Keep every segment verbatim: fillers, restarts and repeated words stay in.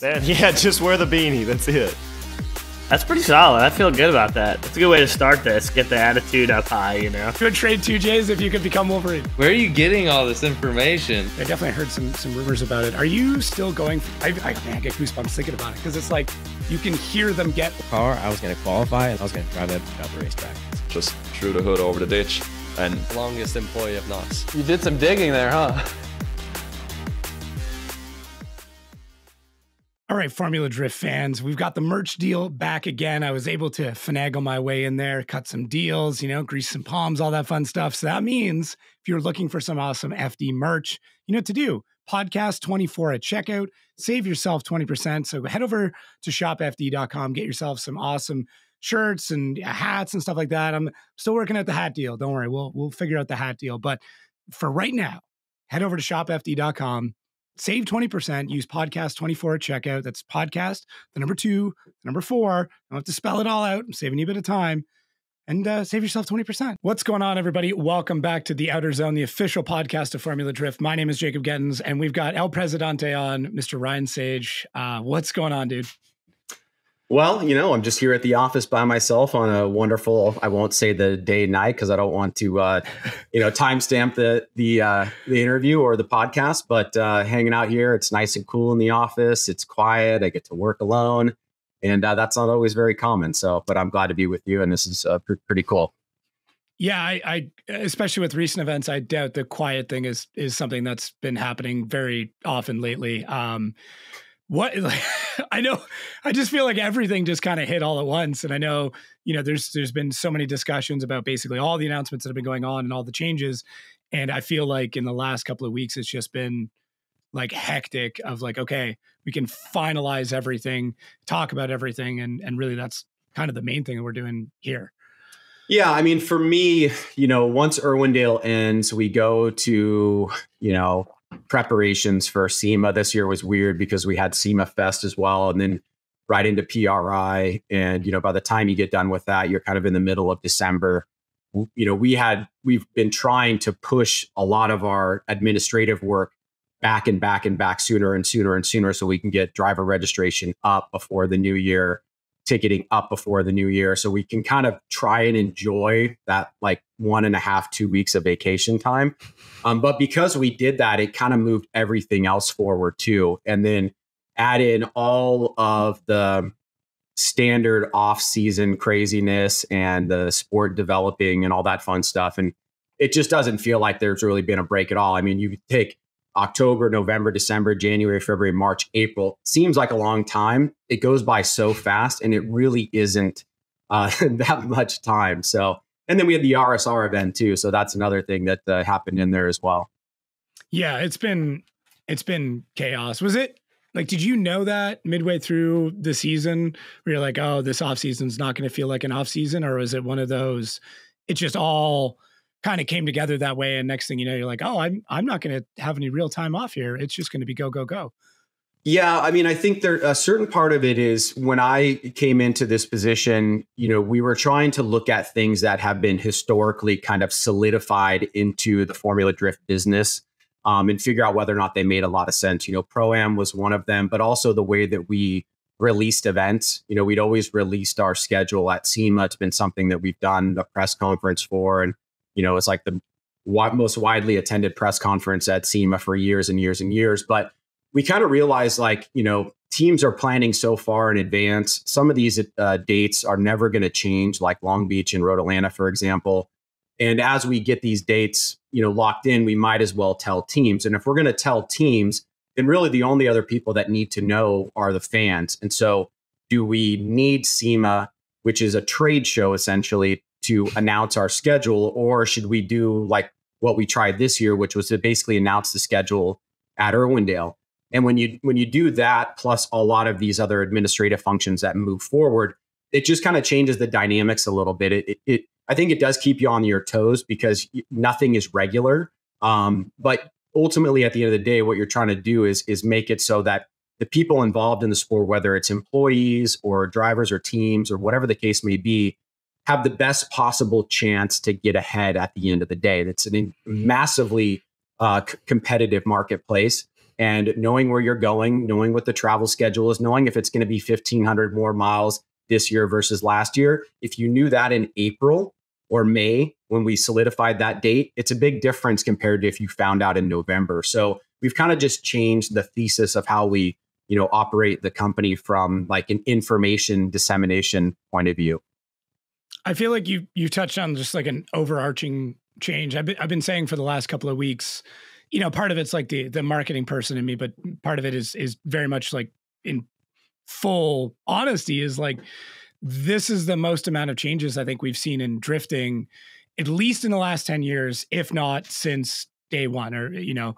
Then, yeah, just wear the beanie. That's it. That's pretty solid. I feel good about that. That's a good way to start this. Get the attitude up high, you know. Good trade two J's if you could become Wolverine. Where are you getting all this information? I definitely heard some some rumors about it. Are you still going? For, I, I, I get goosebumps thinking about it because it's like you can hear them get. Car, I was going to qualify and I was going to drive that out the racetrack. Just threw the hood over the ditch and longest employee of Knox. You did some digging there, huh? All right, Formula Drift fans, we've got the merch deal back again. I was able to finagle my way in there, cut some deals, you know, grease some palms, all that fun stuff. So that means if you're looking for some awesome F D merch, you know what to do. Podcast twenty-four at checkout, save yourself twenty percent. So head over to shop F D dot com, get yourself some awesome shirts and hats and stuff like that. I'm still working out the hat deal. Don't worry, we'll, we'll figure out the hat deal. But for right now, head over to shop F D dot com. Save twenty percent, use podcast twenty-four at checkout. That's podcast, the number two, the number four. I don't have to spell it all out. I'm saving you a bit of time. And uh, save yourself twenty percent. What's going on, everybody? Welcome back to The Outer Zone, the official podcast of Formula Drift. My name is Jacob Gettins, and we've got El Presidente on, Mister Ryan Sage. Uh, what's going on, dude? Well, you know, I'm just here at the office by myself on a wonderful, I won't say the day and night because I don't want to, uh, you know, timestamp the the uh, the interview or the podcast, but uh, hanging out here. It's nice and cool in the office. It's quiet. I get to work alone. And uh, that's not always very common. So, but I'm glad to be with you. And this is uh, pr pretty cool. Yeah, I, I, especially with recent events, I doubt the quiet thing is, is something that's been happening very often lately. Um What like, I know, I just feel like everything just kind of hit all at once. And I know, you know, there's there's been so many discussions about basically all the announcements that have been going on and all the changes. And I feel like in the last couple of weeks, it's just been like hectic of like, okay, we can finalize everything, talk about everything. And, and really, that's kind of the main thing that we're doing here. Yeah, I mean, for me, you know, once Irwindale ends, we go to, you know, preparations for SEMA. This year was weird because we had SEMA Fest as well, and then right into P R I. And, you know, by the time you get done with that, you're kind of in the middle of December. You know, we had, we've been trying to push a lot of our administrative work back and back and back sooner and sooner and sooner so we can get driver registration up before the new year, ticketing up before the new year. So we can kind of try and enjoy that like one and a half, two weeks of vacation time. Um, but because we did that, it kind of moved everything else forward too. And then add in all of the standard off-season craziness and the sport developing and all that fun stuff. And it just doesn't feel like there's really been a break at all. I mean, you take October, November, December, January, February, March, April. Seems like a long time. It goes by so fast, and it really isn't uh, that much time. So, and then we had the R S R event too. So that's another thing that uh, happened in there as well. Yeah, it's been it's been chaos. Was it like, did you know that midway through the season where you're like, oh, this off season's not going to feel like an off season, or was it one of those? It just all kind of came together that way. And next thing you know, you're like, oh, I'm, I'm not going to have any real time off here. It's just going to be go, go, go. Yeah. I mean, I think there a certain part of it is when I came into this position, you know, we were trying to look at things that have been historically kind of solidified into the Formula Drift business um, and figure out whether or not they made a lot of sense. You know, Pro-Am was one of them, but also the way that we released events. You know, we'd always released our schedule at SEMA. It's been something that we've done the press conference for, and you know, it's like the most widely attended press conference at SEMA for years and years and years. But we kind of realized, like, you know, teams are planning so far in advance. Some of these uh, dates are never going to change, like Long Beach and Road Atlanta, for example. And as we get these dates, you know, locked in, we might as well tell teams. And if we're going to tell teams, then really the only other people that need to know are the fans. And so do we need SEMA, which is a trade show, essentially, to announce our schedule, or should we do like what we tried this year, which was to basically announce the schedule at Irwindale? And when you when you do that, plus a lot of these other administrative functions that move forward, it just kind of changes the dynamics a little bit. It, it, it I think it does keep you on your toes because nothing is regular. Um, but ultimately, at the end of the day, what you're trying to do is is make it so that the people involved in the sport, whether it's employees or drivers or teams or whatever the case may be, have the best possible chance to get ahead at the end of the day. That's a massively uh, competitive marketplace. and knowing where you're going, knowing what the travel schedule is, knowing if it's going to be fifteen hundred more miles this year versus last year. If you knew that in April or May, when we solidified that date, it's a big difference compared to if you found out in November. So we've kind of just changed the thesis of how we, you know, operate the company from like an information dissemination point of view. I feel like you, you touched on just like an overarching change. I've been, I've been saying for the last couple of weeks, you know, part of it's like the, the marketing person in me, but part of it is, is very much like in full honesty is like, this is the most amount of changes I think we've seen in drifting, at least in the last ten years, if not since day one. Or, you know,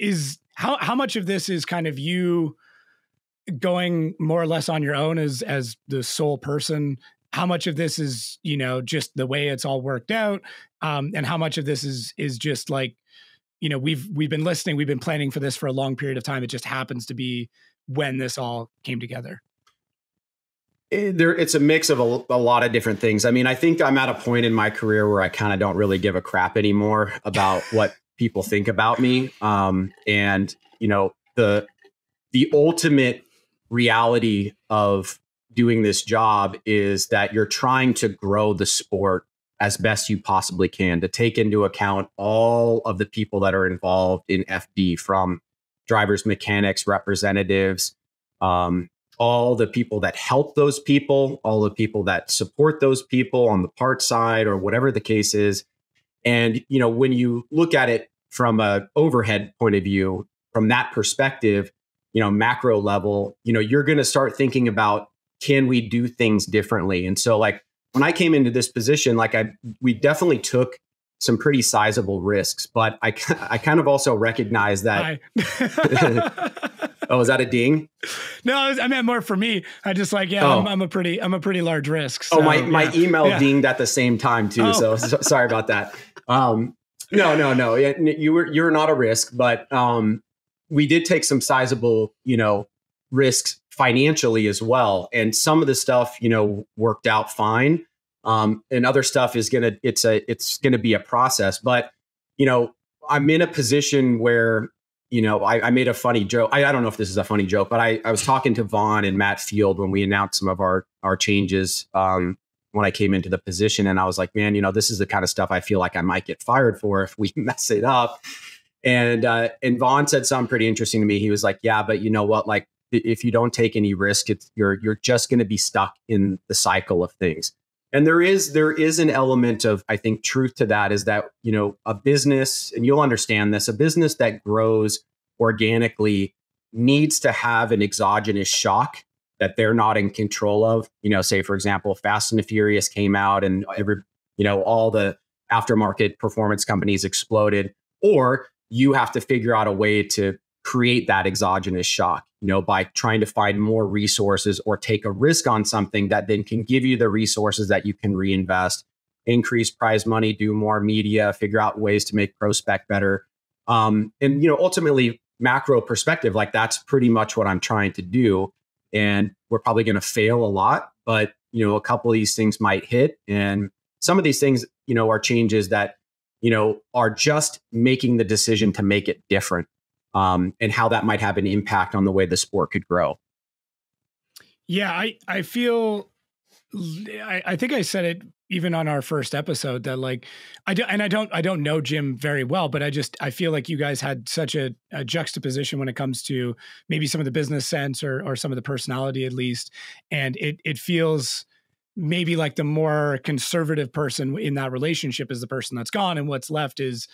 is how, how much of this is kind of you going more or less on your own as, as the sole person? How much of this is, you know, just the way it's all worked out? Um, and how much of this is, is just like, you know, we've, we've been listening, we've been planning for this for a long period of time. It just happens to be when this all came together. It, there, it's a mix of a, a lot of different things. I mean, I think I'm at a point in my career where I kind of don't really give a crap anymore about what people think about me. Um, and, you know, the the ultimate reality of doing this job is that you're trying to grow the sport as best you possibly can, to take into account all of the people that are involved in F D, from drivers, mechanics, representatives, um, all the people that help those people, all the people that support those people on the part side or whatever the case is. And, you know, when you look at it from an overhead point of view, from that perspective, you know, macro level, you know, you're going to start thinking about, can we do things differently? And so like when I came into this position, like I, we definitely took some pretty sizable risks, but I, I kind of also recognize that. Oh, is that a ding? No, I meant more for me. I just like, yeah, oh. I'm, I'm a pretty, I'm a pretty large risk. So, oh, my, yeah. my email yeah. dinged at the same time too. Oh. So, so sorry about that. Um, no, no, no. You were, you're not a risk, but um, we did take some sizable, you know, risks financially as well. And some of the stuff, you know, worked out fine. Um, and other stuff is going to, it's a, it's going to be a process, but, you know, I'm in a position where, you know, I, I made a funny joke. I, I don't know if this is a funny joke, but I, I was talking to Vaughn and Matt Field when we announced some of our, our changes, um, when I came into the position, and I was like, man, you know, this is the kind of stuff I feel like I might get fired for if we mess it up. And, uh, and Vaughn said something pretty interesting to me. He was like, yeah, but you know what? Like, if you don't take any risk, it's, you're you're just going to be stuck in the cycle of things. And there is there is an element of, I think, truth to that, is that, you know, a business, and you'll understand this, a business that grows organically needs to have an exogenous shock that they're not in control of. You know, say, for example, Fast and the Furious came out and every, you know, all the aftermarket performance companies exploded, or you have to figure out a way to create that exogenous shock, you know, by trying to find more resources or take a risk on something that then can give you the resources that you can reinvest, increase prize money, do more media, figure out ways to make ProSpec better. Um, and, you know, ultimately macro perspective, like that's pretty much what I'm trying to do. And we're probably going to fail a lot, but, you know, a couple of these things might hit. And some of these things, you know, are changes that, you know, are just making the decision to make it different. Um, and how that might have an impact on the way the sport could grow. Yeah, I, I feel, I, I think I said it even on our first episode that like, I do, and I don't, I don't know Jim very well, but I just, I feel like you guys had such a, a juxtaposition when it comes to maybe some of the business sense or, or some of the personality at least. And it, it feels maybe like the more conservative person in that relationship is the person that's gone, and what's left is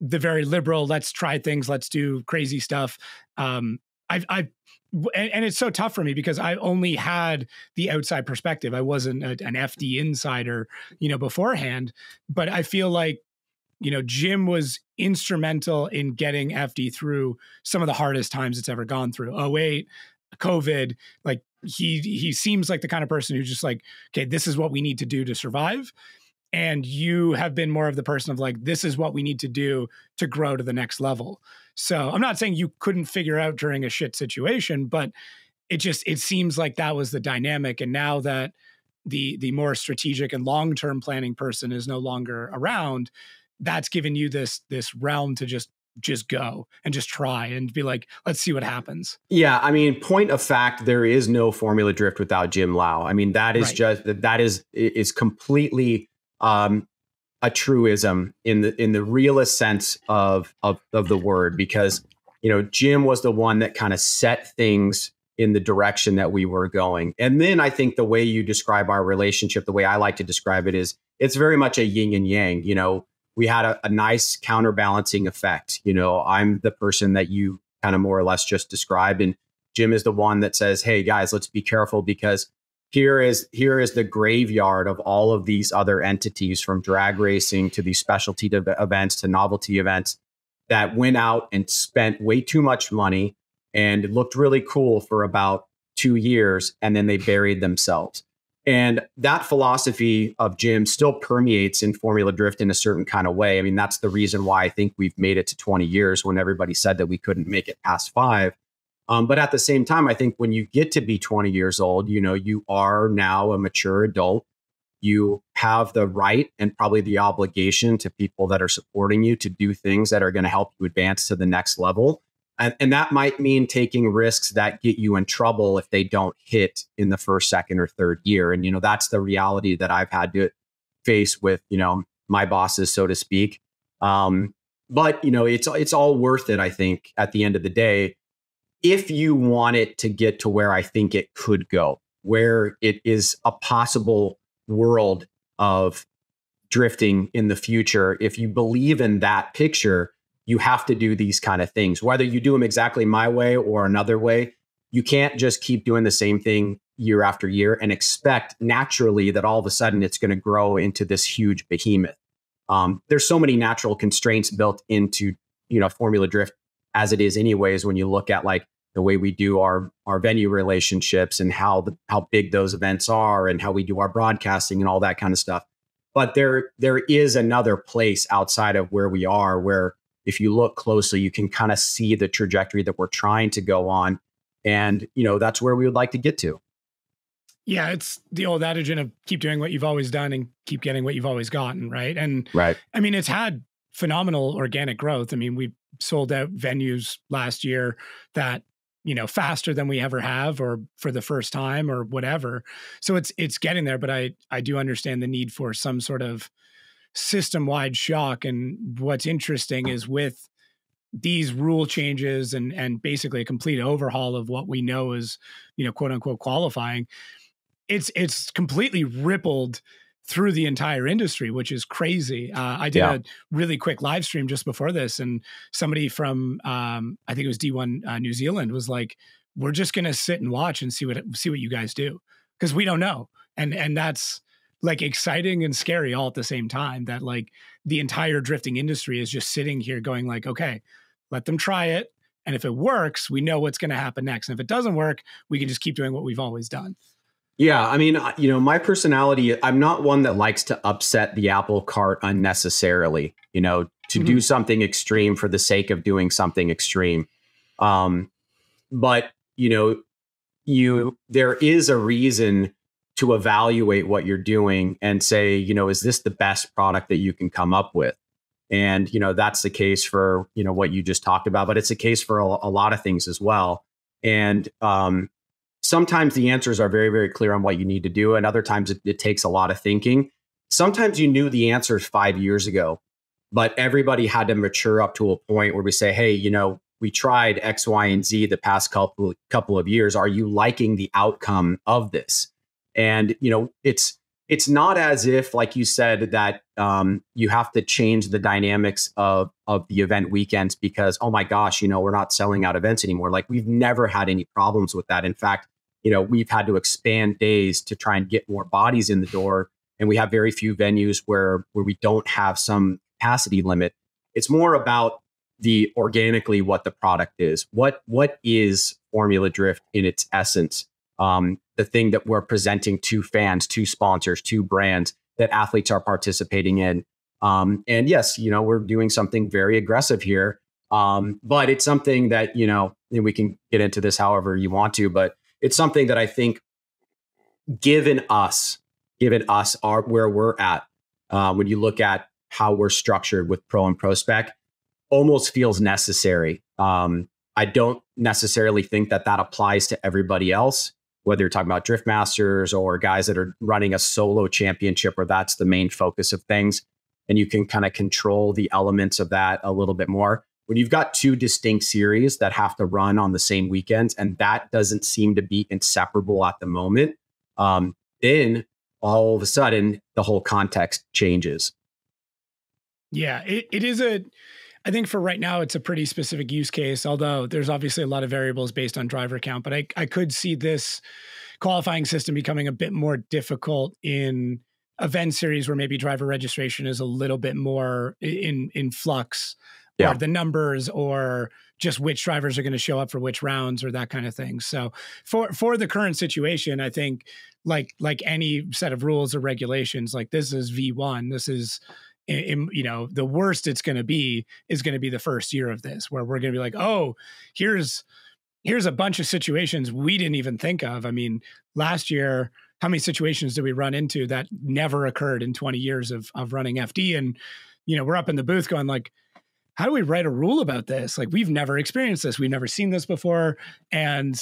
the very liberal, let's try things, let's do crazy stuff. Um, I've, I've, and, and it's so tough for me because I only had the outside perspective. I wasn't a, an F D insider, you know, beforehand, but I feel like, you know, Jim was instrumental in getting F D through some of the hardest times it's ever gone through. oh eight, COVID, like he, he seems like the kind of person who just like, okay, this is what we need to do to survive. And you have been more of the person of like, this is what we need to do to grow to the next level. So I'm not saying you couldn't figure out during a shit situation, but it just, it seems like that was the dynamic. And now that the, the more strategic and long-term planning person is no longer around, that's given you this, this realm to just just go and just try and be like, let's see what happens. Yeah. I mean, point of fact, there is no Formula Drift without Jim Liaw. I mean, that is right. just, that is, is completely um, a truism in the, in the realest sense of, of, of the word, because, you know, Jim was the one that kind of set things in the direction that we were going. And then I think the way you describe our relationship, the way I like to describe it is it's very much a yin and yang. You know, we had a, a nice counterbalancing effect. You know, I'm the person that you kind of more or less just described. And Jim is the one that says, hey guys, let's be careful, because here is, here is the graveyard of all of these other entities, from drag racing to these specialty events to novelty events, that went out and spent way too much money. And it looked really cool for about two years, and then they buried themselves. And that philosophy of Jim still permeates in Formula Drift in a certain kind of way. I mean, that's the reason why I think we've made it to twenty years when everybody said that we couldn't make it past five. Um, but at the same time, I think when you get to be twenty years old, you know, you are now a mature adult. You have the right and probably the obligation to people that are supporting you to do things that are going to help you advance to the next level. And, and that might mean taking risks that get you in trouble if they don't hit in the first, second, or third year. And, you know, that's the reality that I've had to face with, you know, my bosses, so to speak. Um, but, you know, it's, it's all worth it, I think, at the end of the day, if you want it to get to where I think it could go, where it is a possible world of drifting in the future. If you believe in that picture, you have to do these kind of things, whether you do them exactly my way or another way. You can't just keep doing the same thing year after year and expect naturally that all of a sudden it's going to grow into this huge behemoth. Um, there's so many natural constraints built into, you know, Formula Drift as it is anyways, when you look at like the way we do our, our venue relationships and how the, how big those events are and how we do our broadcasting and all that kind of stuff. But there, there is another place outside of where we are, where if you look closely, you can kind of see the trajectory that we're trying to go on. And, you know, that's where we would like to get to. Yeah, it's the old adage of keep doing what you've always done and keep getting what you've always gotten, right? And right. I mean, it's had phenomenal organic growth. I mean, we sold out venues last year that, you know, faster than we ever have, or for the first time or whatever. So it's it's getting there, but I I do understand the need for some sort of system-wide shock. And what's interesting is with these rule changes and and basically a complete overhaul of what we know is, you know, quote unquote qualifying, it's it's completely rippled through the entire industry, which is crazy. Uh, I did yeah. a really quick live stream just before this, and somebody from um, I think it was D one uh, New Zealand was like, "We're just going to sit and watch and see what see what you guys do, because we don't know." And and that's like exciting and scary all at the same time, that like the entire drifting industry is just sitting here going like, okay, let them try it. And if it works, we know what's going to happen next. And if it doesn't work, we can just keep doing what we've always done. Yeah. I mean, you know, my personality, I'm not one that likes to upset the apple cart unnecessarily, you know, to mm-hmm. do something extreme for the sake of doing something extreme. Um, but you know, you, there is a reason to evaluate what you're doing and say, you know, is this the best product that you can come up with? And, you know, that's the case for, you know, what you just talked about, but it's a case for a, a lot of things as well. And um, sometimes the answers are very, very clear on what you need to do. And other times it, it takes a lot of thinking. Sometimes you knew the answers five years ago, but everybody had to mature up to a point where we say, hey, you know, we tried X, Y, and Z the past couple, couple of years. Are you liking the outcome of this? And, you know, it's it's not as if, like you said, that um, you have to change the dynamics of of the event weekends because, oh, my gosh, you know, we're not selling out events anymore. Like, we've never had any problems with that. In fact, you know, we've had to expand days to try and get more bodies in the door. And we have very few venues where where we don't have some capacity limit. It's more about the organically what the product is. What what is Formula Drift in its essence? Um, the thing that we're presenting to fans, to sponsors, to brands that athletes are participating in. Um, and yes, you know, we're doing something very aggressive here, um, but it's something that, you know, and we can get into this however you want to, but it's something that I think given us, given us our, where we're at, uh, when you look at how we're structured with pro and pro spec, almost feels necessary. Um, I don't necessarily think that that applies to everybody else, whether you're talking about Driftmasters or guys that are running a solo championship where that's the main focus of things. And you can kind of control the elements of that a little bit more. When you've got two distinct series that have to run on the same weekends, and that doesn't seem to be inseparable at the moment, um, then all of a sudden the whole context changes. Yeah, it, it is a, I think for right now, it's a pretty specific use case, although there's obviously a lot of variables based on driver count, but I, I could see this qualifying system becoming a bit more difficult in event series where maybe driver registration is a little bit more in, in flux, yeah, or the numbers, or just which drivers are going to show up for which rounds or that kind of thing. So for, for the current situation, I think like, like any set of rules or regulations, like this is V one, this is, In, you know, the worst it's going to be is going to be the first year of this, where we're going to be like, oh, here's here's a bunch of situations we didn't even think of. I mean, last year, how many situations did we run into that never occurred in twenty years of of running F D? And, you know, we're up in the booth going like, how do we write a rule about this? Like, we've never experienced this. We've never seen this before. And,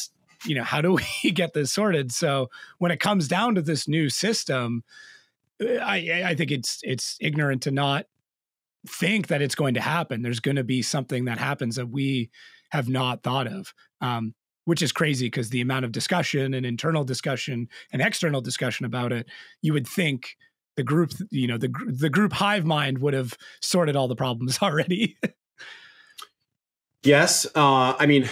you know, how do we get this sorted? So when it comes down to this new system, I, I think it's it's ignorant to not think that it's going to happen. There's going to be something that happens that we have not thought of, um, which is crazy because the amount of discussion and internal discussion and external discussion about it, you would think the group, you know, the the group hive mind would have sorted all the problems already. Yes, uh, I mean,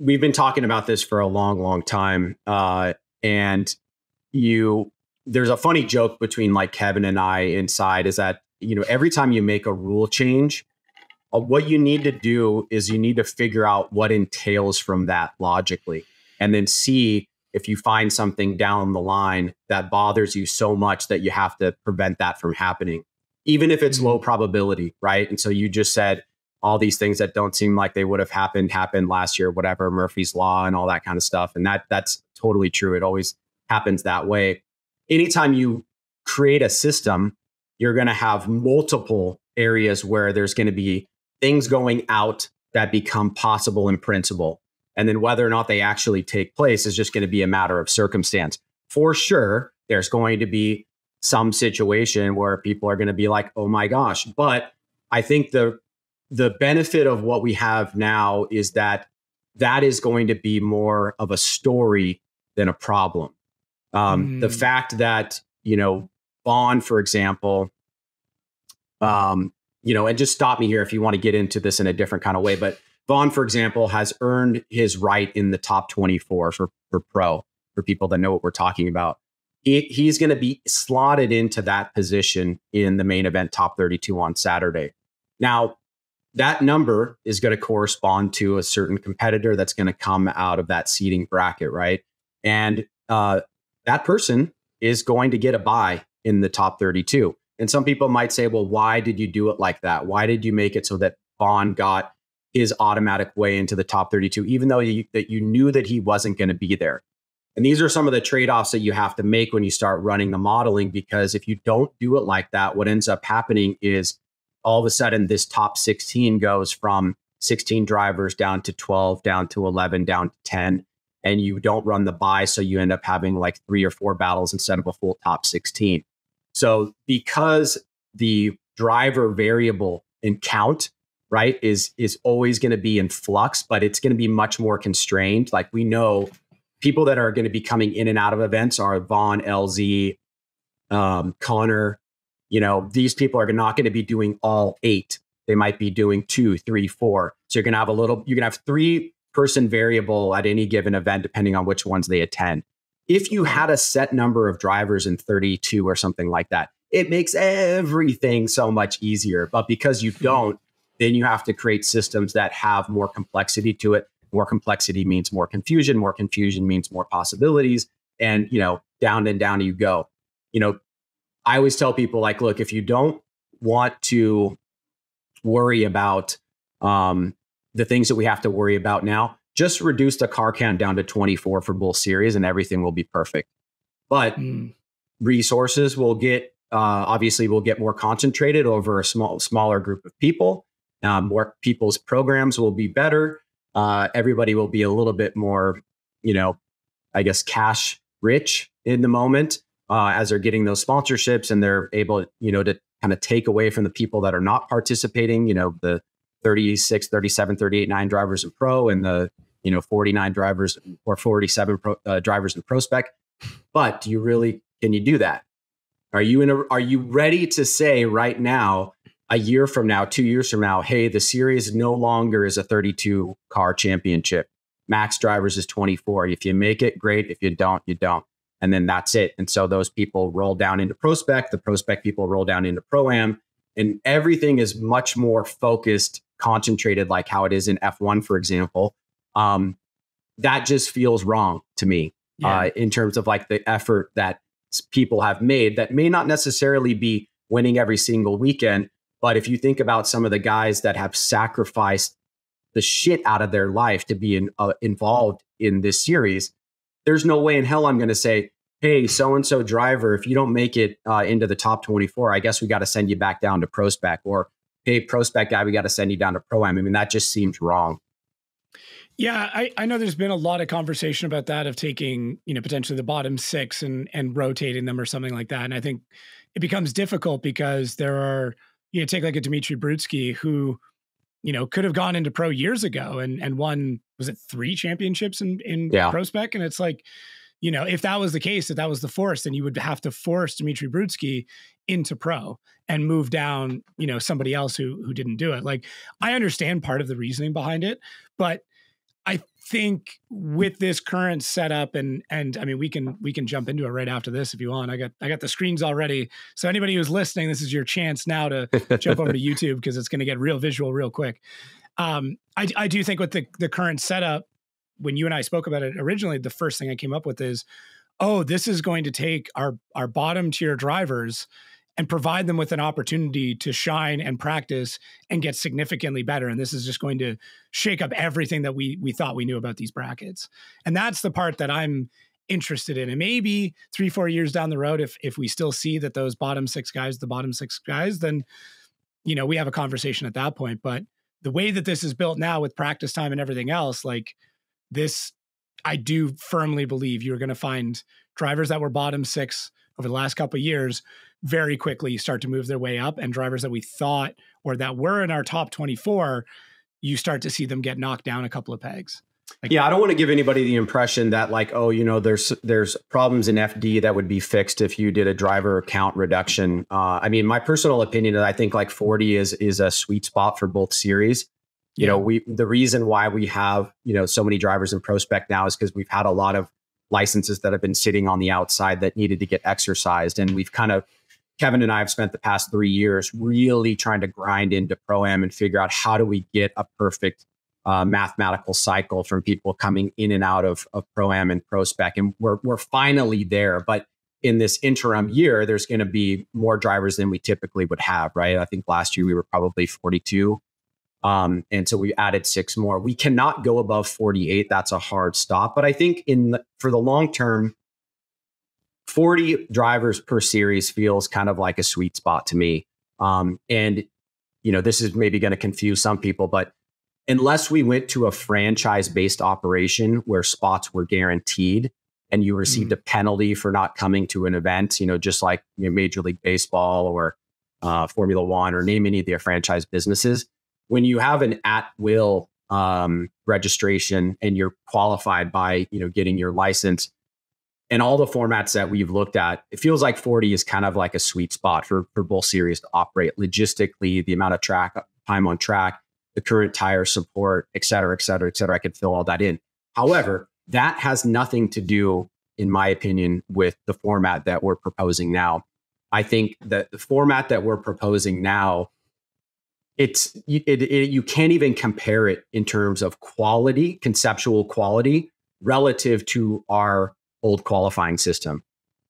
we've been talking about this for a long, long time, uh, and you. There's a funny joke between like Kevin and I inside is that, you know, every time you make a rule change, uh, what you need to do is you need to figure out what entails from that logically, and then see if you find something down the line that bothers you so much that you have to prevent that from happening, even if it's low probability. Right. And so you just said all these things that don't seem like they would have happened, happened last year, whatever, Murphy's Law and all that kind of stuff. And that that's totally true. It always happens that way. Anytime you create a system, you're going to have multiple areas where there's going to be things going out that become possible in principle. And then whether or not they actually take place is just going to be a matter of circumstance. For sure, there's going to be some situation where people are going to be like, oh my gosh. But I think the the benefit of what we have now is that that is going to be more of a story than a problem. Um, mm. The fact that, you know, Vaughn, for example, um, you know, and just stop me here if you want to get into this in a different kind of way. But Vaughn, for example, has earned his right in the top twenty-four for, for pro, for people that know what we're talking about. It, he's going to be slotted into that position in the main event top thirty-two on Saturday. Now, that number is going to correspond to a certain competitor that's going to come out of that seeding bracket. Right. And, uh, that person is going to get a bye in the top thirty-two. And some people might say, well, why did you do it like that? Why did you make it so that Vaughn got his automatic way into the top thirty-two, even though you, that you knew that he wasn't going to be there? And these are some of the trade-offs that you have to make when you start running the modeling, because if you don't do it like that, what ends up happening is all of a sudden this top sixteen goes from sixteen drivers down to twelve, down to eleven, down to ten. And you don't run the bye, so you end up having like three or four battles instead of a full top sixteen. So because the driver variable in count, right, is is always going to be in flux, but it's going to be much more constrained. Like, we know people that are going to be coming in and out of events are Vaughn, L Z, um, Connor. You know, these people are not going to be doing all eight. They might be doing two, three, four. So you're going to have a little. You're going to have three person variable at any given event, depending on which ones they attend. If you had a set number of drivers in thirty-two or something like that, it makes everything so much easier. But because you don't, then you have to create systems that have more complexity to it. More complexity means more confusion. More confusion means more possibilities. And, you know, down and down you go. You know, I always tell people, like, look, if you don't want to worry about, um, the things that we have to worry about now, just reduce the car count down to twenty-four for both series and everything will be perfect. But mm. resources will get, uh, obviously, will get more concentrated over a small, smaller group of people. Um, more people's programs will be better. Uh, everybody will be a little bit more, you know, I guess, cash rich in the moment uh, as they're getting those sponsorships, and they're able, you know, to kind of take away from the people that are not participating, you know, the thirty-six, thirty-seven, thirty-eight, nine drivers in pro, and the, you know, forty-nine drivers or forty-seven pro, uh, drivers in pro spec. But do you really, can you do that? Are you in a, are you ready to say right now, a year from now, two years from now, hey, the series no longer is a thirty-two car championship. Max drivers is twenty-four. If you make it, great. If you don't, you don't. And then that's it. And so those people roll down into pro spec, the pro spec people roll down into pro-am, and everything is much more focused, concentrated, like how it is in F one, for example. Um, that just feels wrong to me, yeah. uh, in terms of like the effort that people have made that may not necessarily be winning every single weekend. But if you think about some of the guys that have sacrificed the shit out of their life to be in, uh, involved in this series, there's no way in hell I'm going to say, hey, so-and-so driver, if you don't make it uh, into the top twenty-four, I guess we got to send you back down to pro spec, or hey, pro spec guy, we got to send you down to pro-am. I mean, that just seems wrong. Yeah, I, I know there's been a lot of conversation about that, of taking, you know, potentially the bottom six and and rotating them or something like that. And I think it becomes difficult because there are, you know, take like a Dmitriy Brutskiy, who, you know, could have gone into pro years ago and and won, was it three championships in, in yeah. pro spec? And it's like, you know, if that was the case, if that was the force, then you would have to force Dmitriy Brutskiy into pro and move down, you know, somebody else who who didn't do it. Like, I understand part of the reasoning behind it, but I think with this current setup, and and I mean, we can we can jump into it right after this if you want. I got I got the screens already. So anybody who's listening, this is your chance now to jump over to YouTube, because it's going to get real visual real quick. Um, I I do think with the the current setup, when you and I spoke about it originally, the first thing I came up with is, oh, this is going to take our our bottom tier drivers and provide them with an opportunity to shine and practice and get significantly better. And this is just going to shake up everything that we we thought we knew about these brackets. And that's the part that I'm interested in. And maybe three, four years down the road, if if we still see that those bottom six guys, the bottom six guys, then, you know, we have a conversation at that point. But the way that this is built now with practice time and everything else, like this, I do firmly believe you're going to find drivers that were bottom six over the last couple of years very quickly start to move their way up, and drivers that we thought, or that were in our top twenty-four, you start to see them get knocked down a couple of pegs. Like, yeah, I don't want to give anybody the impression that like, oh, you know, there's there's problems in F D that would be fixed if you did a driver count reduction. Uh, I mean, my personal opinion is I think like forty is is a sweet spot for both series. You yeah. know, we the reason why we have, you know, so many drivers in pro spec now is because we've had a lot of licenses that have been sitting on the outside that needed to get exercised, and we've kind of, Kevin and I have spent the past three years really trying to grind into pro-am and figure out how do we get a perfect uh, mathematical cycle from people coming in and out of, of pro-am and pro-spec. And we're, we're finally there. But in this interim year, there's going to be more drivers than we typically would have, right? I think last year we were probably forty-two. Um, and so we added six more. We cannot go above forty-eight. That's a hard stop. But I think in the, for the long term, forty drivers per series feels kind of like a sweet spot to me. Um, and, you know, this is maybe going to confuse some people, but unless we went to a franchise-based operation where spots were guaranteed and you received mm-hmm. a penalty for not coming to an event, you know, just like, you know, Major League Baseball or uh, Formula One, or name any of their franchise businesses, when you have an at-will um, registration and you're qualified by, you know, getting your license, and all the formats that we've looked at, it feels like forty is kind of like a sweet spot for, for both series to operate logistically, the amount of track time on track, the current tire support, et cetera, et cetera, et cetera. I could fill all that in. However, that has nothing to do, in my opinion, with the format that we're proposing now. I think that the format that we're proposing now, it's it, it, you can't even compare it in terms of quality, conceptual quality, relative to our old qualifying system.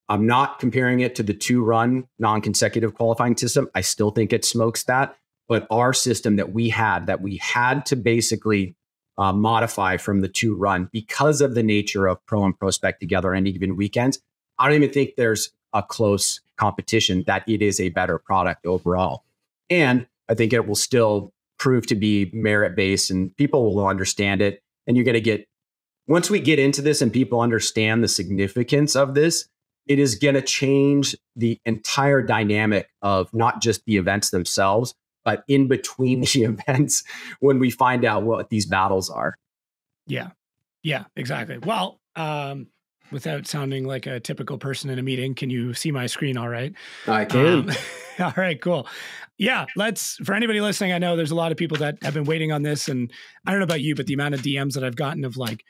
I'm not comparing it to the two-run non-consecutive qualifying system. I still think it smokes that. But our system that we had, that we had to basically uh, modify from the two-run because of the nature of pro and prospect together any given weekends, I don't even think there's a close competition, that it is a better product overall. And I think it will still prove to be merit-based, and people will understand it. And you're going to get, once we get into this and people understand the significance of this, it is going to change the entire dynamic of not just the events themselves, but in between the events when we find out what these battles are. Yeah, yeah, exactly. Well, um, without sounding like a typical person in a meeting, can you see my screen all right? I can. Um, all right, cool. Yeah, let's, for anybody listening, I know there's a lot of people that have been waiting on this, and I don't know about you, but the amount of D Ms that I've gotten of like,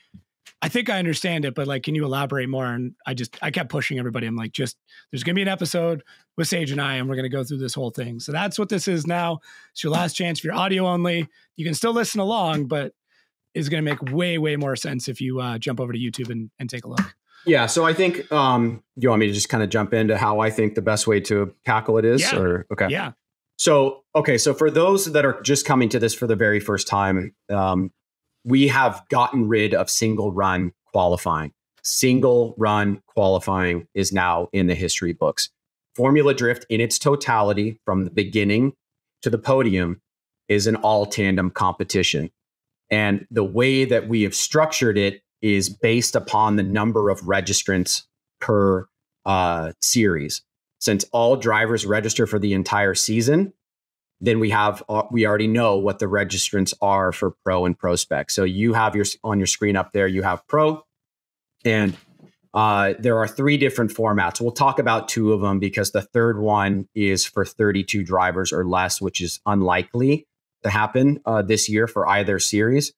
I think I understand it, but like, can you elaborate more? And I just, I kept pushing everybody. I'm like, just, there's going to be an episode with Sage and I, and we're going to go through this whole thing. So that's what this is now. It's your last chance for your audio only. You can still listen along, but it's going to make way, way more sense if you uh, jump over to YouTube and, and take a look. Yeah. So I think, um, you want me to just kind of jump into how I think the best way to tackle it is? Yeah. Or, okay. Yeah. So, okay. So for those that are just coming to this for the very first time, um, we have gotten rid of single run qualifying. Single run qualifying is now in the history books. Formula Drift in its totality from the beginning to the podium is an all tandem competition. And the way that we have structured it is based upon the number of registrants per uh, series. Since all drivers register for the entire season, then we have, uh, we already know what the registrants are for pro and prospect. So you have your, on your screen up there, you have pro, and uh, there are three different formats. We'll talk about two of them because the third one is for thirty-two drivers or less, which is unlikely to happen uh, this year for either series.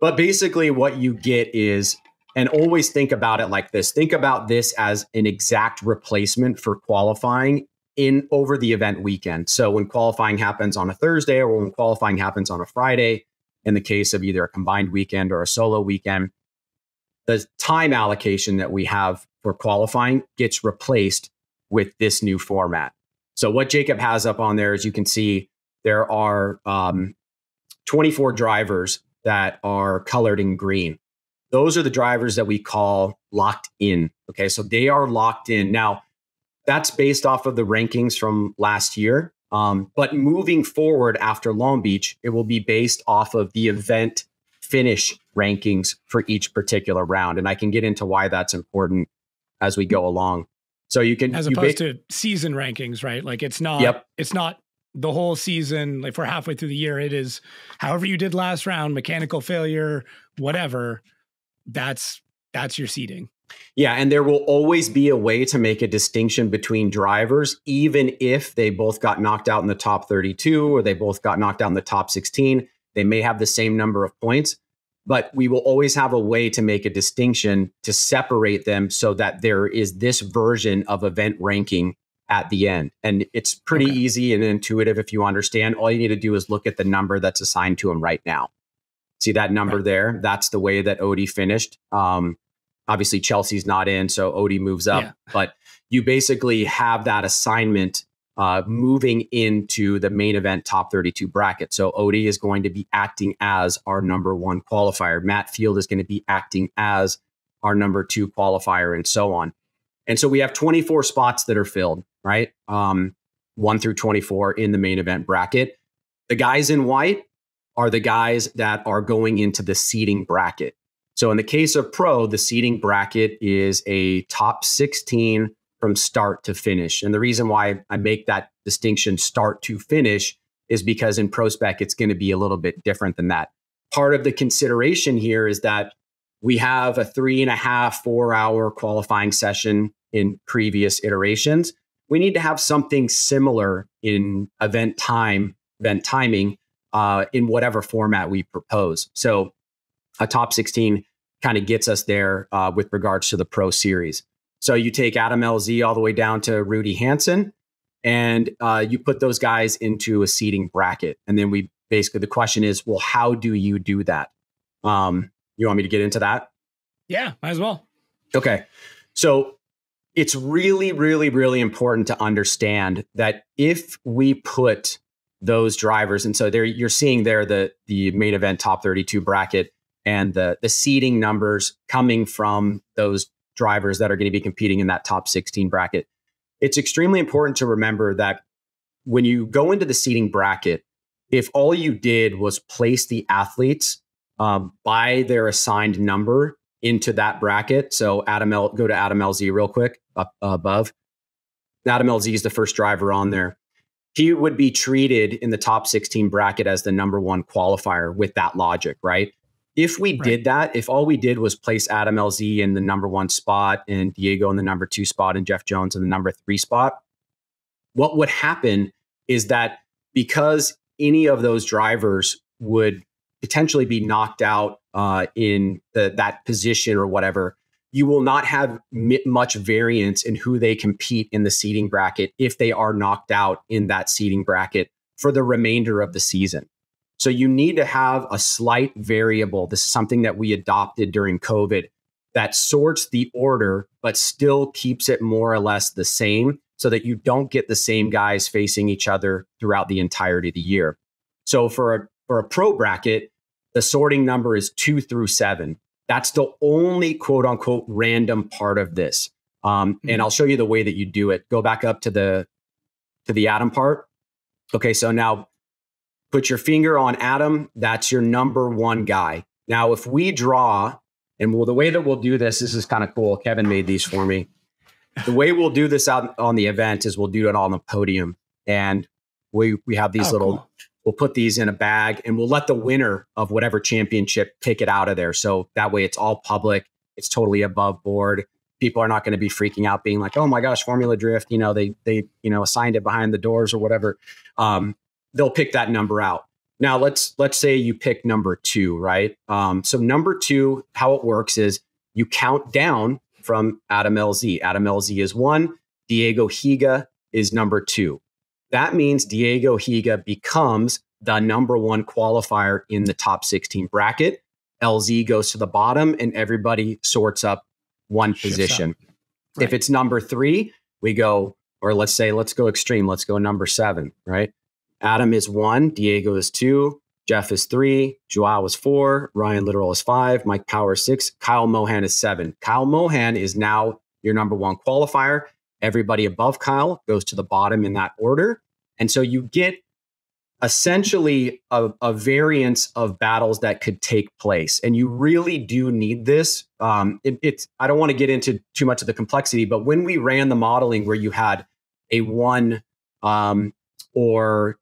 But basically what you get is, and always think about it like this, think about this as an exact replacement for qualifying in over the event weekend. So when qualifying happens on a Thursday or when qualifying happens on a Friday, in the case of either a combined weekend or a solo weekend, the time allocation that we have for qualifying gets replaced with this new format. So what Jacob has up on there, as you can see, there are um, twenty-four drivers that are colored in green. Those are the drivers that we call locked in. Okay, so they are locked in. Now, that's based off of the rankings from last year. Um, but moving forward after Long Beach, it will be based off of the event finish rankings for each particular round. And I can get into why that's important as we go along. So you can, as opposed to season rankings, right? Like it's not, yep. it's not the whole season. Like if we're halfway through the year, it is however you did last round, mechanical failure, whatever, that's, that's your seeding. Yeah, and there will always be a way to make a distinction between drivers, even if they both got knocked out in the top thirty-two or they both got knocked out in the top sixteen. They may have the same number of points, but we will always have a way to make a distinction to separate them so that there is this version of event ranking at the end. And it's pretty okay. easy and intuitive if you understand. All you need to do is look at the number that's assigned to them right now. See that number right there? That's the way that Odie finished. Um, Obviously, Chelsea's not in, so Odie moves up. Yeah. But you basically have that assignment uh, moving into the main event top thirty-two bracket. So Odie is going to be acting as our number one qualifier. Matt Field is going to be acting as our number two qualifier and so on. And so we have twenty-four spots that are filled, right? Um, one through twenty-four in the main event bracket. The guys in white are the guys that are going into the seeding bracket. So in the case of pro, the seeding bracket is a top sixteen from start to finish. And the reason why I make that distinction start to finish is because in prospect, it's going to be a little bit different than that. Part of the consideration here is that we have a three and a half, four hour qualifying session in previous iterations. We need to have something similar in event time, event timing uh, in whatever format we propose. So a top sixteen kind of gets us there uh, with regards to the pro series. So you take Adam L Z all the way down to Rudy Hansen, and uh, you put those guys into a seeding bracket. And then we basically, the question is, well, how do you do that? Um, you want me to get into that? Yeah, might as well. Okay. So it's really, really, really important to understand that if we put those drivers, and so there you're seeing there the, the main event top thirty-two bracket, and the, the seeding numbers coming from those drivers that are going to be competing in that top sixteen bracket. It's extremely important to remember that when you go into the seeding bracket, if all you did was place the athletes um, by their assigned number into that bracket. So Adam L, go to Adam L Z real quick up above. Adam L Z is the first driver on there. He would be treated in the top sixteen bracket as the number one qualifier with that logic, right? If we right. did that, if all we did was place Adam L Z in the number one spot and Diego in the number two spot and Jeff Jones in the number three spot, what would happen is that because any of those drivers would potentially be knocked out uh, in the, that position or whatever, you will not have m- much variance in who they compete in the seeding bracket if they are knocked out in that seeding bracket for the remainder of the season. So you need to have a slight variable. This is something that we adopted during COVID that sorts the order, but still keeps it more or less the same so that you don't get the same guys facing each other throughout the entirety of the year. So for a, for a pro bracket, the sorting number is two through seven. That's the only quote unquote random part of this. Um, mm-hmm. And I'll show you the way that you do it. Go back up to the, to the Adam part. Okay. So now, put your finger on Adam. That's your number one guy. Now, if we draw, and well, the way that we'll do this, this is kind of cool. Kevin made these for me. The way we'll do this out on the event is we'll do it on the podium. And we we have these oh, little, cool. we'll put these in a bag and we'll let the winner of whatever championship take it out of there. So that way it's all public. It's totally above board. People are not going to be freaking out being like, oh my gosh, Formula Drift, you know, they, they, you know, assigned it behind the doors or whatever. Um, They'll pick that number out. Now let's let's say you pick number two, right? Um, so number two, how it works is you count down from Adam L Z. Adam L Z is one. Diego Higa is number two. That means Diego Higa becomes the number one qualifier in the top sixteen bracket. L Z goes to the bottom, and everybody sorts up one Shifts position. Up. Right. If it's number three, we go, or let's say let's go extreme. Let's go number seven, right? Adam is one, Diego is two, Jeff is three, Joao is four, Ryan Litteral is five, Mike Power is six, Kyle Mohan is seven. Kyle Mohan is now your number one qualifier. Everybody above Kyle goes to the bottom in that order. And so you get essentially a, a variance of battles that could take place. And you really do need this. Um, it, it's I don't want to get into too much of the complexity, but when we ran the modeling where you had a one um, or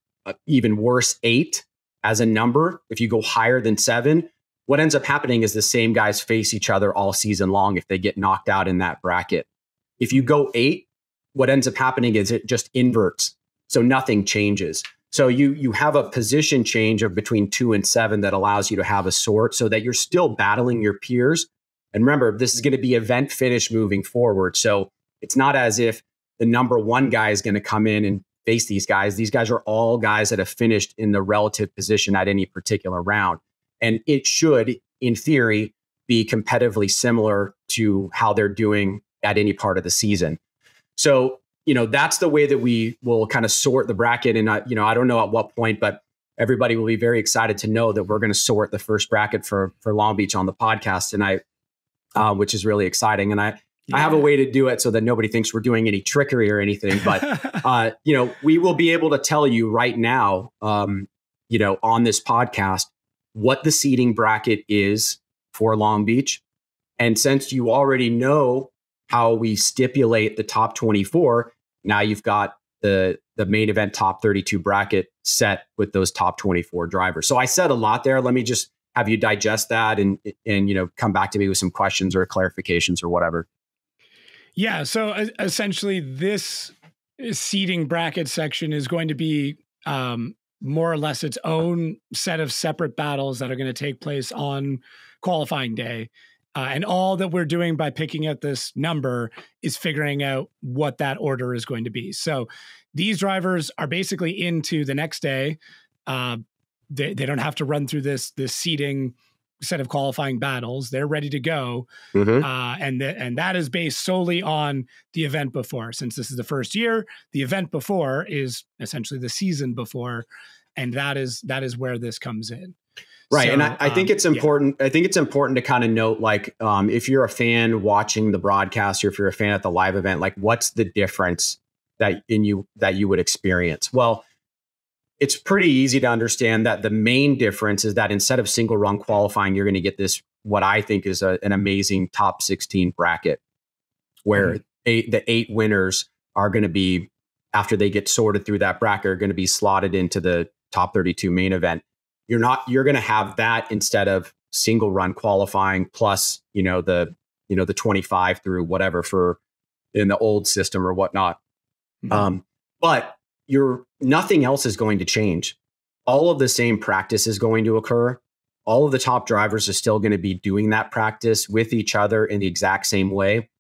even worse, eight as a number, if you go higher than seven, what ends up happening is the same guys face each other all season long if they get knocked out in that bracket. If you go eight, what ends up happening is it just inverts. So nothing changes. So you you have a position change of between two and seven that allows you to have a sort so that you're still battling your peers. And remember, this is going to be event finish moving forward. So it's not as if the number one guy is going to come in and face these guys. These guys are all guys that have finished in the relative position at any particular round. And it should, in theory, be competitively similar to how they're doing at any part of the season. So, you know, that's the way that we will kind of sort the bracket. And, I, you know, I don't know at what point, but everybody will be very excited to know that we're going to sort the first bracket for, for Long Beach on the podcast tonight, uh, which is really exciting. And I, Yeah. I have a way to do it so that nobody thinks we're doing any trickery or anything, but, uh, you know, we will be able to tell you right now, um, you know, on this podcast, what the seeding bracket is for Long Beach. And since you already know how we stipulate the top twenty-four, now you've got the, the main event top thirty-two bracket set with those top twenty-four drivers. So I said a lot there. Let me just have you digest that and, and, you know, come back to me with some questions or clarifications or whatever. Yeah, so essentially this seeding bracket section is going to be um, more or less its own set of separate battles that are going to take place on qualifying day. Uh, and all that we're doing by picking out this number is figuring out what that order is going to be. So these drivers are basically into the next day. Uh, they, they don't have to run through this, this seeding set of qualifying battles. They're ready to go. Mm-hmm. uh, and, th- and that is based solely on the event before. Since this is the first year, the event before is essentially the season before. And that is, that is where this comes in. Right. So, and I, I think um, it's important. Yeah. I think it's important to kind of note, like, um, if you're a fan watching the broadcast or if you're a fan at the live event, like what's the difference that in you, that you would experience? Well, it's pretty easy to understand that the main difference is that instead of single run qualifying, you're going to get this, what I think is a, an amazing top sixteen bracket where mm-hmm. eight, the eight winners are going to be, after they get sorted through that bracket, are going to be slotted into the top thirty-two main event. You're not, you're going to have that instead of single run qualifying plus, you know, the, you know, the twenty-five through whatever for in the old system or whatnot. Mm-hmm. Um, but you're, nothing else is going to change. All of the same practice is going to occur. All of the top drivers are still going to be doing that practice with each other in the exact same way.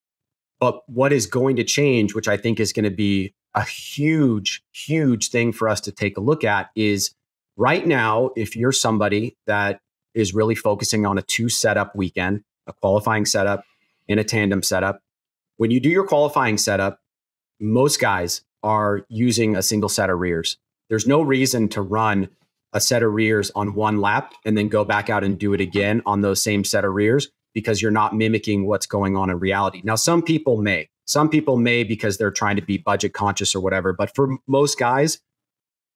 But what is going to change, which I think is going to be a huge, huge thing for us to take a look at, is right now, if you're somebody that is really focusing on a two setup weekend, a qualifying setup and a tandem setup, when you do your qualifying setup, most guys are using a single set of rears. There's no reason to run a set of rears on one lap and then go back out and do it again on those same set of rears, because you're not mimicking what's going on in reality. Now, some people may. Some people may because they're trying to be budget conscious or whatever. But for most guys,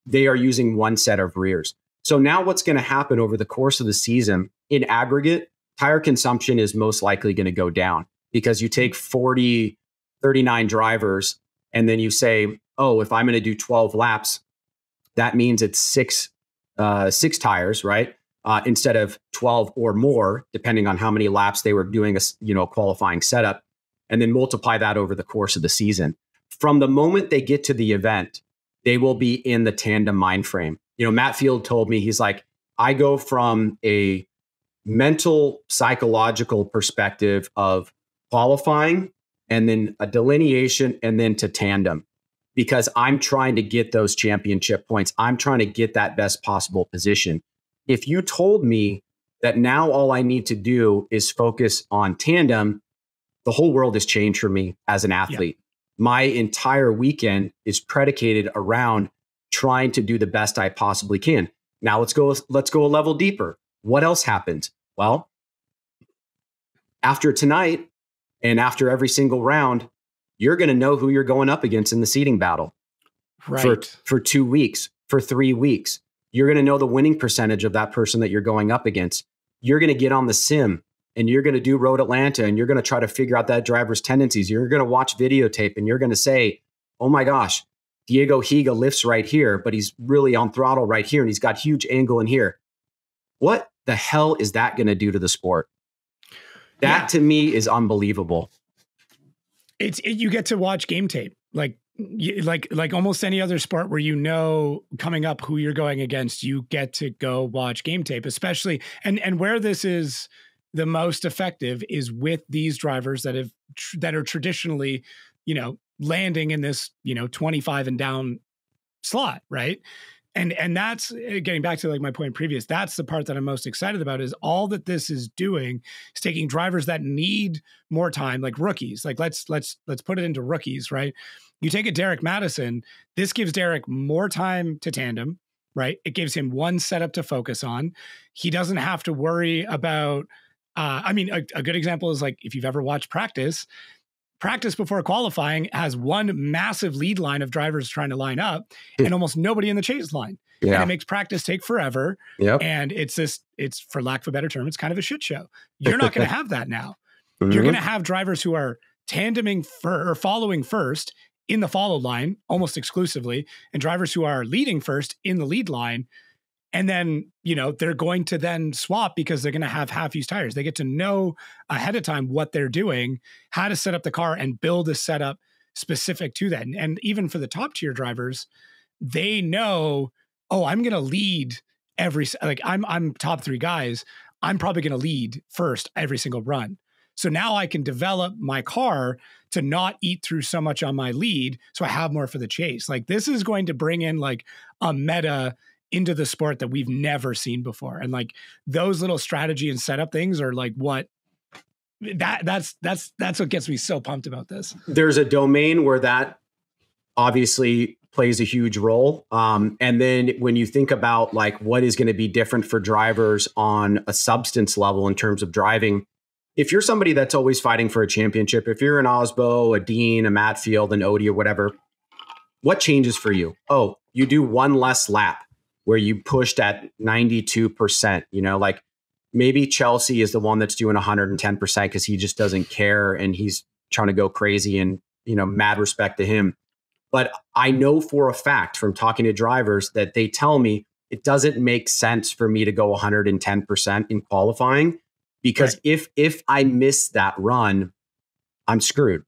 they are using one set of rears. So now what's going to happen over the course of the season, in aggregate, tire consumption is most likely going to go down, because you take forty, thirty-nine drivers and then you say, oh, if I'm going to do twelve laps, that means it's six, uh, six tires, right? Uh, instead of twelve or more, depending on how many laps they were doing a, you know, qualifying setup, and then multiply that over the course of the season. From the moment they get to the event, they will be in the tandem mind frame. You know, Matt Field told me, he's like, I go from a mental, psychological perspective of qualifying and then a delineation and then to tandem, because I'm trying to get those championship points. I'm trying to get that best possible position. If you told me that now all I need to do is focus on tandem, the whole world has changed for me as an athlete. Yeah. My entire weekend is predicated around trying to do the best I possibly can. Now let's go, let's go a level deeper. What else happened? Well, after tonight and after every single round, you're going to know who you're going up against in the seeding battle. Right. For, for two weeks, for three weeks. You're going to know the winning percentage of that person that you're going up against. You're going to get on the sim and you're going to do Road Atlanta and you're going to try to figure out that driver's tendencies. You're going to watch videotape and you're going to say, oh my gosh, Diego Higa lifts right here, but he's really on throttle right here and he's got huge angle in here. What the hell is that going to do to the sport? That yeah. to me is unbelievable. It's it, you get to watch game tape. Like, Like like almost any other sport where, you know, coming up who you're going against, you get to go watch game tape, especially. And and where this is the most effective is with these drivers that have that are traditionally, you know, landing in this, you know, twenty-five and down slot. Right. And and that's getting back to like my point previous. That's the part that I'm most excited about, is all that this is doing is taking drivers that need more time, like rookies. Like let's let's let's put it into rookies. Right. You take a Derek Madison, this gives Derek more time to tandem, right? It gives him one setup to focus on. He doesn't have to worry about, uh, I mean, a, a good example is like, if you've ever watched practice, practice before qualifying has one massive lead line of drivers trying to line up and almost nobody in the chase line. Yeah. And it makes practice take forever. Yep. And it's this, it's for lack of a better term, it's kind of a shit show. You're not going to have that now. Mm-hmm. You're going to have drivers who are tandeming for, or following first in the follow line almost exclusively, and drivers who are leading first in the lead line. And then, you know, they're going to then swap because they're going to have half-used tires. They get to know ahead of time what they're doing, how to set up the car and build a setup specific to that. And, and even for the top tier drivers, they know, oh, I'm going to lead every, like I'm, I'm top three guys. I'm probably going to lead first every single run. So now I can develop my car to not eat through so much on my lead, so I have more for the chase. Like this is going to bring in like a meta into the sport that we've never seen before. And like those little strategy and setup things are like what that that's that's that's what gets me so pumped about this. There's a domain where that obviously plays a huge role. Um, and then when you think about like what is going to be different for drivers on a substance level in terms of driving. If you're somebody that's always fighting for a championship, if you're an Osbo, a Dean, a Matt Field, an Odie or whatever, what changes for you? Oh, you do one less lap. where you pushed at ninety-two percent, you know, like maybe Chelsea is the one that's doing one hundred ten percent because he just doesn't care and he's trying to go crazy, and, you know, mad respect to him. But I know for a fact from talking to drivers that they tell me it doesn't make sense for me to go one hundred ten percent in qualifying, because right. if if I miss that run, I'm screwed.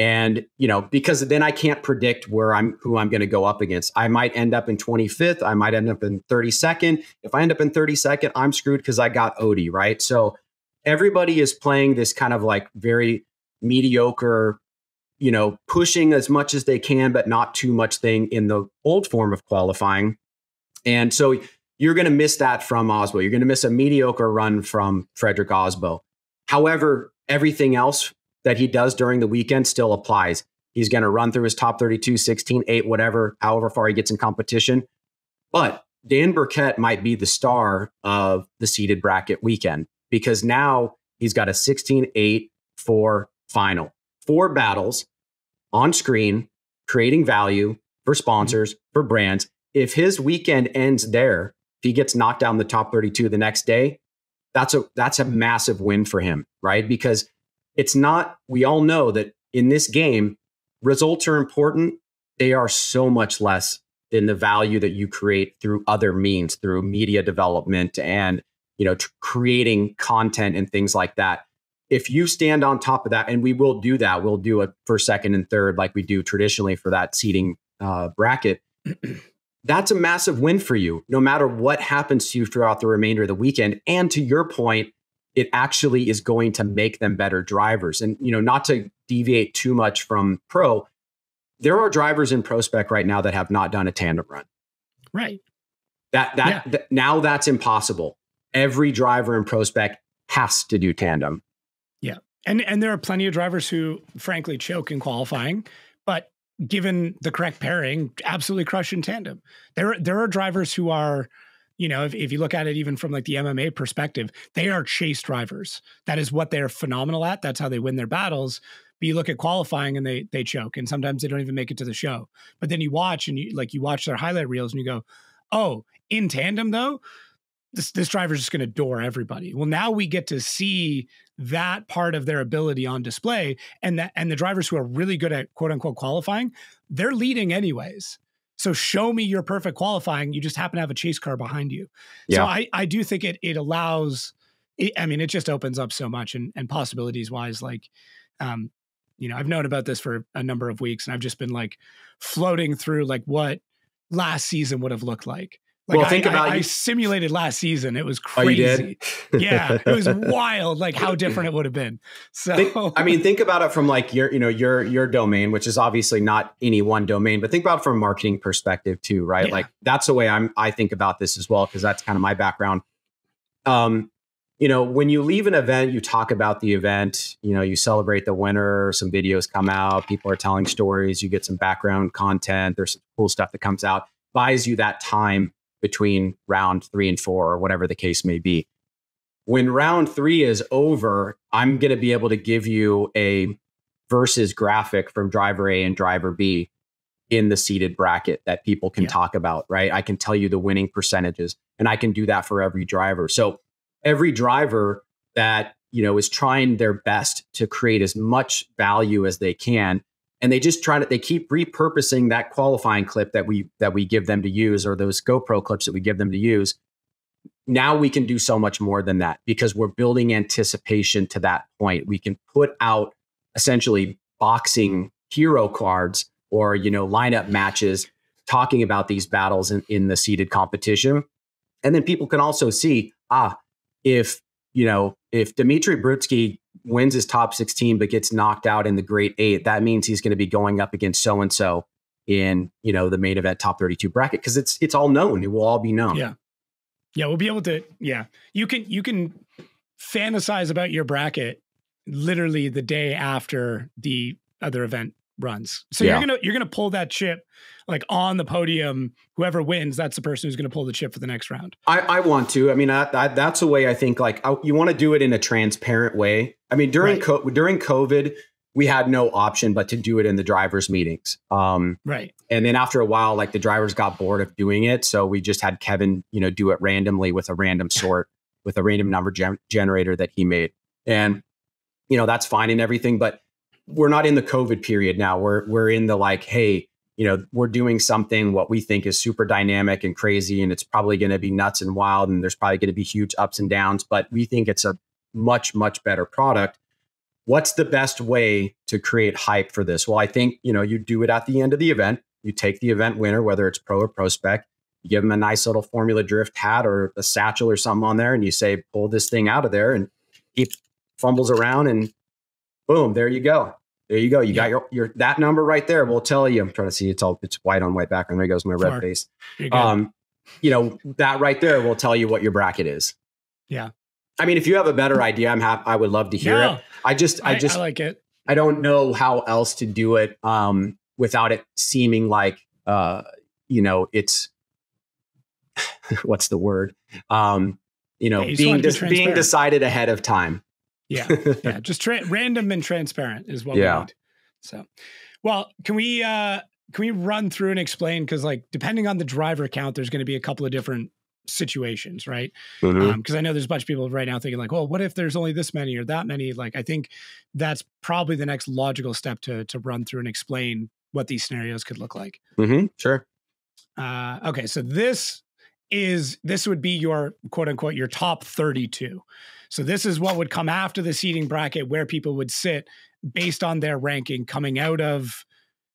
And, you know, because then I can't predict where I'm, who I'm going to go up against. I might end up in twenty-fifth. I might end up in thirty-second. If I end up in thirty-second, I'm screwed because I got Odie, right? So everybody is playing this kind of like very mediocre, you know, pushing as much as they can, but not too much thing in the old form of qualifying. And so you're going to miss that from Osbo. You're going to miss a mediocre run from Frederick Osbo. However, everything else that he does during the weekend still applies. He's going to run through his top thirty-two, sixteen, eight, whatever, however far he gets in competition. But Dan Burkett might be the star of the seeded bracket weekend, because now he's got a sixteen, eight, four final. Four battles on screen, creating value for sponsors, for brands. If his weekend ends there, if he gets knocked down the top thirty-two the next day, that's a, that's a massive win for him, right? Because it's not, we all know that in this game, results are important. They are so much less than the value that you create through other means, through media development and, you know, creating content and things like that. If you stand on top of that, and we will do that, we'll do a first, second, and third like we do traditionally for that seeding uh, bracket. That's a massive win for you, no matter what happens to you throughout the remainder of the weekend. And to your point, it actually is going to make them better drivers. And, you know, not to deviate too much from pro, there are drivers in pro spec right now that have not done a tandem run. Right. That, that, yeah. th- now that's impossible. Every driver in pro spec has to do tandem. Yeah. And, and there are plenty of drivers who frankly choke in qualifying, but given the correct pairing, absolutely crush in tandem. There, there are drivers who are, you know, if, if you look at it even from like the M M A perspective, they are chase drivers. That is what they're phenomenal at. That's how they win their battles. But you look at qualifying and they they choke, and sometimes they don't even make it to the show. But then you watch and you like you watch their highlight reels and you go, oh, in tandem though, this this driver's just going to door everybody. Well, now we get to see that part of their ability on display, and that and the drivers who are really good at quote unquote qualifying, they're leading anyways. So show me your perfect qualifying. You just happen to have a chase car behind you. Yeah. So I, I do think it it allows, it, I mean, it just opens up so much and, and possibilities wise, like, um, you know, I've known about this for a number of weeks and I've just been like floating through like what last season would have looked like. Like well, I, think about I, I simulated last season. It was crazy. Oh, yeah, it was wild. Like how different it would have been. So think, I mean, think about it from like your, you know, your your domain, which is obviously not any one domain, but think about it from a marketing perspective too, right? Yeah. Like that's the way I'm. I think about this as well because that's kind of my background. Um, you know, when you leave an event, you talk about the event. You know, you celebrate the winner. Some videos come out. People are telling stories. You get some background content. There's some cool stuff that comes out. Buys you that time between round three and four or whatever the case may be. When round three is over, I'm going to be able to give you a versus graphic from driver A and driver B in the seeded bracket that people can yeah. talk about, right? I can tell you the winning percentages, and I can do that for every driver. So every driver that, you know, is trying their best to create as much value as they can, and they just try to, they keep repurposing that qualifying clip that we, that we give them to use, or those GoPro clips that we give them to use. Now we can do so much more than that because we're building anticipation to that point. We can put out essentially boxing hero cards or, you know, lineup matches talking about these battles in, in the seeded competition. And then people can also see, ah, if, you know, if Dmitriy Brutskiy wins his top sixteen, but gets knocked out in the great eight, that means he's going to be going up against so-and-so in, you know, the main event top thirty-two bracket. Cause it's, it's all known. It will all be known. Yeah. Yeah. We'll be able to, yeah, you can, you can fantasize about your bracket literally the day after the other event runs. So yeah. you're going to, you're going to pull that chip like on the podium. Whoever wins, that's the person who's going to pull the chip for the next round. I, I want to, I mean, I, I, that's a way I think like I, you want to do it in a transparent way. I mean, during, right. co- during COVID, we had no option but to do it in the drivers' meetings. Um, right. And then after a while, like the drivers got bored of doing it. So we just had Kevin, you know, do it randomly with a random sort, with a random number gen- generator that he made. And, you know, that's fine and everything, but we're not in the COVID period now. We're, we're in the like, hey, you know, we're doing something what we think is super dynamic and crazy, and it's probably going to be nuts and wild, and there's probably going to be huge ups and downs, but we think it's a much, much better product. What's the best way to create hype for this? Well, I think, you know, you do it at the end of the event. You take the event winner, whether it's pro or prospect, you give them a nice little Formula Drift hat or a satchel or something on there, and you say, pull this thing out of there, and he fumbles around and boom, there you go. There you go. You yeah. got your, your, that number right there. We'll tell you, I'm trying to see it's all, it's white on white background. There goes my red Far. face. Um, you know, that right there will tell you what your bracket is. Yeah. I mean, if you have a better idea, I'm happy. I would love to hear no, it. I just, I, I just I like it. I don't know how else to do it um, without it seeming like, uh, you know, it's, what's the word? Um, you know, yeah, you being, de- be being decided ahead of time. yeah, yeah, just tra- random and transparent is what yeah. we need. So, well, can we uh, can we run through and explain? Because like depending on the driver count, there's going to be a couple of different situations, right? Because mm-hmm. um, I know there's a bunch of people right now thinking like, well, what if there's only this many or that many? Like, I think that's probably the next logical step to to run through and explain what these scenarios could look like. Mm-hmm. Sure. Uh, okay, so this. is this would be your quote unquote, your top thirty-two. So this is what would come after the seeding bracket, where people would sit based on their ranking coming out of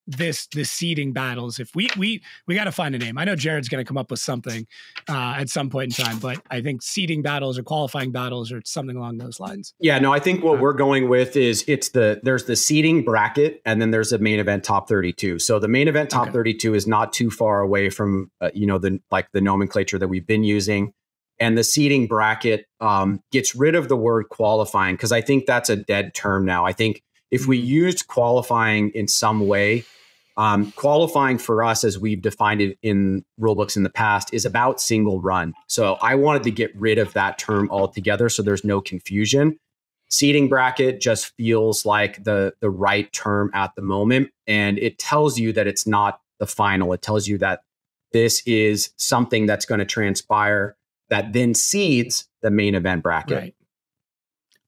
this, the seeding battles. If we, we, we got to find a name. I know Jared's going to come up with something uh, at some point in time, but I think seeding battles or qualifying battles or something along those lines. Yeah, no, I think what we're going with is it's the, there's the seeding bracket and then there's a main event top thirty-two. So the main event top okay. thirty-two is not too far away from, uh, you know, the, like the nomenclature that we've been using, and the seeding bracket um, gets rid of the word qualifying, 'cause I think that's a dead term now. I think if we used qualifying in some way, um, qualifying for us, as we've defined it in rulebooks in the past, is about single run. So I wanted to get rid of that term altogether so there's no confusion. Seeding bracket just feels like the, the right term at the moment. And it tells you that it's not the final. It tells you that this is something that's going to transpire that then seeds the main event bracket. Right.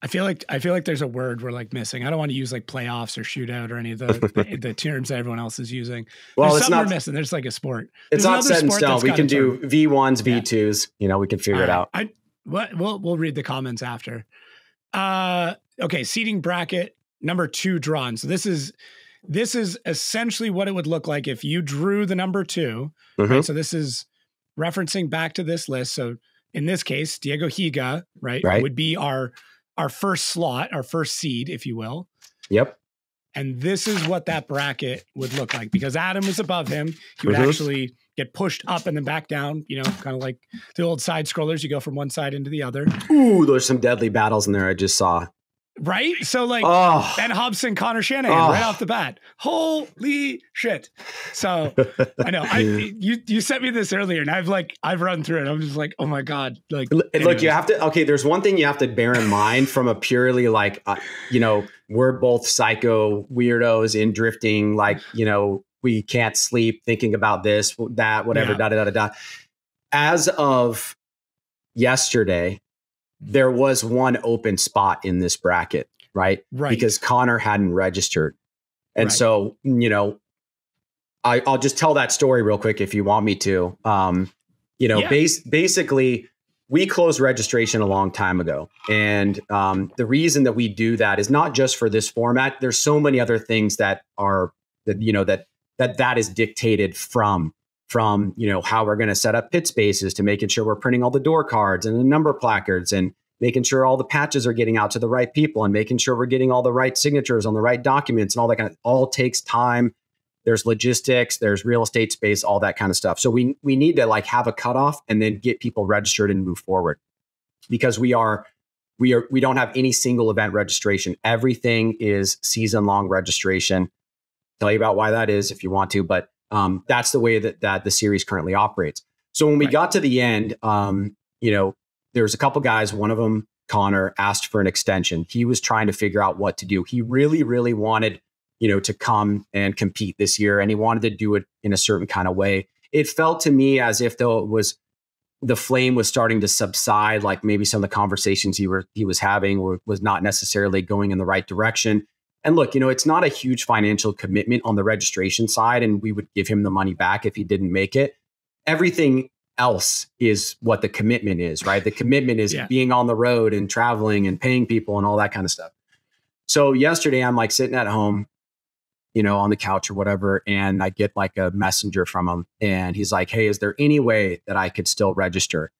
I feel like I feel like there's a word we're like missing. I don't want to use like playoffs or shootout or any of the the, the terms that everyone else is using. Well, there's it's something not, we're missing. There's like a sport. It's there's not set in stone. We can do term. V ones, V twos. Yeah. You know, we can figure right. it out. I what we'll we'll read the comments after. Uh, okay, seeding bracket number two drawn. So this is this is essentially what it would look like if you drew the number two. Mm-hmm. Right? So this is referencing back to this list. So in this case, Diego Higa, right, right. would be our Our first slot, our first seed, if you will. Yep. And this is what that bracket would look like, because Adam was above him. He would mm-hmm. actually get pushed up and then back down, you know, kind of like the old side scrollers. You go from one side into the other. Ooh, there's some deadly battles in there I just saw. Right? So like oh. Ben Hobson, Connor Shanahan oh. right off the bat. Holy shit. So I know I you you sent me this earlier and I've like I've run through it. I'm just like, oh my God. Like anyways. Look, you have to okay, there's one thing you have to bear in mind from a purely like uh, you know, we're both psycho weirdos in drifting, like, you know, we can't sleep thinking about this, that, whatever, yeah. da da da da. As of yesterday, there was one open spot in this bracket, right? Right. Because Connor hadn't registered. And right. so, you know, I, I'll just tell that story real quick if you want me to. Um, you know, yeah. base, basically, we closed registration a long time ago. And um, the reason that we do that is not just for this format. There's so many other things that are, that you know, that that, that is dictated from. From, you know, how we're going to set up pit spaces to making sure we're printing all the door cards and the number placards and making sure all the patches are getting out to the right people and making sure we're getting all the right signatures on the right documents and all that kind of all takes time. There's logistics, there's real estate space, all that kind of stuff. So we we need to like have a cutoff and then get people registered and move forward, because we are we are we don't have any single event registration. Everything is season long registration. Tell you about why that is if you want to, but Um, that's the way that, that the series currently operates. So when we right. got to the end, um, you know, there was a couple guys, one of them Connor asked for an extension. He was trying to figure out what to do. He really, really wanted, you know, to come and compete this year, and he wanted to do it in a certain kind of way. It felt to me as if though it was the flame was starting to subside, like maybe some of the conversations he were he was having were, was not necessarily going in the right direction. And look, you know, it's not a huge financial commitment on the registration side, and we would give him the money back if he didn't make it. Everything else is what the commitment is, right? The commitment is yeah. being on the road and traveling and paying people and all that kind of stuff. So yesterday I'm like sitting at home, you know, on the couch or whatever, and I get like a messenger from him, and he's like, hey, is there any way that I could still register?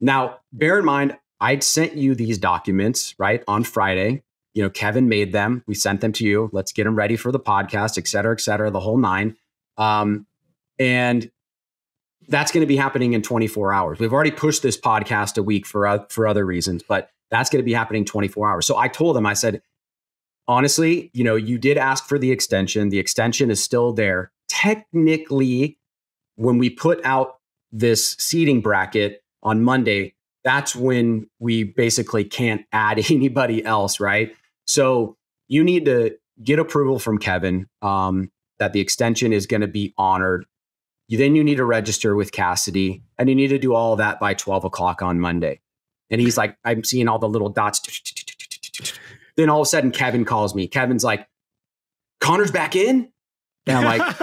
Now, bear in mind, I'd sent you these documents, right, on Friday. You know, Kevin made them. We sent them to you. Let's get them ready for the podcast, et cetera, et cetera, the whole nine. Um, and that's going to be happening in twenty-four hours. We've already pushed this podcast a week for, uh, for other reasons, but that's going to be happening twenty-four hours. So I told him, I said, honestly, you know, you did ask for the extension. The extension is still there. Technically, when we put out this seeding bracket on Monday, that's when we basically can't add anybody else, right? So you need to get approval from Kevin um, that the extension is going to be honored. You, then you need to register with Cassidy, and you need to do all that by twelve o'clock on Monday. And he's like, I'm seeing all the little dots. Then all of a sudden, Kevin calls me. Kevin's like, Connor's back in? And I'm like,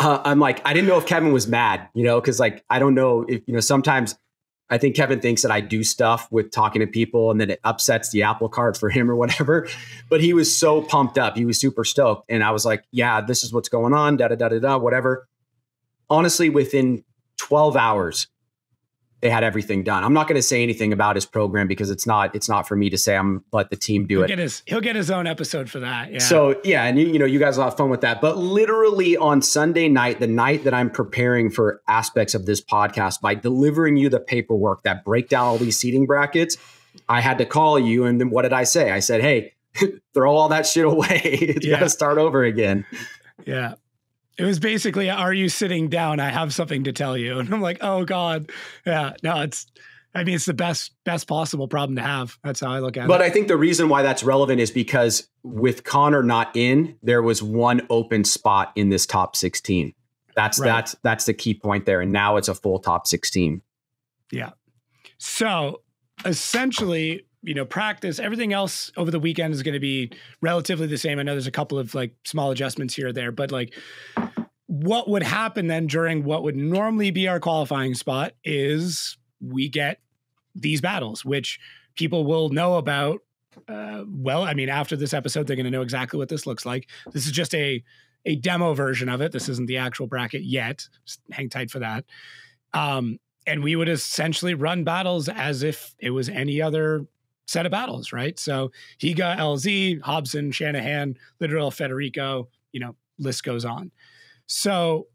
uh, I'm like, I didn't know if Kevin was mad, you know, because like, I don't know if, you know, sometimes I think Kevin thinks that I do stuff with talking to people and then it upsets the apple cart for him or whatever. But he was so pumped up. He was super stoked. And I was like, yeah, this is what's going on, da da da da da, whatever. Honestly, within twelve hours, they had everything done. I'm not going to say anything about his program because it's not it's not for me to say. I'm let the team do he'll it. Get his, he'll get his own episode for that. Yeah. So yeah, and you, you know, you guys will have fun with that. But literally on Sunday night, the night that I'm preparing for aspects of this podcast by delivering you the paperwork that break down all these seating brackets, I had to call you. And then what did I say? I said, hey, throw all that shit away. It's yeah. got to start over again. Yeah. It was basically, are you sitting down? I have something to tell you. And I'm like, oh God. Yeah, no, it's, I mean, it's the best, best possible problem to have. That's how I look at but it. But I think the reason why that's relevant is because with Connor not in, there was one open spot in this top sixteen. That's, right. that's, that's the key point there. And now it's a full top sixteen. Yeah. So essentially, you know, practice, everything else over the weekend is going to be relatively the same. I know there's a couple of like small adjustments here or there, but like what would happen then during what would normally be our qualifying spot is we get these battles, which people will know about. Uh, well, I mean, after this episode, they're going to know exactly what this looks like. This is just a, a demo version of it. This isn't the actual bracket yet. Just hang tight for that. Um, and we would essentially run battles as if it was any other set of battles, right? So Higa, L Z, Hobson, Shanahan, Litteral, Federico, you know, list goes on. So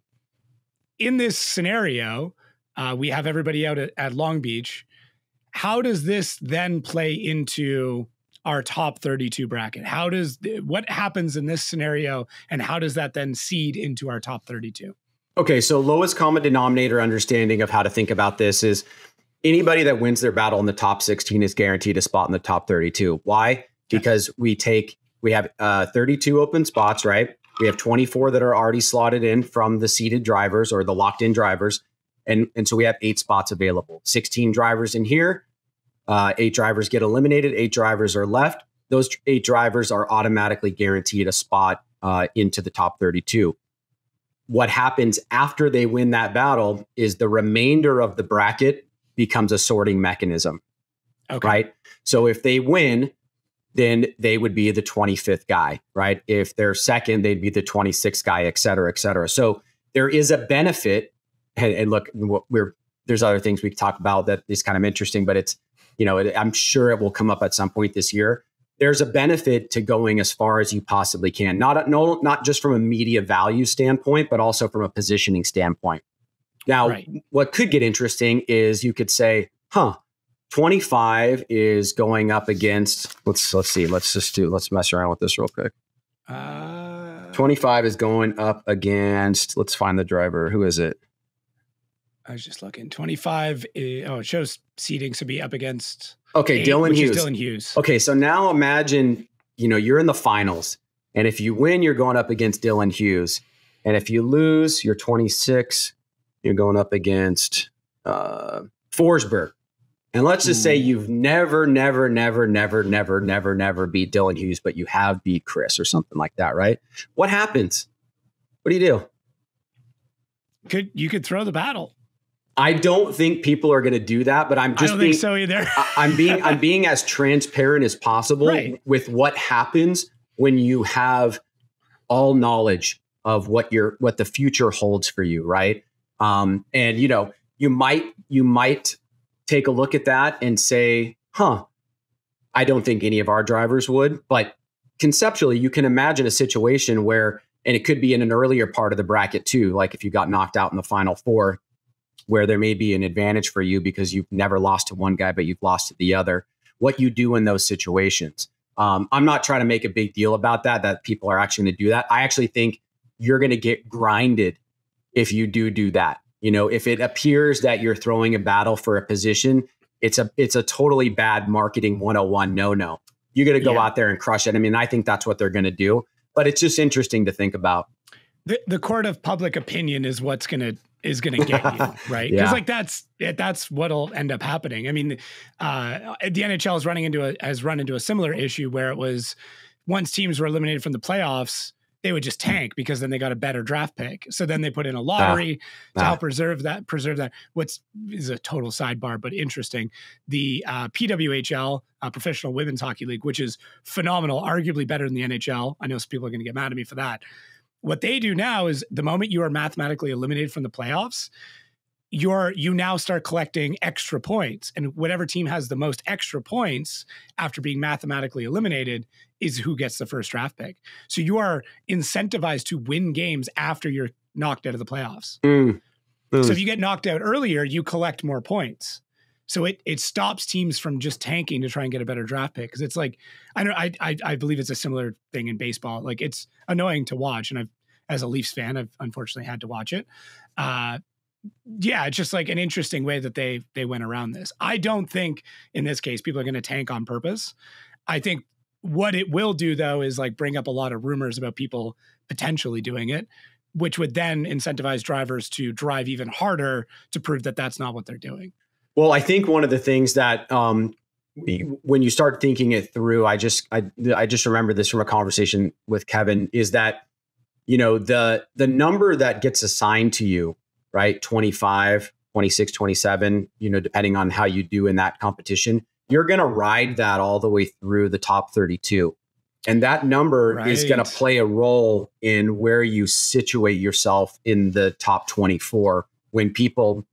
in this scenario, uh, we have everybody out at, at Long Beach. How does this then play into our top thirty-two bracket? How does, what happens in this scenario and how does that then seed into our top thirty-two? Okay, so lowest common denominator understanding of how to think about this is anybody that wins their battle in the top sixteen is guaranteed a spot in the top thirty-two. Why? Because we take, we have uh, thirty-two open spots, right? We have twenty-four that are already slotted in from the seated drivers or the locked in drivers. And, and so we have eight spots available, sixteen drivers in here. Uh, eight drivers get eliminated. Eight drivers are left. Those eight drivers are automatically guaranteed a spot uh, into the top thirty-two. What happens after they win that battle is the remainder of the bracket becomes a sorting mechanism, okay. right? So if they win, then they would be the twenty-fifth guy, right? If they're second, they'd be the twenty-sixth guy, et cetera, et cetera. So there is a benefit. And, and look, we're, there's other things we could talk about that is kind of interesting, but it's, you know, it, I'm sure it will come up at some point this year. There's a benefit to going as far as you possibly can. Not, no, not just from a media value standpoint, but also from a positioning standpoint. Now, right. what could get interesting is you could say, huh, twenty-five is going up against, let's, let's see, let's just do, let's mess around with this real quick. Uh, twenty-five is going up against, let's find the driver. Who is it? I was just looking. twenty-five, is, oh, it shows seeding to be up against. Okay, eight, Dylan Hughes. Dylan Hughes. Okay, so now imagine, you know, you're in the finals, and if you win, you're going up against Dylan Hughes, and if you lose, you're twenty-six, you're going up against uh, Forsberg. And let's just say you've never, never, never, never, never, never, never beat Dylan Hughes, but you have beat Chris or something like that, right? What happens? What do you do? Could you could throw the battle? I don't think people are going to do that, but I'm just I don't being, think so either. I'm being I'm being as transparent as possible right. with what happens when you have all knowledge of what your what the future holds for you, right? Um, and you know, you might you might. take a look at that and say, huh, I don't think any of our drivers would. But conceptually, you can imagine a situation where, and it could be in an earlier part of the bracket too, like if you got knocked out in the final four, where there may be an advantage for you because you've never lost to one guy, but you've lost to the other, what you do in those situations. Um, I'm not trying to make a big deal about that, that people are actually going to do that. I actually think you're going to get grinded if you do do that. You know, if it appears that you're throwing a battle for a position, it's a it's a totally bad marketing one oh one no-no. You're going to go yeah. out there and crush it. I mean, I think that's what they're going to do, but it's just interesting to think about. The, the court of public opinion is what's going to is going to get you, right? Because yeah. like that's that's what'll end up happening. I mean, uh, the N H L is running into a, has run into a similar issue where it was once teams were eliminated from the playoffs, they would just tank because then they got a better draft pick. So then they put in a lottery ah, to ah. help preserve that, preserve that. What's is a total sidebar, but interesting. The uh, P W H L, uh, Professional Women's Hockey League, which is phenomenal, arguably better than the N H L. I know some people are going to get mad at me for that. What they do now is the moment you are mathematically eliminated from the playoffs, you're, you now start collecting extra points, and whatever team has the most extra points after being mathematically eliminated is who gets the first draft pick. So you are incentivized to win games after you're knocked out of the playoffs. Mm. Mm. So if you get knocked out earlier, you collect more points. So it, it stops teams from just tanking to try and get a better draft pick. Cause it's like, I know, I, I, I believe it's a similar thing in baseball. Like it's annoying to watch. And I've, as a Leafs fan, I've unfortunately had to watch it. Uh, Yeah, it's just like an interesting way that they they went around this. I don't think in this case people are going to tank on purpose. I think what it will do, though, is like bring up a lot of rumors about people potentially doing it, which would then incentivize drivers to drive even harder to prove that that's not what they're doing. Well, I think one of the things that um, when you start thinking it through, I just I, I just remember this from a conversation with Kevin, is that, you know, the the number that gets assigned to you, right? twenty-five, twenty-six, twenty-seven, you know, depending on how you do in that competition, you're going to ride that all the way through the top thirty-two. And that number right. is going to play a role in where you situate yourself in the top twenty-four. When people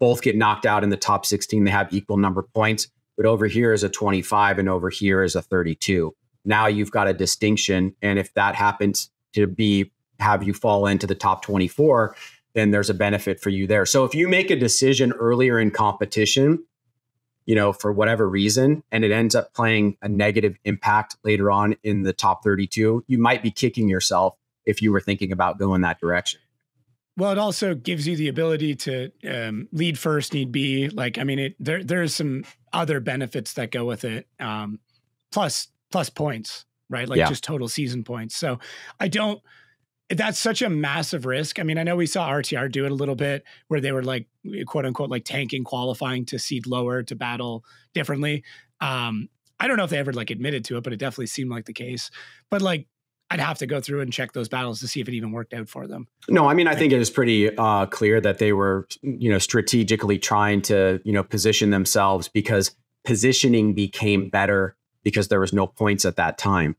both get knocked out in the top sixteen, they have equal number of points, but over here is a twenty-five and over here is a thirty-two. Now you've got a distinction. And if that happens to be, have you fall into the top twenty-four, then there's a benefit for you there. So if you make a decision earlier in competition, you know, for whatever reason, and it ends up playing a negative impact later on in the top thirty-two, you might be kicking yourself if you were thinking about going that direction. Well, it also gives you the ability to um, lead first, need be. Like, I mean, it, there there's some other benefits that go with it, um, plus plus points, right? Like yeah. just total season points. So I don't... That's such a massive risk. I mean, I know we saw R T R do it a little bit where they were like, quote unquote, like tanking qualifying to seed lower to battle differently. Um, I don't know if they ever like admitted to it, but it definitely seemed like the case. But like, I'd have to go through and check those battles to see if it even worked out for them. No, I mean, I think it was pretty uh, clear that they were, you know, strategically trying to, you know, position themselves because positioning became better because there was no points at that time.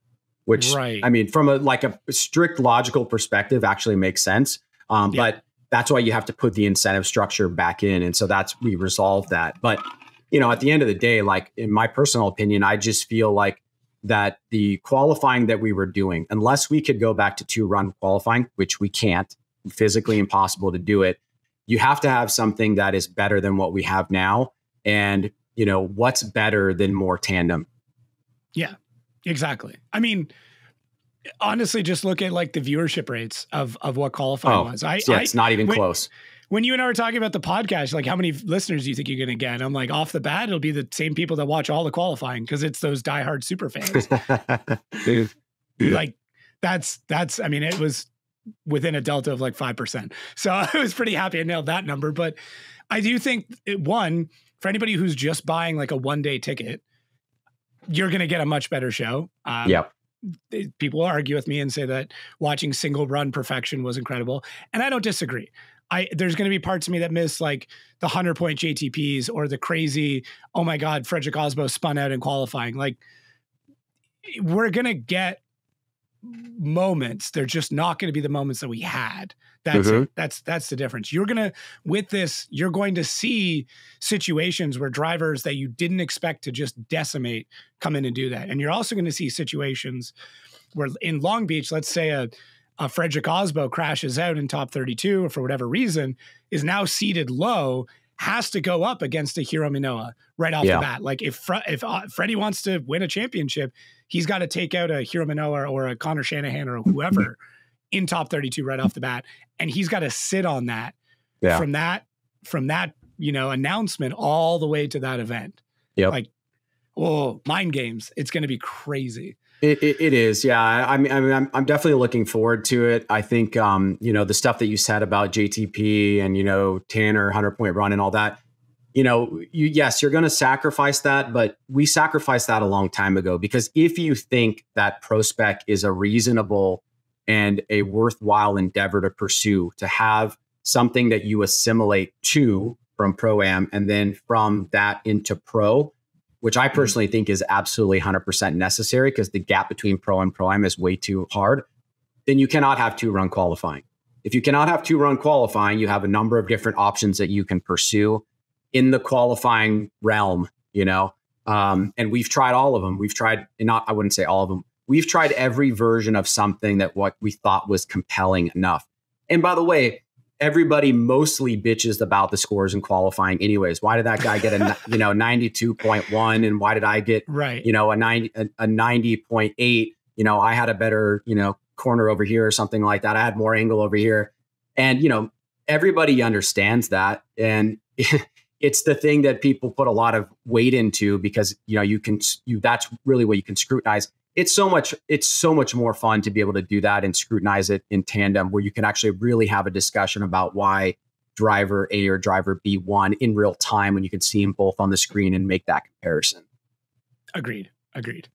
Which, right. I mean, from a like a strict logical perspective actually makes sense. Um, yeah. But that's why you have to put the incentive structure back in. And so that's, we resolved that. But, you know, at the end of the day, like in my personal opinion, I just feel like that the qualifying that we were doing, unless we could go back to two run qualifying, which we can't, physically impossible to do it. You have to have something that is better than what we have now. And, you know, what's better than more tandem? Yeah. Exactly. I mean, honestly just look at like the viewership rates of of what qualifying oh, was. I, yeah, I, it's not even when, close. When you and I were talking about the podcast, like how many listeners do you think you're going to get? And I'm like, off the bat, it'll be the same people that watch all the qualifying because it's those diehard super fans. Dude. Like that's that's. I mean, it was within a delta of like five percent. So I was pretty happy I nailed that number. But I do think it, one, for anybody who's just buying like a one day ticket, you're going to get a much better show. Um, yeah. People argue with me and say that watching single run perfection was incredible. And I don't disagree. I there's going to be parts of me that miss like the hundred point J T Ps or the crazy, oh my God, Frederick Osbo spun out in qualifying. Like we're going to get moments. They're just not going to be the moments that we had. That's mm-hmm. it. That's, that's the difference. You're going to, with this, you're going to see situations where drivers that you didn't expect to just decimate come in and do that. And you're also going to see situations where in Long Beach, let's say a, a Frederick Osbo crashes out in top thirty-two or for whatever reason is now seated low, has to go up against a Hiro Minowa right off yeah. the bat. Like if, Fre if uh, Freddie wants to win a championship, he's got to take out a Hiro Minowa or a Connor Shanahan or whoever in top thirty-two right off the bat. And he's got to sit on that yeah. from that, from that, you know, announcement all the way to that event. Yep. Like, oh, mind games. It's going to be crazy. It, it, it is. Yeah. I mean, I mean, I'm, I'm definitely looking forward to it. I think, um, you know, the stuff that you said about J T P and, you know, Tanner hundred point run and all that, you know, you, yes, you're going to sacrifice that, but we sacrificed that a long time ago, because if you think that pro spec is a reasonable and a worthwhile endeavor to pursue, to have something that you assimilate to from Pro-Am and then from that into pro, which I personally think is absolutely one hundred percent necessary because the gap between pro and Pro-Am is way too hard, then you cannot have two-run qualifying. If you cannot have two-run qualifying, you have a number of different options that you can pursue in the qualifying realm, you know? Um, and we've tried all of them. We've tried, not, I wouldn't say all of them, we've tried every version of something that what we thought was compelling enough. And by the way, everybody mostly bitches about the scores in qualifying anyways. Why did that guy get a you know ninety-two point one and why did I get right. you know a ninety point eight? You know, I had a better, you know, corner over here or something like that. I had more angle over here. And you know, everybody understands that, and it's the thing that people put a lot of weight into because you know, you can you that's really what you can scrutinize. It's so much, it's so much more fun to be able to do that and scrutinize it in tandem, where you can actually really have a discussion about why driver A or driver B won in real time when you can see them both on the screen and make that comparison. Agreed. Agreed.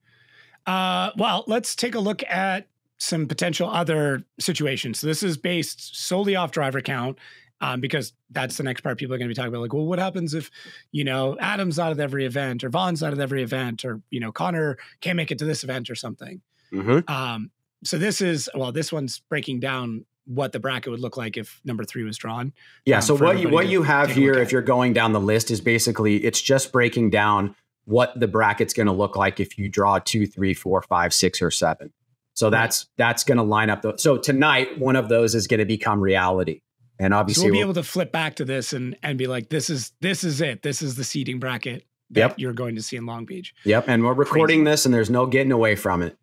Uh, well, let's take a look at some potential other situations. So this is based solely off driver count, um, because that's the next part people are going to be talking about. Like, well, what happens if, you know, Adam's out of every event or Vaughn's out of every event or, you know, Connor can't make it to this event or something. Mm-hmm. Um, so this is, well, this one's breaking down what the bracket would look like if number three was drawn. Yeah. Um, so what you, what you have here, if you're going down the list, is basically, it's just breaking down what the bracket's going to look like if you draw two, three, four, five, six, or seven. So right. that's, that's going to line up. The, so tonight, one of those is going to become reality. And obviously so we'll be able to flip back to this and, and be like, this is, this is it. This is the seeding bracket that yep. you're going to see in Long Beach. Yep. And we're recording Crazy. this and there's no getting away from it.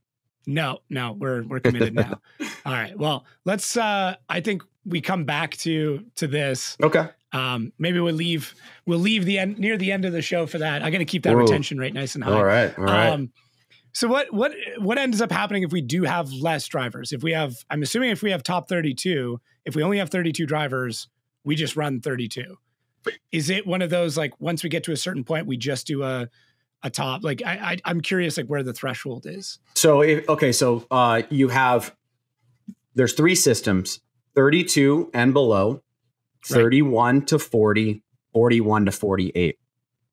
No, no, we're, we're committed now. All right. Well, let's, uh, I think we come back to, to this. Okay. Um, maybe we'll leave, we'll leave the end near the end of the show for that. I got to keep that Whoa. retention rate nice and high. All right. All right. Um, so what, what, what ends up happening if we do have less drivers? If we have, I'm assuming if we have top thirty-two, if we only have thirty-two drivers, we just run thirty-two. Is it one of those, like, once we get to a certain point, we just do a, a top? Like, I, I, I'm curious, like, where the threshold is. So, if, okay, so uh, you have, there's three systems, thirty-two and below, thirty-one right. to forty, forty-one to forty-eight.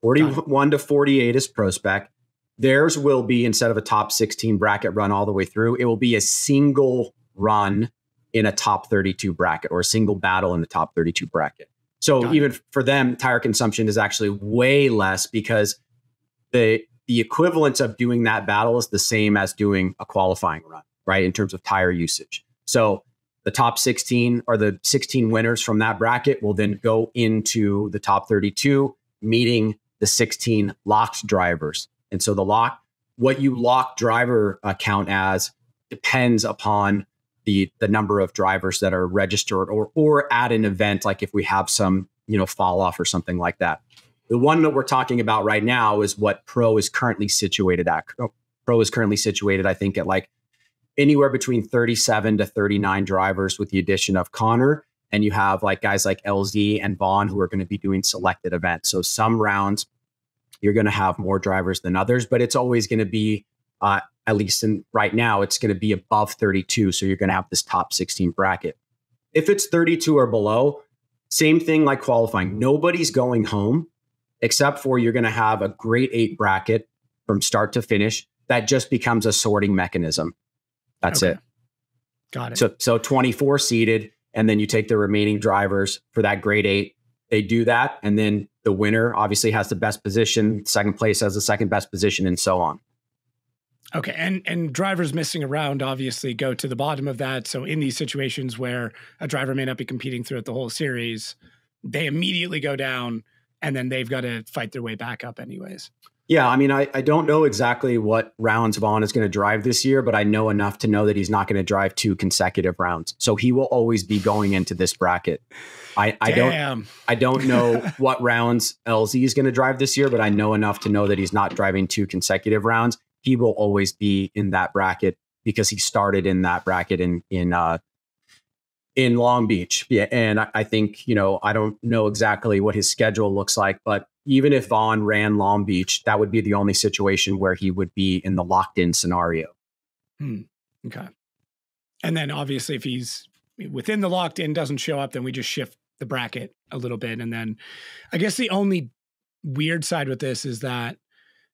forty-one to forty-eight is pro spec. Theirs will be, instead of a top sixteen bracket run all the way through, it will be a single run in a top thirty-two bracket, or a single battle in the top thirty-two bracket. So Got even it. for them, tire consumption is actually way less, because the the equivalence of doing that battle is the same as doing a qualifying run, right? In terms of tire usage. So the top sixteen, or the sixteen winners from that bracket, will then go into the top thirty-two, meeting the sixteen locked drivers. And so the lock, what you lock driver account as depends upon the the number of drivers that are registered, or or at an event, like if we have some, you know, fall off or something like that. The one that we're talking about right now is what Pro is currently situated at. Pro is currently situated, I think, at like anywhere between thirty-seven to thirty-nine drivers, with the addition of Connor. And you have like guys like L Z and Vaughn who are going to be doing selected events. So some rounds you're going to have more drivers than others, but it's always going to be, uh, at least in right now, it's going to be above thirty-two. So you're going to have this top sixteen bracket. If it's thirty-two or below, same thing like qualifying. Nobody's going home, except for you're going to have a great eight bracket from start to finish that just becomes a sorting mechanism. That's okay. It. Got it. So, so twenty-four seeded, and then you take the remaining drivers for that grade eight. They do that, and then the winner obviously has the best position. Second place has the second best position, and so on. Okay, and and drivers missing a round obviously go to the bottom of that. So in these situations where a driver may not be competing throughout the whole series, they immediately go down, and then they've got to fight their way back up anyways. Yeah, I mean, I, I don't know exactly what rounds Vaughn is going to drive this year, but I know enough to know that he's not going to drive two consecutive rounds. So he will always be going into this bracket. I, I don't I don't know what rounds L Z is going to drive this year, but I know enough to know that he's not driving two consecutive rounds. He will always be in that bracket because he started in that bracket in in uh, in Long Beach. Yeah, and I, I think, you know, I don't know exactly what his schedule looks like, but even if Vaughn ran Long Beach, that would be the only situation where he would be in the locked-in scenario. Hmm. Okay. And then obviously if he's within the locked-in, doesn't show up, then we just shift the bracket a little bit. And then I guess the only weird side with this is that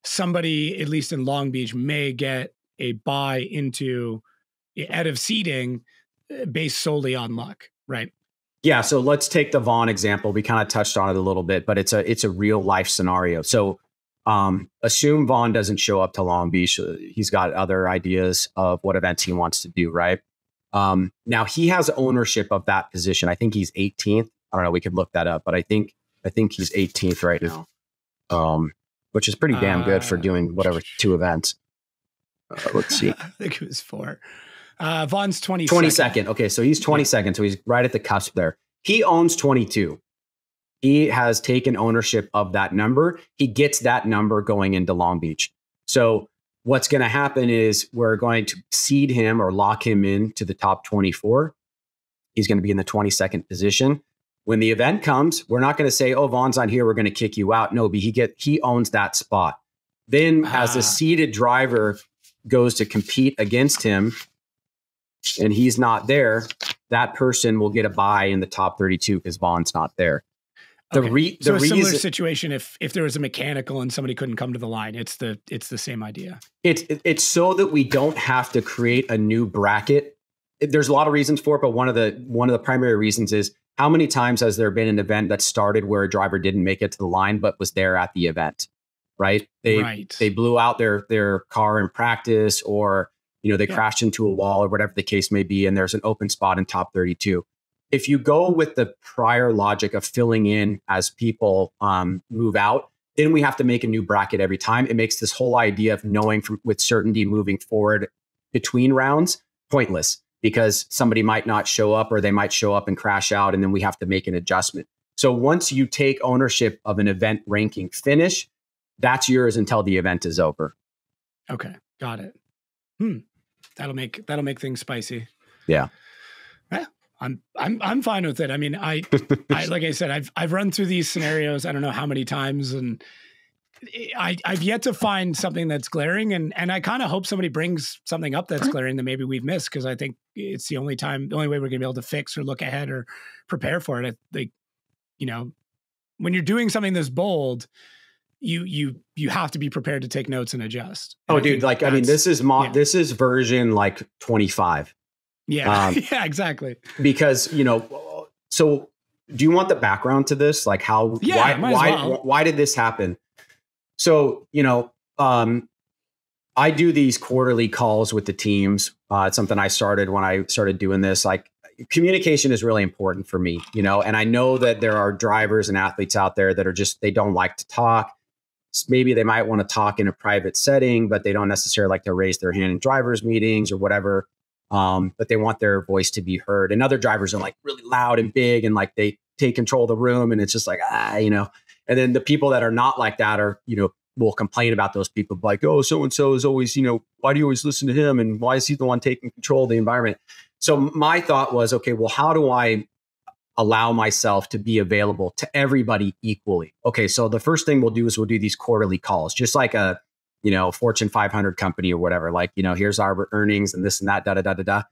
somebody, at least in Long Beach, may get a buy into out of seeding based solely on luck, right? Yeah, so let's take the Vaughn example. We kind of touched on it a little bit, but it's a it's a real life scenario. So um, assume Vaughn doesn't show up to Long Beach. He's got other ideas of what events he wants to do, right? Um, now he has ownership of that position. I think he's eighteenth. I don't know. We could look that up, but I think I think he's eighteenth right now, um, which is pretty damn good for doing whatever two events. Uh, let's see. I think it was four. Uh, Vaughn's twenty-second. twenty-second. Okay, so he's twenty-second. So he's right at the cusp there. He owns twenty-two. He has taken ownership of that number. He gets that number going into Long Beach. So what's going to happen is we're going to seed him or lock him in to the top twenty-four. He's going to be in the twenty-second position. When the event comes, we're not going to say, oh, Vaughn's on here, we're going to kick you out. No, but he get he owns that spot. Then ah. as the seeded driver goes to compete against him, and he's not there, that person will get a bye in the top thirty-two because Vaughn's not there. The okay. re the so a similar situation if if there was a mechanical and somebody couldn't come to the line, it's the it's the same idea. It's it's so that we don't have to create a new bracket. There's a lot of reasons for it, but one of the one of the primary reasons is how many times has there been an event that started where a driver didn't make it to the line but was there at the event, right? They right. they blew out their their car in practice, or you know, they yeah. crashed into a wall or whatever the case may be, and there's an open spot in top thirty-two. If you go with the prior logic of filling in as people um, move out, then we have to make a new bracket every time. It makes this whole idea of knowing from, with certainty moving forward between rounds pointless, because somebody might not show up, or they might show up and crash out, and then we have to make an adjustment. So once you take ownership of an event ranking finish, that's yours until the event is over. Okay, got it. Hmm. That'll make that'll make things spicy. Yeah. Yeah. I'm I'm I'm fine with it. I mean, I, I like I said, I've I've run through these scenarios I don't know how many times, and I I've yet to find something that's glaring, and and I kind of hope somebody brings something up that's glaring that maybe we've missed, because I think it's the only time the only way we're gonna be able to fix or look ahead or prepare for it. Like, you know, when you're doing something this bold, you you you have to be prepared to take notes and adjust. And oh, I dude, like I mean, this is mo yeah. this is version like twenty-five. Yeah, um, yeah, exactly. Because you know, so do you want the background to this? Like how? Yeah, why why, well. why did this happen? So you know, um, I do these quarterly calls with the teams. Uh, it's something I started when I started doing this. Like communication is really important for me, you know, and I know that there are drivers and athletes out there that are just they don't like to talk. maybe they might want to talk in a private setting, but they don't necessarily like to raise their hand in drivers' meetings or whatever. Um, but they want their voice to be heard. And other drivers are like really loud and big and like they take control of the room. And it's just like, ah, you know, and then the people that are not like that are, you know, will complain about those people like, oh, so-and-so is always, you know, why do you always listen to him? And why is he the one taking control of the environment? So my thought was, okay, well, how do I allow myself to be available to everybody equally? Okay, so the first thing we'll do is we'll do these quarterly calls, just like a, you know, Fortune five hundred company or whatever, like, you know, here's our earnings and this and that, da, da, da, da, da.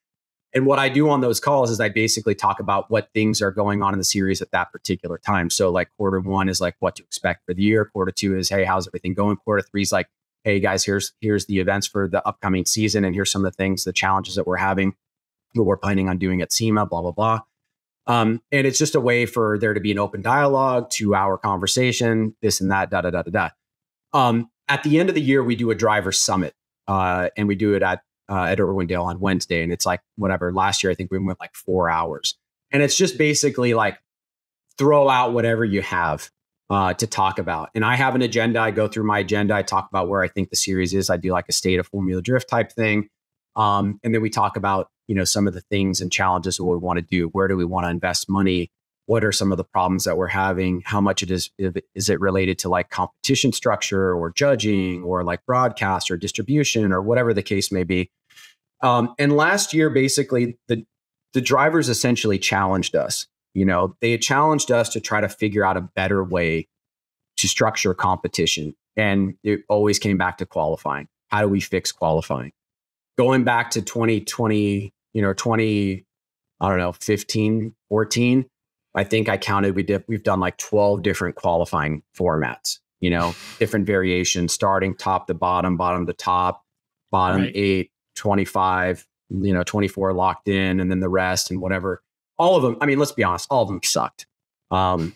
And what I do on those calls is I basically talk about what things are going on in the series at that particular time. So like quarter one is like what to expect for the year. Quarter two is, hey, how's everything going? Quarter three is like, hey guys, here's, here's the events for the upcoming season. And here's some of the things, the challenges that we're having, what we're planning on doing at SEMA, blah, blah, blah. Um, and it's just a way for there to be an open dialogue, two hour conversation, this and that, da, da, da, da, da. Um, at the end of the year, we do a driver summit uh, and we do it at, Uh, at Irwindale on Wednesday. And it's like, whatever, last year, I think we went like four hours. And it's just basically like, throw out whatever you have uh, to talk about. And I have an agenda. I go through my agenda. I talk about where I think the series is. I do like a state of Formula Drift type thing. Um, and then we talk about, you know, some of the things and challenges that we want to do. Where do we want to invest money? What are some of the problems that we're having? How much it is, is it related to like competition structure or judging or like broadcast or distribution or whatever the case may be. Um, and last year, basically, the the drivers essentially challenged us. You know, they had challenged us to try to figure out a better way to structure competition. And it always came back to qualifying. How do we fix qualifying? Going back to twenty twenty, you know, twenty, I don't know, fifteen, fourteen, I think I counted, we did, we've done like twelve different qualifying formats, you know, different variations, starting top to bottom, bottom to top, bottom right. eight. twenty-five, you know, twenty-four locked in, and then the rest and whatever. All of them. I mean, let's be honest, all of them sucked, um,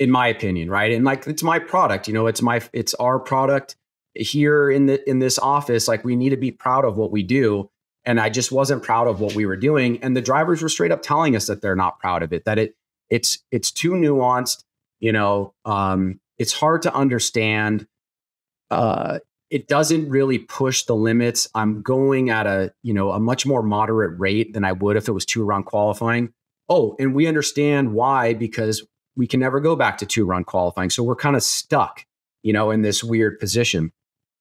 in my opinion, right? And like, it's my product, you know, it's my, it's our product here in the in this office. Like, we need to be proud of what we do, and I just wasn't proud of what we were doing. And the drivers were straight up telling us that they're not proud of it. That it it's it's too nuanced, you know. Um, it's hard to understand. Uh, It doesn't really push the limits. I'm going at a, you know, a much more moderate rate than I would if it was two round qualifying. Oh, and we understand why, because we can never go back to two round qualifying. So we're kind of stuck, you know, in this weird position.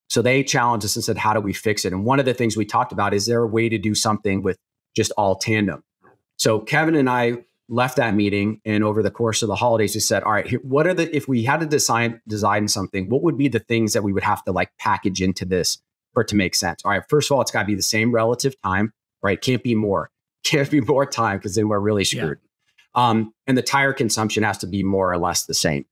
So they challenged us and said, how do we fix it? And one of the things we talked about is there a way to do something with just all tandem. So Kevin and I left that meeting, and over the course of the holidays, we said, all right, what are the, if we had to design, design something, what would be the things that we would have to like package into this for it to make sense? All right, first of all, it's got to be the same relative time, right? Can't be more, can't be more time, because then we're really screwed. Yeah. Um, and the tire consumption has to be more or less the same.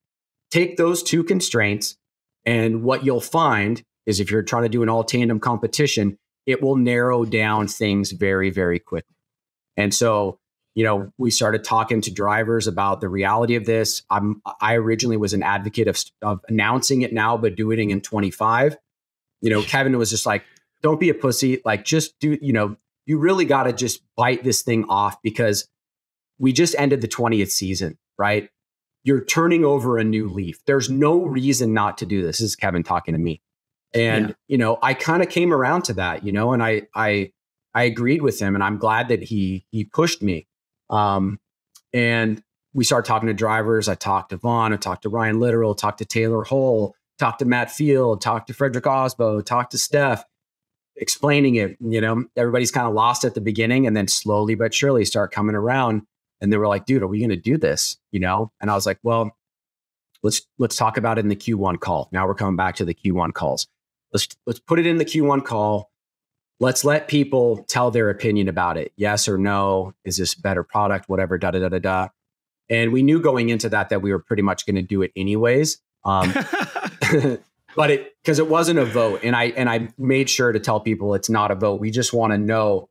Take those two constraints, and what you'll find is if you're trying to do an all tandem competition, it will narrow down things very, very quickly. And so, you know, we started talking to drivers about the reality of this. I'm, I originally was an advocate of, of announcing it now, but doing it in twenty-five. You know, Kevin was just like, don't be a pussy. Like, just do, you know, you really got to just bite this thing off, because we just ended the twentieth season, right? You're turning over a new leaf. There's no reason not to do this. This is Kevin talking to me. And, yeah. you know, I kind of came around to that, you know, and I, I, I agreed with him, and I'm glad that he, he pushed me. Um, and we started talking to drivers. I talked to Vaughn, I talked to Ryan Litteral, talked to Taylor Hull, talked to Matt Field, talked to Frederick Osbo, talked to Steph, explaining it. You know, everybody's kind of lost at the beginning, and then slowly but surely start coming around. And they were like, dude, are we going to do this? You know? And I was like, well, let's, let's talk about it in the Q one call. Now we're coming back to the Q one calls. Let's, let's put it in the Q one call. Let's let people tell their opinion about it. Yes or no. Is this a better product? Whatever, da, da, da, da, da. And we knew going into that, that we were pretty much going to do it anyways. Um, but it, cause it wasn't a vote. And I, and I made sure to tell people it's not a vote. We just want to know,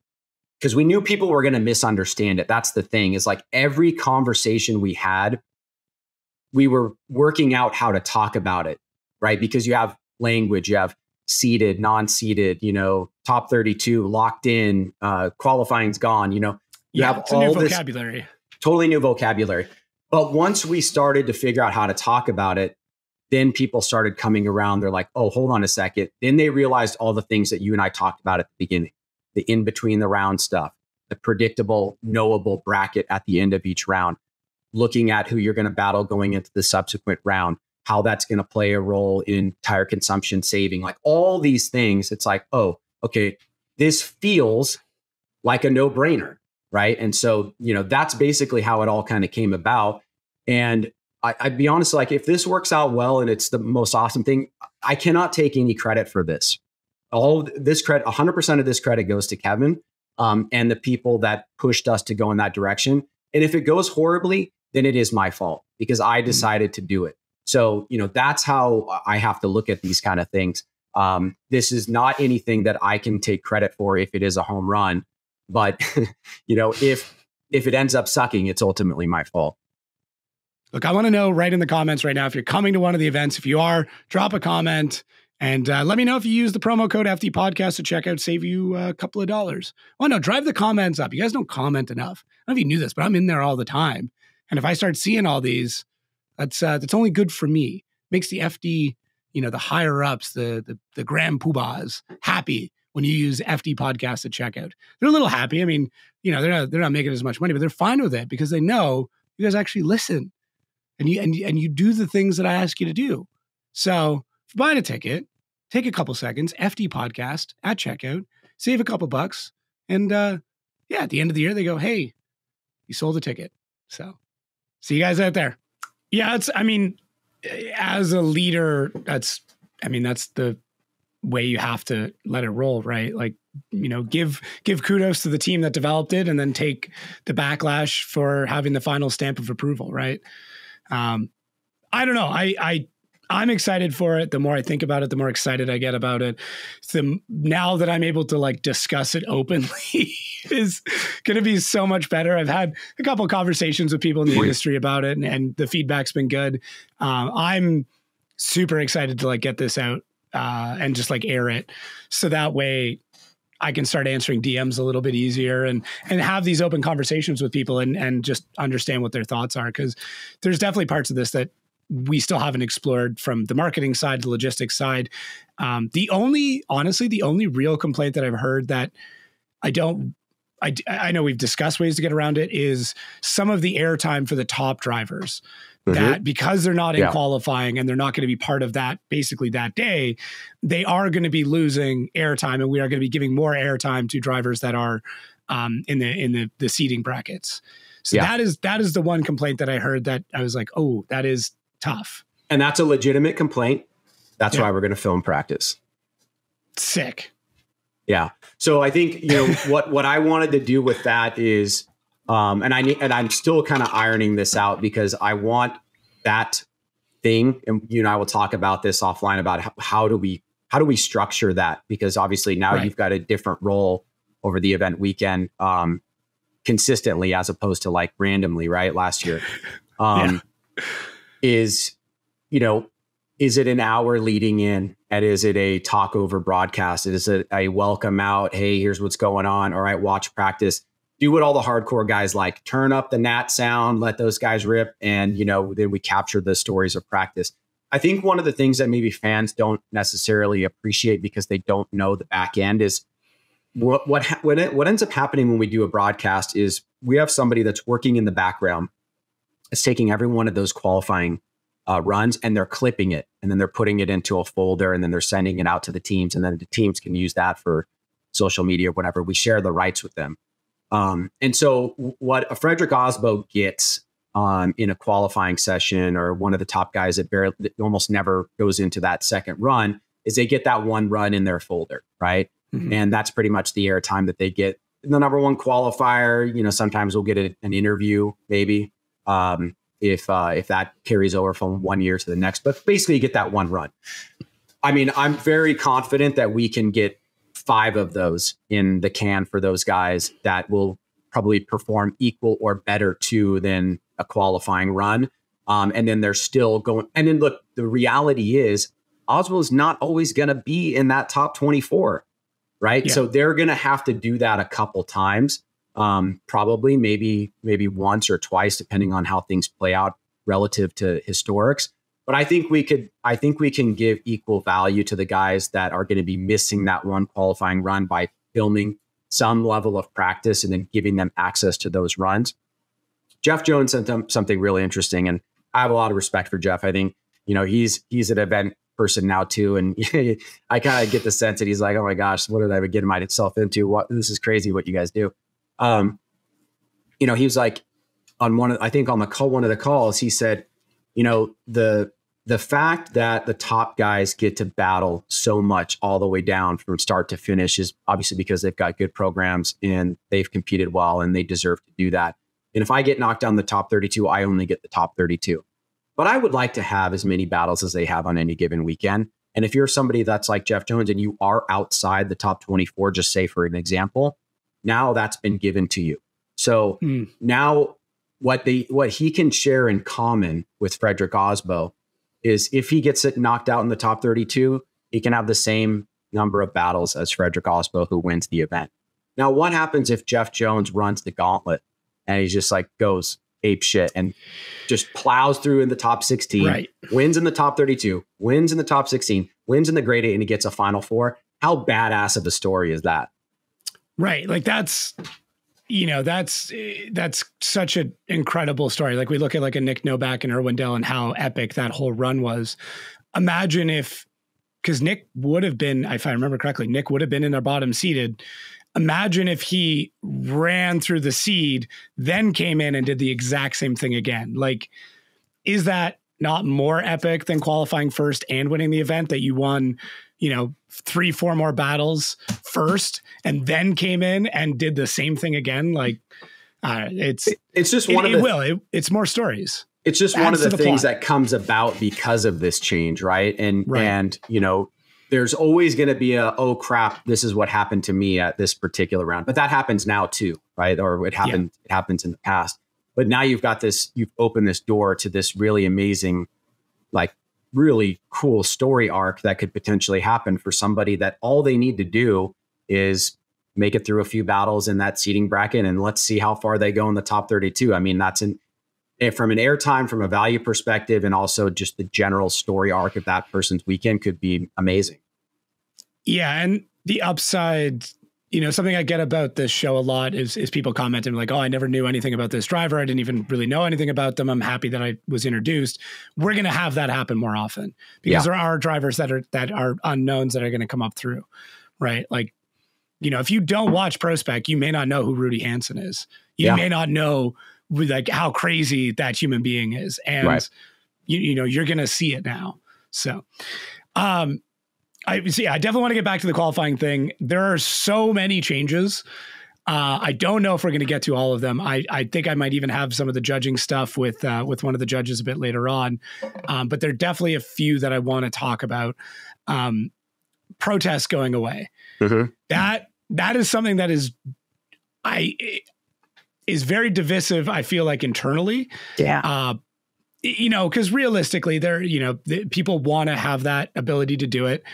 cause we knew people were going to misunderstand it. That's the thing, is like every conversation we had, we were working out how to talk about it. Right. Because you have language, you have seated, non-seated, you know, top thirty-two, locked in, uh, qualifying's gone, you know, you yeah, have it's all a new vocabulary. This totally new vocabulary. But once we started to figure out how to talk about it, then people started coming around. They're like, oh, hold on a second. Then they realized all the things that you and I talked about at the beginning, the in between the round stuff, the predictable, knowable bracket at the end of each round, looking at who you're going to battle going into the subsequent round, how that's going to play a role in tire consumption saving, like all these things. It's like, oh, okay, this feels like a no-brainer, right? And so, you know, that's basically how it all kind of came about. And I, I'd be honest, like if this works out well and it's the most awesome thing, I cannot take any credit for this. All of this credit, one hundred percent of this credit goes to Kevin um, and the people that pushed us to go in that direction. And if it goes horribly, then it is my fault because I decided to do it. So, you know, that's how I have to look at these kind of things. Um, this is not anything that I can take credit for if it is a home run. But, you know, if if it ends up sucking, it's ultimately my fault. Look, I want to know right in the comments right now, if you're coming to one of the events, if you are, drop a comment and uh, let me know if you use the promo code F D Podcast to check out, save you a couple of dollars. Oh, no, drive the comments up. You guys don't comment enough. I don't know if you knew this, but I'm in there all the time. And if I start seeing all these, that's uh, that's only good for me. Makes the F D, you know, the higher ups, the the, the grand poobahs happy when you use F D Podcast at checkout. They're a little happy. I mean, you know, they're not, they're not making as much money, but they're fine with it because they know you guys actually listen and you, and, and you do the things that I ask you to do. So if you're buying a ticket, take a couple seconds, F D Podcast at checkout, save a couple bucks. And uh, yeah, at the end of the year, they go, hey, you sold a ticket. So see you guys out there. Yeah, it's, I mean, as a leader, that's, I mean, that's the way you have to let it roll, right? Like, you know, give give kudos to the team that developed it and then take the backlash for having the final stamp of approval, right? Um, I don't know. I, I, I'm excited for it. The more I think about it, the more excited I get about it. The, now that I'm able to like discuss it openly is going to be so much better. I've had a couple of conversations with people in the industry about it and, and the feedback's been good. Um, I'm super excited to like get this out Uh, and just like air it. So that way I can start answering D Ms a little bit easier and, and have these open conversations with people and, and just understand what their thoughts are. Cause there's definitely parts of this that we still haven't explored from the marketing side, the logistics side. Um, the only, honestly, the only real complaint that I've heard that I don't, I, I know we've discussed ways to get around it is some of the airtime for the top drivers. That because they're not in yeah. qualifying and they're not going to be part of that, basically that day, they are going to be losing airtime, and we are going to be giving more airtime to drivers that are um, in the in the, the seeding brackets. So yeah. that is that is the one complaint that I heard that I was like, oh, that is tough. And that's a legitimate complaint. That's yeah. why we're going to film practice. Sick. Yeah. So I think, you know, what what I wanted to do with that is. Um, and I need, and I'm still kind of ironing this out because I want that thing. And you and I will talk about this offline about how, how do we how do we structure that, because obviously now right. you've got a different role over the event weekend um, consistently as opposed to like randomly, right? Last year um, yeah. is, you know, is it an hour leading in? And is it a talk over broadcast? Is it a welcome out? Hey, here's what's going on. All right, watch practice. Do what all the hardcore guys like, turn up the Nat sound, let those guys rip. And, you know, then we capture the stories of practice. I think one of the things that maybe fans don't necessarily appreciate because they don't know the back end is what, what, when it, what ends up happening when we do a broadcast is we have somebody that's working in the background. It's taking every one of those qualifying uh, runs and they're clipping it and then they're putting it into a folder and then they're sending it out to the teams. And then the teams can use that for social media or whatever. We share the rights with them. Um, and so what a Frederick Osbo gets um, in a qualifying session, or one of the top guys that barely that almost never goes into that second run, is they get that one run in their folder, right? Mm-hmm. And that's pretty much the airtime that they get. The number one qualifier, you know, sometimes we'll get a, an interview, maybe um, if uh, if that carries over from one year to the next. But basically, you get that one run. I mean, I'm very confident that we can get five of those in the can for those guys that will probably perform equal or better to than a qualifying run. Um, and then they're still going. And then look, the reality is Oswald is not always going to be in that top twenty-four, right? Yeah. So they're going to have to do that a couple times. Um, probably maybe, maybe once or twice, depending on how things play out relative to historics. But I think we could, I think we can give equal value to the guys that are going to be missing that one qualifying run by filming some level of practice and then giving them access to those runs. Jeff Jones sent them something really interesting, and I have a lot of respect for Jeff. I think, you know, he's, he's an event person now too. And I kind of get the sense that he's like, oh my gosh, what did I get myself into? What, this is crazy what you guys do. Um, you know, he was like on one of, I think on the call, one of the calls, he said, you know, the, the fact that the top guys get to battle so much all the way down from start to finish is obviously because they've got good programs and they've competed well and they deserve to do that. And if I get knocked down the top thirty-two, I only get the top thirty-two. But I would like to have as many battles as they have on any given weekend. And if you're somebody that's like Jeff Jones and you are outside the top twenty-four, just say for an example, now that's been given to you. So mm. now what they what he can share in common with Frederick Osbo is if he gets it knocked out in the top thirty-two, he can have the same number of battles as Frederick Osbo, who wins the event. Now, what happens if Jeff Jones runs the gauntlet and he just like goes ape shit and just plows through in the top sixteen, right. wins in the top thirty-two, wins in the top sixteen, wins in the grade eight, and he gets a final four? How badass of a story is that? Right. Like that's, you know, that's, that's such an incredible story. Like we look at like a Nick Novak and Irwindale and how epic that whole run was. Imagine if, cause Nick would have been, if I remember correctly, Nick would have been in their bottom seeded. Imagine if he ran through the seed, then came in and did the exact same thing again. Like, is that not more epic than qualifying first and winning the event, that you won, you know, three, four more battles first and then came in and did the same thing again? Like, uh, it's, it, it's just one it, of the, it will, it, it's more stories. It's just Adds one of the, the things plot. that comes about because of this change. Right. And, right. and, you know, there's always going to be a, oh crap, this is what happened to me at this particular round. But that happens now too, right? Or it happened, yeah. it happens in the past. But now you've got this, you've opened this door to this really amazing, like really cool story arc that could potentially happen for somebody that all they need to do is make it through a few battles in that seeding bracket. And let's see how far they go in the top thirty-two. I mean, that's an, from an airtime, from a value perspective, and also just the general story arc of that person's weekend could be amazing. Yeah. And the upside, you know, something I get about this show a lot is, is people commenting like, oh, I never knew anything about this driver. I didn't even really know anything about them. I'm happy that I was introduced. We're going to have that happen more often because yeah. there are drivers that are, that are unknowns that are going to come up through, right? Like, you know, if you don't watch Pro Spec, you may not know who Rudy Hansen is. You yeah. may not know like how crazy that human being is. And, right. you, you know, you're going to see it now. So, um, I see. I definitely want to get back to the qualifying thing. There are so many changes. Uh, I don't know if we're going to get to all of them. I, I think I might even have some of the judging stuff with uh, with one of the judges a bit later on. Um, but there are definitely a few that I want to talk about. Um, protests going away. Mm-hmm. That that is something that is I is very divisive. I feel like internally. Yeah. Uh, you know, because realistically there, you know, the, people want to have that ability to do it.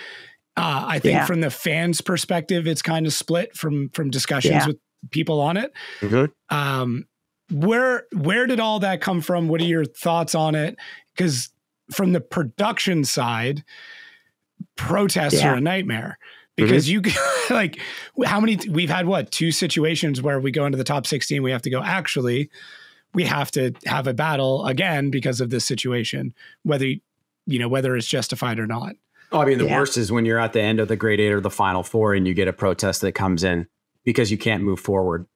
Uh, I think yeah. from the fans' perspective, it's kind of split from, from discussions yeah. with people on it. Mm-hmm. Um, where, where did all that come from? What are your thoughts on it? Because from the production side, protests yeah. are a nightmare because mm-hmm. you like how many, we've had what, two situations where we go into the top sixteen, we have to go, actually, we have to have a battle again because of this situation, whether, you know, whether it's justified or not. Oh, I mean, the yeah. worst is when you're at the end of the grade eight or the final four and you get a protest that comes in because you can't move forward.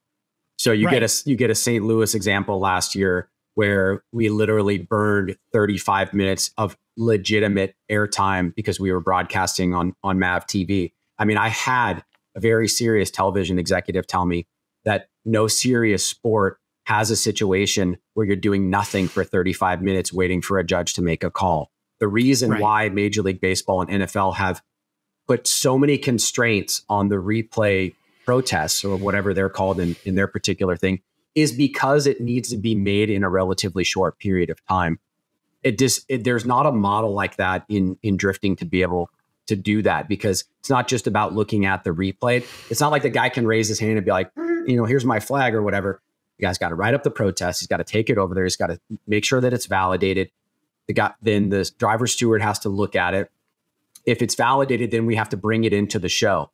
So you right. get a, you get a Saint Louis example last year where we literally burned thirty-five minutes of legitimate airtime because we were broadcasting on, on M A V T V. I mean, I had a very serious television executive tell me that no serious sport has a situation where you're doing nothing for thirty-five minutes waiting for a judge to make a call. The reason right. why Major League Baseball and N F L have put so many constraints on the replay protests or whatever they're called in, in their particular thing is because it needs to be made in a relatively short period of time. It just, it, there's not a model like that in, in drifting to be able to do that, because it's not just about looking at the replay. It's not like the guy can raise his hand and be like, you know, here's my flag or whatever. You guys got to write up the protest. He's got to take it over there. He's got to make sure that it's validated. The guy, then the driver steward has to look at it. If it's validated, then we have to bring it into the show.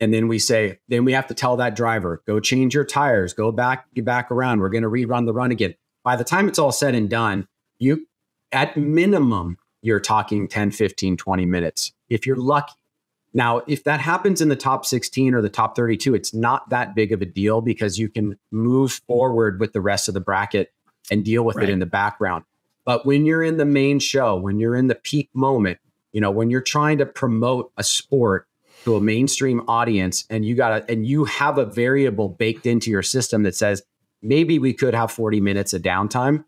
And then we say, then we have to tell that driver, go change your tires, go back, get back around. We're going to rerun the run again. By the time it's all said and done, you, at minimum, you're talking ten, fifteen, twenty minutes, if you're lucky. Now, if that happens in the top sixteen or the top thirty-two, it's not that big of a deal because you can move forward with the rest of the bracket and deal with right. it in the background. But when you're in the main show, when you're in the peak moment, you know, when you're trying to promote a sport to a mainstream audience, and you got to, and you have a variable baked into your system that says, maybe we could have forty minutes of downtime,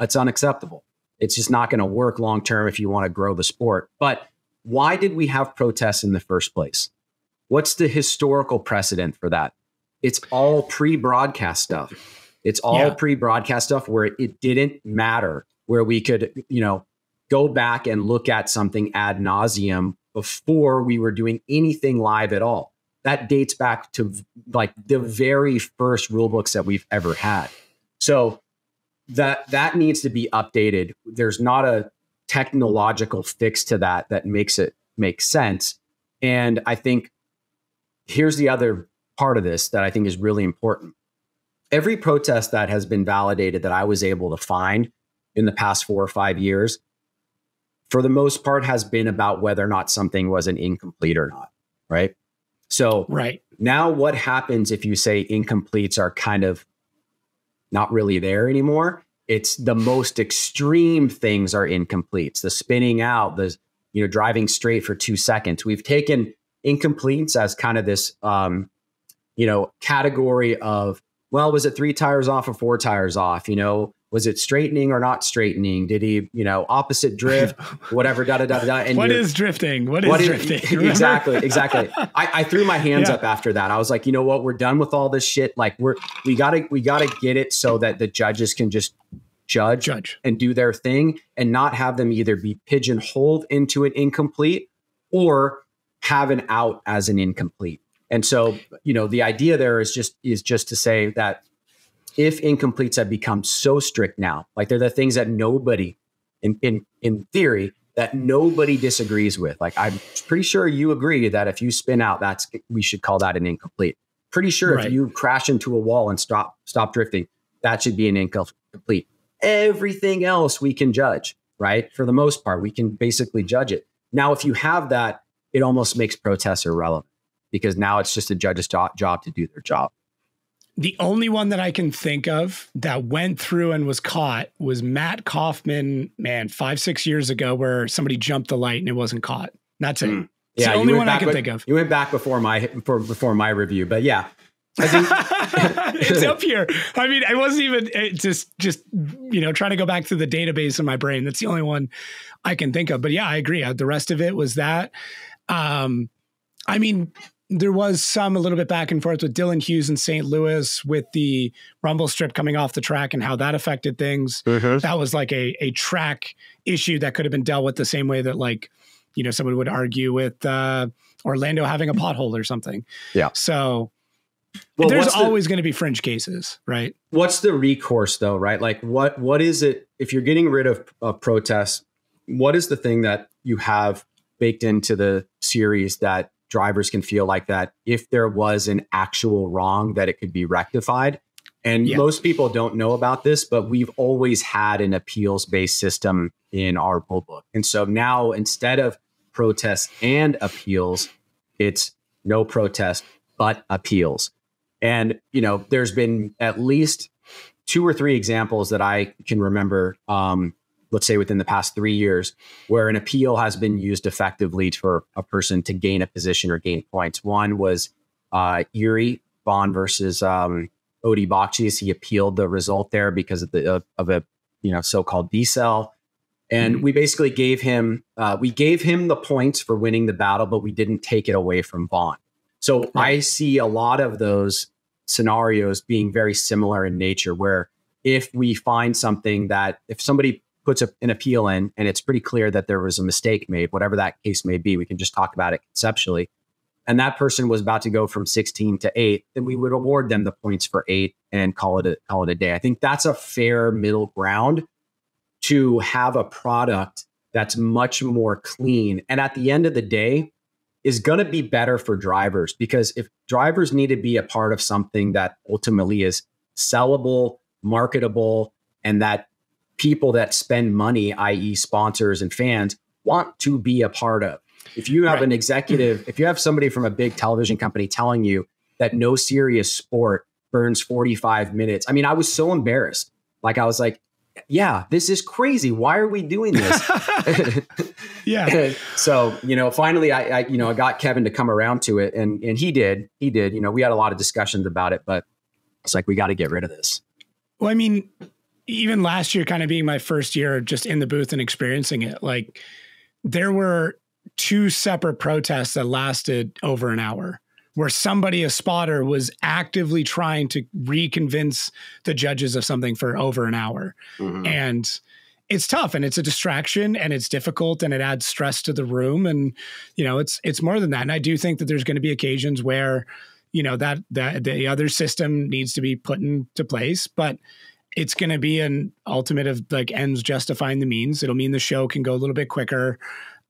it's unacceptable. It's just not going to work long term if you want to grow the sport. But why did we have protests in the first place? What's the historical precedent for that? It's all pre-broadcast stuff. It's all yeah. pre-broadcast stuff where it didn't matter, where we could, you know, go back and look at something ad nauseum before we were doing anything live at all. That dates back to like the very first rule books that we've ever had. So that that needs to be updated. There's not a technological fix to that that makes it make sense. And I think here's the other part of this that I think is really important. Every protest that has been validated that I was able to find in the past four or five years, for the most part, has been about whether or not something was an incomplete or not, right? So right. now what happens if you say incompletes are kind of not really there anymore? It's the most extreme things are incompletes. The spinning out, the you know driving straight for two seconds. We've taken incompletes as kind of this um, you know category of, well, was it three tires off or four tires off? You know, was it straightening or not straightening? Did he you know opposite drift? Whatever. Da da da da. And what is drifting? What is what drifting? Is, exactly. Exactly. I, I threw my hands yeah. up after that. I was like, you know what? We're done with all this shit. Like we're we gotta we gotta get it so that the judges can just Judge, judge and do their thing and not have them either be pigeonholed into an incomplete or have an out as an incomplete. And so, you know, the idea there is just is just to say that if incompletes have become so strict now, like they're the things that nobody in in, in theory that nobody disagrees with. Like, I'm pretty sure you agree that if you spin out, that's we should call that an incomplete. Pretty sure right. if you crash into a wall and stop stop drifting, that should be an incomplete. Everything else we can judge, right? For the most part, we can basically judge it. Now, if you have that, it almost makes protests irrelevant because now it's just a judge's job to do their job. The only one that I can think of that went through and was caught was Matt Kaufman, man, five, six years ago, where somebody jumped the light and it wasn't caught. That's it. Mm. It's yeah, the only one I can with, think of. You went back before my, before my review, but yeah. I think it's up here. I mean, I wasn't even it just just, you know, trying to go back to the database in my brain. That's the only one I can think of. But yeah, I agree. The rest of it was that. Um, I mean, there was some a little bit back and forth with Dylan Hughes in Saint Louis with the rumble strip coming off the track and how that affected things. Mm-hmm. That was like a, a track issue that could have been dealt with the same way that, like, you know, someone would argue with uh, Orlando having a pothole or something. Yeah. So. Well, there's the, always going to be fringe cases, right? What's the recourse though, right? Like what, what is it, if you're getting rid of a protest, what is the thing that you have baked into the series that drivers can feel like that if there was an actual wrong that it could be rectified? And yeah. most people don't know about this, but we've always had an appeals-based system in our rule book. And so now instead of protests and appeals, it's no protest, but appeals. And, you know, there's been at least two or three examples that I can remember, um, let's say within the past three years, where an appeal has been used effectively for a person to gain a position or gain points. One was uh, Erie, Vaughn versus um, Odie Bakchis. He appealed the result there because of the uh, of a, you know, so-called D-cell. And mm-hmm. we basically gave him, uh, we gave him the points for winning the battle, but we didn't take it away from Vaughn. So right. I see a lot of those scenarios being very similar in nature, where if we find something that if somebody puts a, an appeal in and it's pretty clear that there was a mistake made, whatever that case may be, we can just talk about it conceptually. And that person was about to go from sixteen to eight, then we would award them the points for eight and call it a, call it a day. I think that's a fair middle ground to have a product that's much more clean. And at the end of the day, is going to be better for drivers, because if drivers need to be a part of something that ultimately is sellable, marketable, and that people that spend money, that is sponsors and fans, want to be a part of. If you have right. an executive, if you have somebody from a big television company telling you that no serious sport burns forty-five minutes. I mean, I was so embarrassed. Like, I was like, yeah, this is crazy. Why are we doing this? Yeah. So, you know, finally I, I, you know, I got Kevin to come around to it, and and he did, he did, you know, we had a lot of discussions about it, but it's like, we got to get rid of this. Well, I mean, even last year kind of being my first year just in the booth and experiencing it, like there were two separate protests that lasted over an hour where somebody, a spotter, was actively trying to reconvince the judges of something for over an hour. Mm-hmm. And it's tough, and it's a distraction, and it's difficult, and it adds stress to the room. And, you know, it's, it's more than that. And I do think that there's going to be occasions where, you know, that, that the other system needs to be put into place, but it's going to be an ultimate of like ends justifying the means. It'll mean the show can go a little bit quicker,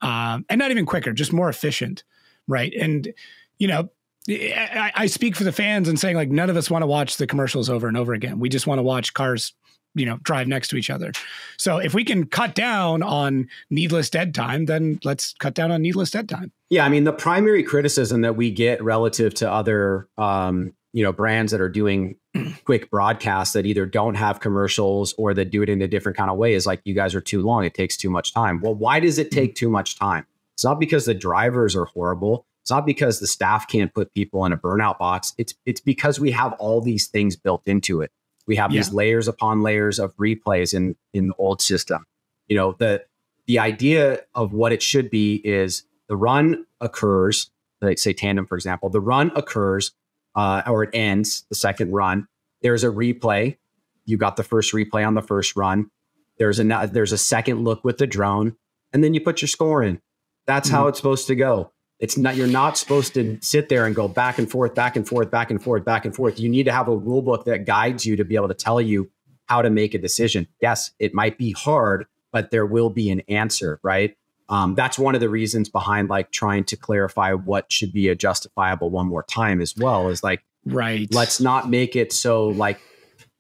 um, and not even quicker, just more efficient. Right. And, you know, I, I speak for the fans and saying, like, none of us want to watch the commercials over and over again. We just want to watch cars, you know, drive next to each other. So if we can cut down on needless dead time, then let's cut down on needless dead time. Yeah. I mean, the primary criticism that we get relative to other, um, you know, brands that are doing quick broadcasts that either don't have commercials or that do it in a different kind of way is like, you guys are too long. It takes too much time. Well, why does it take too much time? It's not because the drivers are horrible. It's not because the staff can't put people in a burnout box. It's, it's because we have all these things built into it. We have yeah. these layers upon layers of replays in, in the old system. You know, the, the idea of what it should be is the run occurs, like say tandem, for example, the run occurs uh, or it ends the second run. There's a replay. You got the first replay on the first run. There's a, there's a second look with the drone, and then you put your score in. That's mm-hmm. how it's supposed to go. It's not, you're not supposed to sit there and go back and forth, back and forth, back and forth, back and forth. You need to have a rule book that guides you to be able to tell you how to make a decision. Yes, it might be hard, but there will be an answer, right? Um, that's one of the reasons behind like trying to clarify what should be a justifiable one more time as well, is like, right. Let's not make it so like,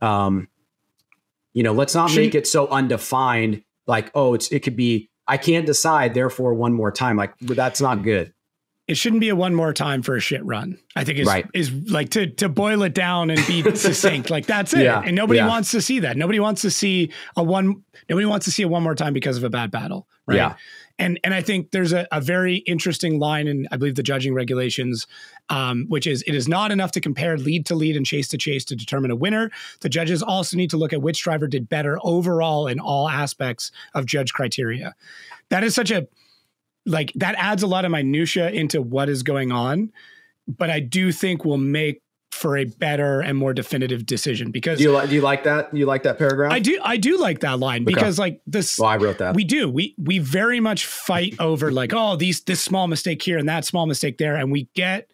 um, you know, let's not she make it so undefined, like, oh, it's, it could be, I can't decide, therefore one more time. Like, well, that's not good. It shouldn't be a one more time for a shit run, I think is, right. is like to, to boil it down and be succinct. Like that's it. Yeah. And nobody yeah. wants to see that. Nobody wants to see a one. Nobody wants to see a one more time because of a bad battle. Right. Yeah. And, and I think there's a, a very interesting line in, I believe, the judging regulations, um, which is, it is not enough to compare lead to lead and chase to chase to determine a winner. The judges also need to look at which driver did better overall in all aspects of judge criteria. That is such a, like that adds a lot of minutia into what is going on, but I do think will make for a better and more definitive decision. Because do you like, do you like that? You like that paragraph? I do. I do like that line okay. because like this, well, I wrote that. We do. We, we very much fight over like, oh, these, this small mistake here and that small mistake there. And we get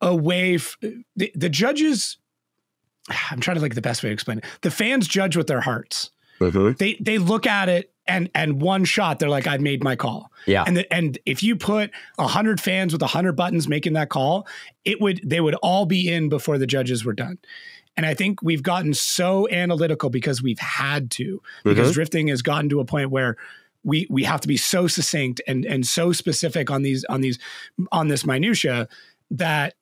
away. F the, the judges, I'm trying to think the best way to explain it. The fans judge with their hearts. Mm-hmm. They, they look at it. And, and one shot, they're like, I've made my call. Yeah. And, the, and if you put a hundred fans with a hundred buttons making that call, it would, they would all be in before the judges were done. And I think we've gotten so analytical because we've had to, because mm-hmm. drifting has gotten to a point where we, we have to be so succinct and, and so specific on these, on these, on this minutia that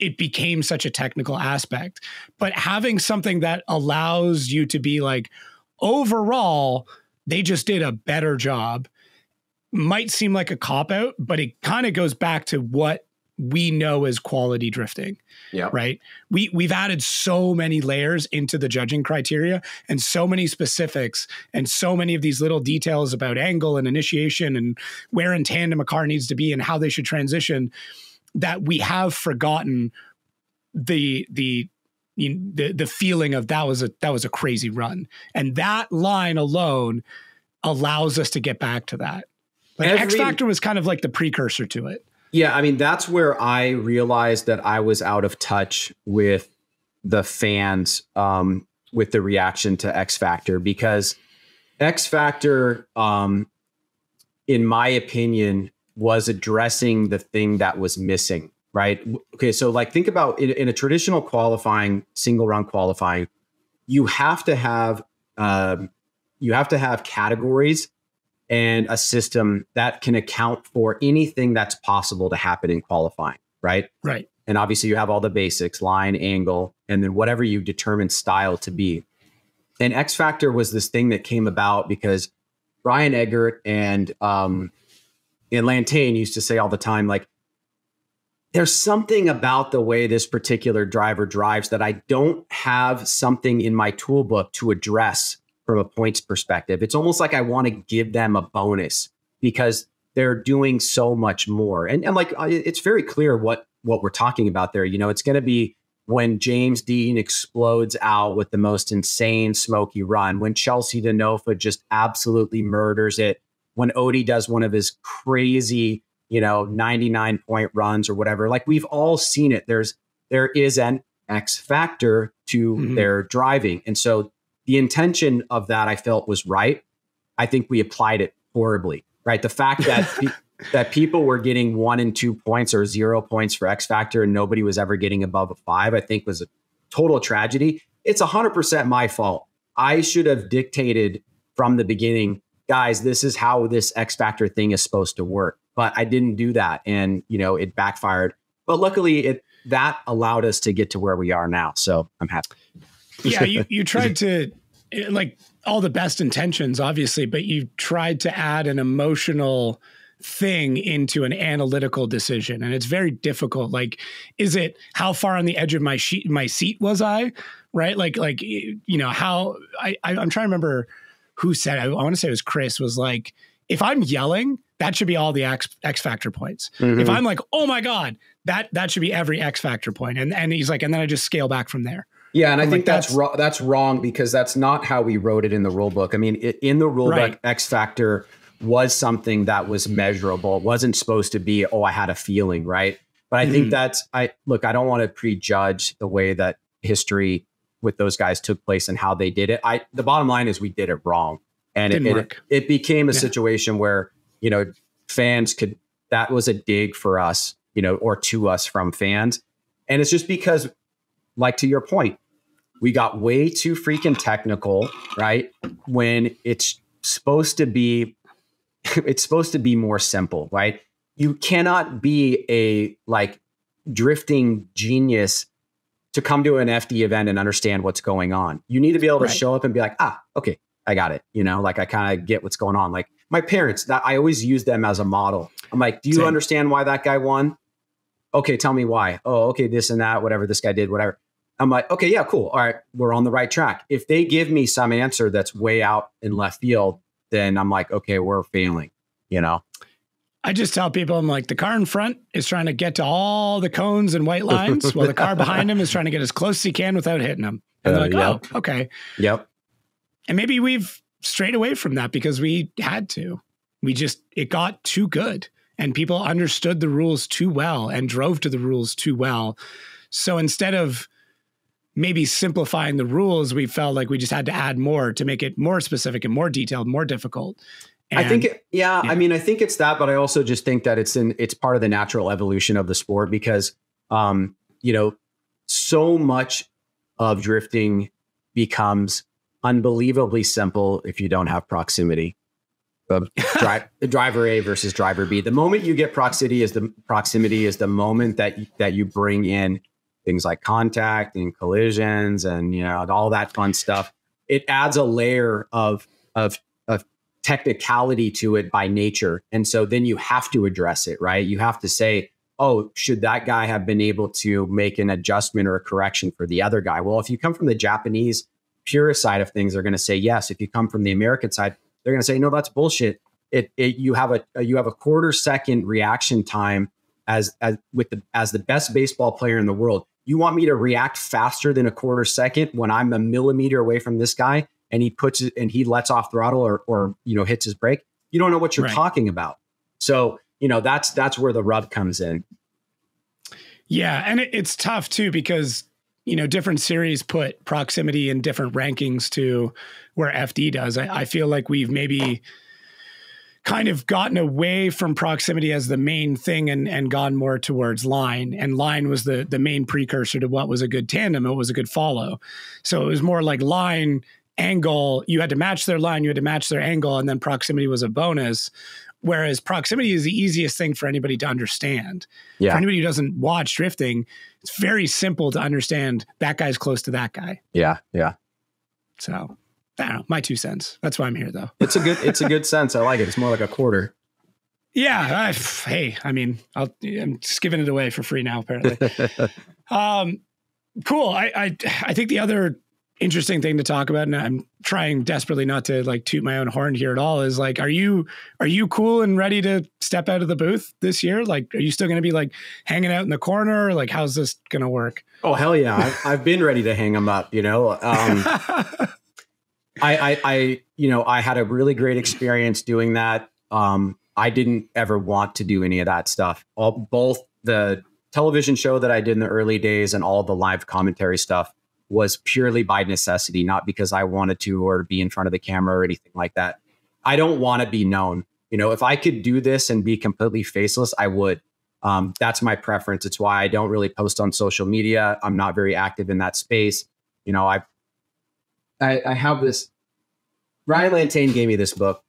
it became such a technical aspect, but having something that allows you to be like, overall, they just did a better job might seem like a cop out, but it kind of goes back to what we know as quality drifting. Yeah. Right. We we've added so many layers into the judging criteria and so many specifics and so many of these little details about angle and initiation and where in tandem a car needs to be and how they should transition that we have forgotten the, the, You know, the the feeling of that was a that was a crazy run, and that line alone allows us to get back to that. Like Every, X Factor was kind of like the precursor to it. Yeah, I mean that's where I realized that I was out of touch with the fans, um, with the reaction to X Factor, because X factor, um, in my opinion, was addressing the thing that was missing, right? Okay, so like think about in, in a traditional qualifying, single round qualifying, you have to have um, you have to have categories and a system that can account for anything that's possible to happen in qualifying, right? Right. And obviously you have all the basics, line, angle, and then whatever you determine style to be. And X Factor was this thing that came about because Brian Eggert and um, and Lantain used to say all the time, like, there's something about the way this particular driver drives that I don't have something in my toolbook to address from a points perspective. It's almost like I want to give them a bonus because they're doing so much more. And, and like, it's very clear what, what we're talking about there. You know, it's going to be when James Dean explodes out with the most insane smoky run, when Chelsea DeNofa just absolutely murders it, when Odie does one of his crazy, you know, ninety-nine point runs or whatever. Like, we've all seen it. There's, there is an X factor to mm-hmm. their driving. And so the intention of that, I felt, was right. I think we applied it horribly, right? The fact that pe that people were getting one and two points or zero points for X factor and nobody was ever getting above a five, I think was a total tragedy. It's one hundred percent my fault. I should have dictated from the beginning, guys, this is how this X factor thing is supposed to work. But I didn't do that. And, you know, it backfired. But luckily, it that allowed us to get to where we are now. So I'm happy. Yeah, you, you tried to, like, all the best intentions, obviously, but you tried to add an emotional thing into an analytical decision. And it's very difficult. Like, is it how far on the edge of my sheet, my seat was I? Right. Like, like, you know, how I, I I'm trying to remember who said, I, I want to say it was Chris, was like, if I'm yelling, that should be all the X, X factor points. Mm-hmm. If I'm like, oh my God, that, that should be every X factor point. And, and he's like, and then I just scale back from there. Yeah. And I'm I think like, that's, that's, wrong, that's wrong because that's not how we wrote it in the rule book. I mean, it, in the rule right. book, X factor was something that was measurable. It wasn't supposed to be, oh, I had a feeling. Right. But I mm-hmm. think that's, I look, I don't want to prejudge the way that history with those guys took place and how they did it. I, the bottom line is we did it wrong. And it, it, it became a yeah. situation where, you know, fans could, that was a dig for us, you know, or to us from fans. And it's just because, like, to your point, we got way too freaking technical, right? When it's supposed to be, it's supposed to be more simple, right? You cannot be a like drifting genius to come to an F D event and understand what's going on. You need to be able to right. show up and be like, ah, okay, I got it. You know, like, I kind of get what's going on. Like, my parents, that I always use them as a model. I'm like, do you Same. understand why that guy won? Okay, tell me why. Oh, okay, this and that, whatever this guy did, whatever. I'm like, okay, yeah, cool. All right, we're on the right track. If they give me some answer that's way out in left field, then I'm like, okay, we're failing, you know? I just tell people, I'm like, the car in front is trying to get to all the cones and white lines while the car behind him is trying to get as close as he can without hitting him. And uh, they're like, yep. oh, okay. Yep. And maybe we've strayed away from that because we had to. We just, it got too good and people understood the rules too well and drove to the rules too well. So instead of maybe simplifying the rules, we felt like we just had to add more to make it more specific and more detailed, more difficult. And, I think, it, yeah, yeah, I mean, I think it's that, but I also just think that it's in, it's part of the natural evolution of the sport because, um, you know, so much of drifting becomes unbelievably simple if you don't have proximity. The dri driver A versus driver B. The moment you get proximity is the proximity is the moment that you, that you bring in things like contact and collisions and, you know, all that fun stuff. It adds a layer of of of technicality to it by nature, and so then you have to address it, right? You have to say, oh, should that guy have been able to make an adjustment or a correction for the other guy? Well, if you come from the Japanese purist side of things, they're going to say yes. If you come from the American side, they're going to say, no, that's bullshit. It, it you have a you have a quarter second reaction time as as with the as the best baseball player in the world. You want me to react faster than a quarter second when I'm a millimeter away from this guy and he puts it and he lets off throttle or or you know hits his brake. You don't know what you're right. talking about. So you know that's that's where the rub comes in. Yeah, and it, it's tough too because. you know, different series put proximity in different rankings to where F D does. I, I feel like we've maybe kind of gotten away from proximity as the main thing and and gone more towards line. And line was the the main precursor to what was a good tandem. It was a good follow. So it was more like line, angle. You had to match their line, you had to match their angle, and then proximity was a bonus. Whereas proximity is the easiest thing for anybody to understand. Yeah. For anybody who doesn't watch drifting, it's very simple to understand that guy's close to that guy. Yeah, yeah. So I don't know, my two cents. That's why I'm here, though. It's a good, it's a good sense. I like it. It's more like a quarter. Yeah. I, hey, I mean, I'll, I'm just giving it away for free now, apparently. um, cool. I, I, I think the other interesting thing to talk about, and I'm trying desperately not to like toot my own horn here at all, is like, are you, are you cool and ready to step out of the booth this year? Like, are you still going to be like hanging out in the corner? Like, how's this going to work? Oh, hell yeah. I've, I've been ready to hang them up, you know? Um, I, I, I, you know, I had a really great experience doing that. Um, I didn't ever want to do any of that stuff. All, both the television show that I did in the early days and all the live commentary stuff was purely by necessity, not because I wanted to or be in front of the camera or anything like that. I don't want to be known. You know, if I could do this and be completely faceless, I would. Um, that's my preference. It's why I don't really post on social media. I'm not very active in that space. You know, I've I, I have this. Ryan Lantain gave me this book.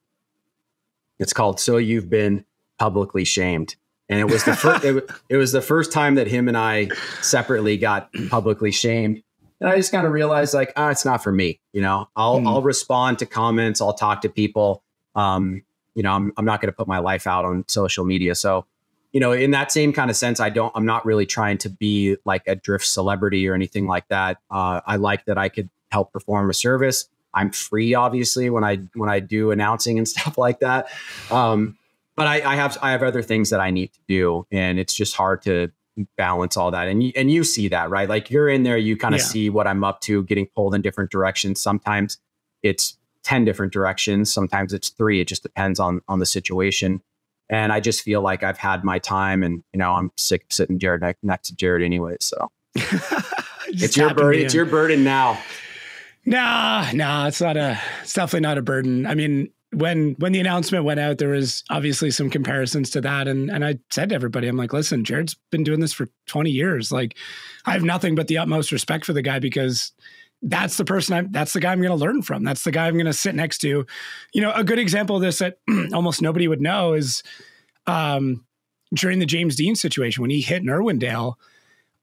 It's called "So You've Been Publicly Shamed," and it was the first. it, it was the first time that him and I separately got publicly shamed, and I just kind of realized, like, ah, it's not for me. You know, I'll mm. I'll respond to comments. I'll talk to people. Um, you know, I'm I'm not going to put my life out on social media. So, you know, in that same kind of sense, I don't. I'm not really trying to be like a drift celebrity or anything like that. Uh, I like that I could help perform a service. I'm free, obviously, when I when I do announcing and stuff like that. Um, but I, I have I have other things that I need to do, and it's just hard to balance all that. And you, and you see that, right? Like you're in there, you kind of yeah. see what I'm up to, getting pulled in different directions. Sometimes it's ten different directions. Sometimes it's three. It just depends on on the situation. And I just feel like I've had my time, and you know, I'm sick of sitting Jared next, next to Jared anyway. So it's your burden. It's your burden now. Nah, nah, it's not a, it's definitely not a burden. I mean, when, when the announcement went out, there was obviously some comparisons to that. And, and I said to everybody, I'm like, listen, Jared's been doing this for twenty years. Like, I have nothing but the utmost respect for the guy, because that's the person I'm, that's the guy I'm going to learn from. That's the guy I'm going to sit next to. You know, a good example of this that almost nobody would know is, um, during the James Dean situation, when he hit in Irwindale,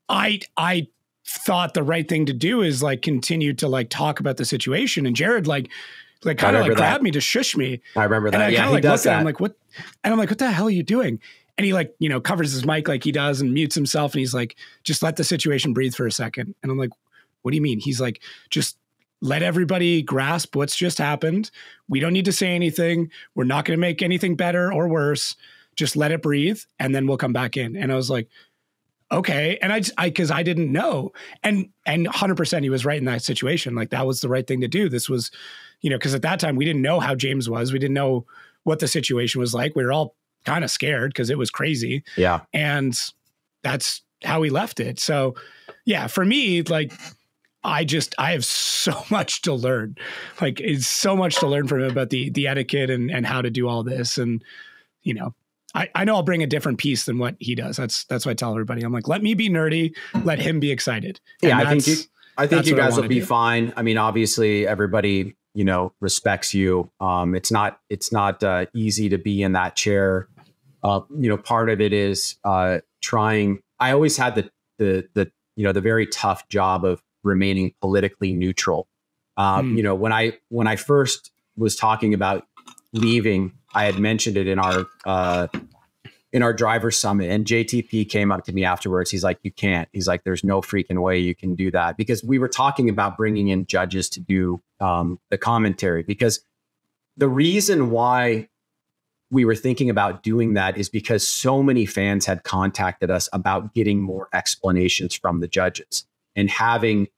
I, I, thought the right thing to do is like continue to like talk about the situation, and Jared like like kind of like grabbed me to shush me. I remember that. And I yeah, kinda, like, he does that. At him, like, what? And I'm like, what the hell are you doing? And he like, you know, covers his mic like he does and mutes himself, and he's like, just let the situation breathe for a second. And I'm like, what do you mean? He's like, just let everybody grasp what's just happened. We don't need to say anything. We're not going to make anything better or worse. Just let it breathe, and then we'll come back in. And I was like, okay. And I, I, cause I didn't know. And, and one hundred percent he was right in that situation. Like, that was the right thing to do. This was, you know, cause at that time we didn't know how James was. We didn't know what the situation was like. We were all kind of scared cause it was crazy. Yeah. And that's how we left it. So yeah, for me, like, I just, I have so much to learn. Like, it's so much to learn from him about the, the etiquette and, and how to do all this. And, you know, I, I know I'll bring a different piece than what he does. That's that's what I tell everybody. I'm like, let me be nerdy, let him be excited. And yeah, I think you, I think you guys will be fine. I mean, obviously, everybody you know respects you. Um, it's not it's not uh, easy to be in that chair. Uh, you know, part of it is uh, trying. I always had the the the you know the very tough job of remaining politically neutral. Um, mm. You know, when I when I first was talking about leaving, I had mentioned it in our uh, in our driver summit, and J T P came up to me afterwards. He's like, you can't. He's like, there's no freaking way you can do that, because we were talking about bringing in judges to do um, the commentary, because the reason why we were thinking about doing that is because so many fans had contacted us about getting more explanations from the judges, and having,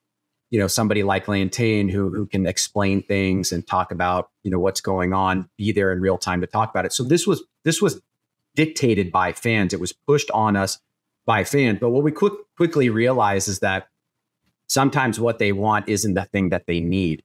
you know, somebody like Lantain who, who can explain things and talk about, you know, what's going on, be there in real time to talk about it. So this was, this was dictated by fans. It was pushed on us by fans. But what we quick, quickly realized is that sometimes what they want isn't the thing that they need.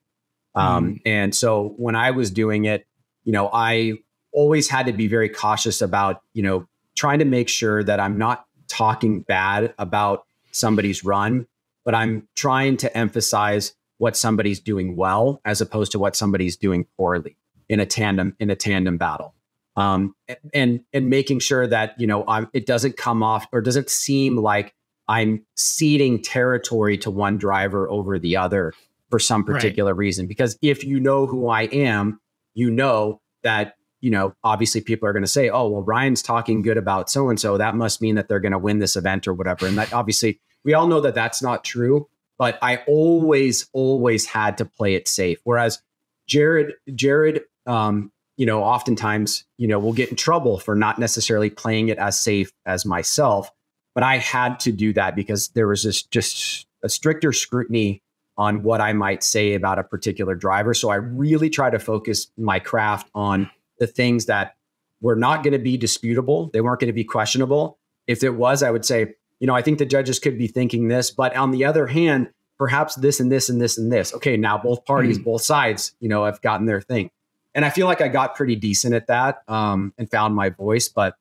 Um, mm. And so when I was doing it, you know, I always had to be very cautious about, you know, trying to make sure that I'm not talking bad about somebody's run, but I'm trying to emphasize what somebody's doing well, as opposed to what somebody's doing poorly in a tandem, in a tandem battle. Um, and, and making sure that, you know, I'm, it doesn't come off or doesn't seem like I'm ceding territory to one driver over the other for some particular right. reason. Because if you know who I am, you know that, you know, obviously people are going to say, oh, well, Ryan's talking good about so-and-so, that must mean that they're going to win this event or whatever. And that obviously we all know that that's not true, but I always, always had to play it safe. Whereas Jared, Jared, um, you know, oftentimes, you know, we'll get in trouble for not necessarily playing it as safe as myself, but I had to do that because there was this, just a stricter scrutiny on what I might say about a particular driver. So I really try to focus my craft on the things that were not going to be disputable. They weren't going to be questionable. If it was, I would say, you know, I think the judges could be thinking this, but on the other hand, perhaps this and this and this and this. Okay, now both parties, mm-hmm. both sides, you know, have gotten their thing. And I feel like I got pretty decent at that um, and found my voice, but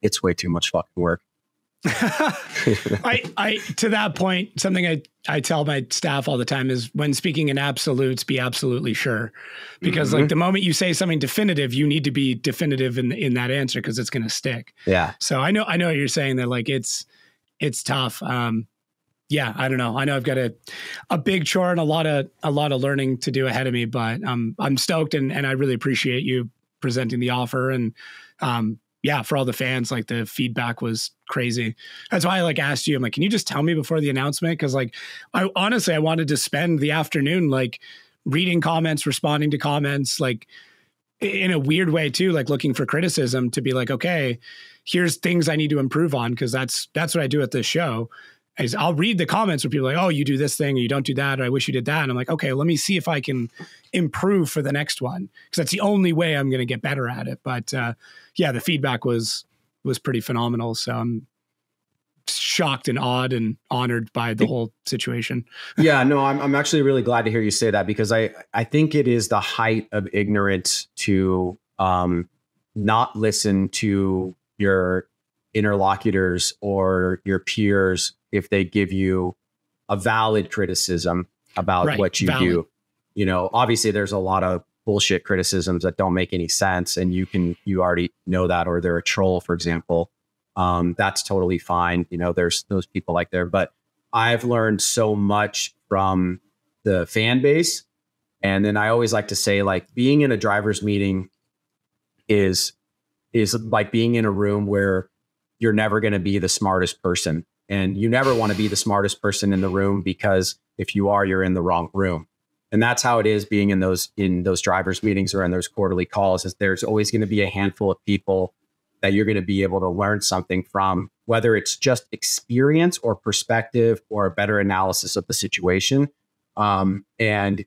it's way too much fucking work. I, I, to that point, something I, I tell my staff all the time is when speaking in absolutes, be absolutely sure, because mm-hmm. like the moment you say something definitive, you need to be definitive in in that answer, because it's going to stick. Yeah. So I know, I know what you're saying that like, it's, it's tough. Um, yeah, I don't know. I know I've got a, a big chore and a lot of, a lot of learning to do ahead of me, but um, I'm stoked and, and I really appreciate you presenting the offer. And um, yeah, for all the fans, like the feedback was crazy. That's why I like asked you, I'm like, can you just tell me before the announcement? Cause like, I honestly, I wanted to spend the afternoon, like reading comments, responding to comments, like in a weird way too, like looking for criticism to be like, okay, here's things I need to improve on. Cause that's, that's what I do at this show. Is I'll read the comments where people are like, oh, you do this thing, or you don't do that, or I wish you did that. And I'm like, okay, let me see if I can improve for the next one, because that's the only way I'm going to get better at it. But uh, yeah, the feedback was was pretty phenomenal. So I'm shocked and awed and honored by the whole situation. Yeah, no, I'm I'm actually really glad to hear you say that, because I I think it is the height of ignorance to um, not listen to your interlocutors or your peers if they give you a valid criticism about right, what you valid. do. You know, obviously there's a lot of bullshit criticisms that don't make any sense, and you can, you already know that, or they're a troll, for example. Um, that's totally fine. You know, there's those people like there, but I've learned so much from the fan base. And then I always like to say, like, being in a driver's meeting is, is like being in a room where you're never going to be the smartest person. And you never want to be the smartest person in the room, because if you are, you're in the wrong room. And that's how it is being in those in those drivers' meetings or in those quarterly calls, is there's always going to be a handful of people that you're going to be able to learn something from, whether it's just experience or perspective or a better analysis of the situation. Um, and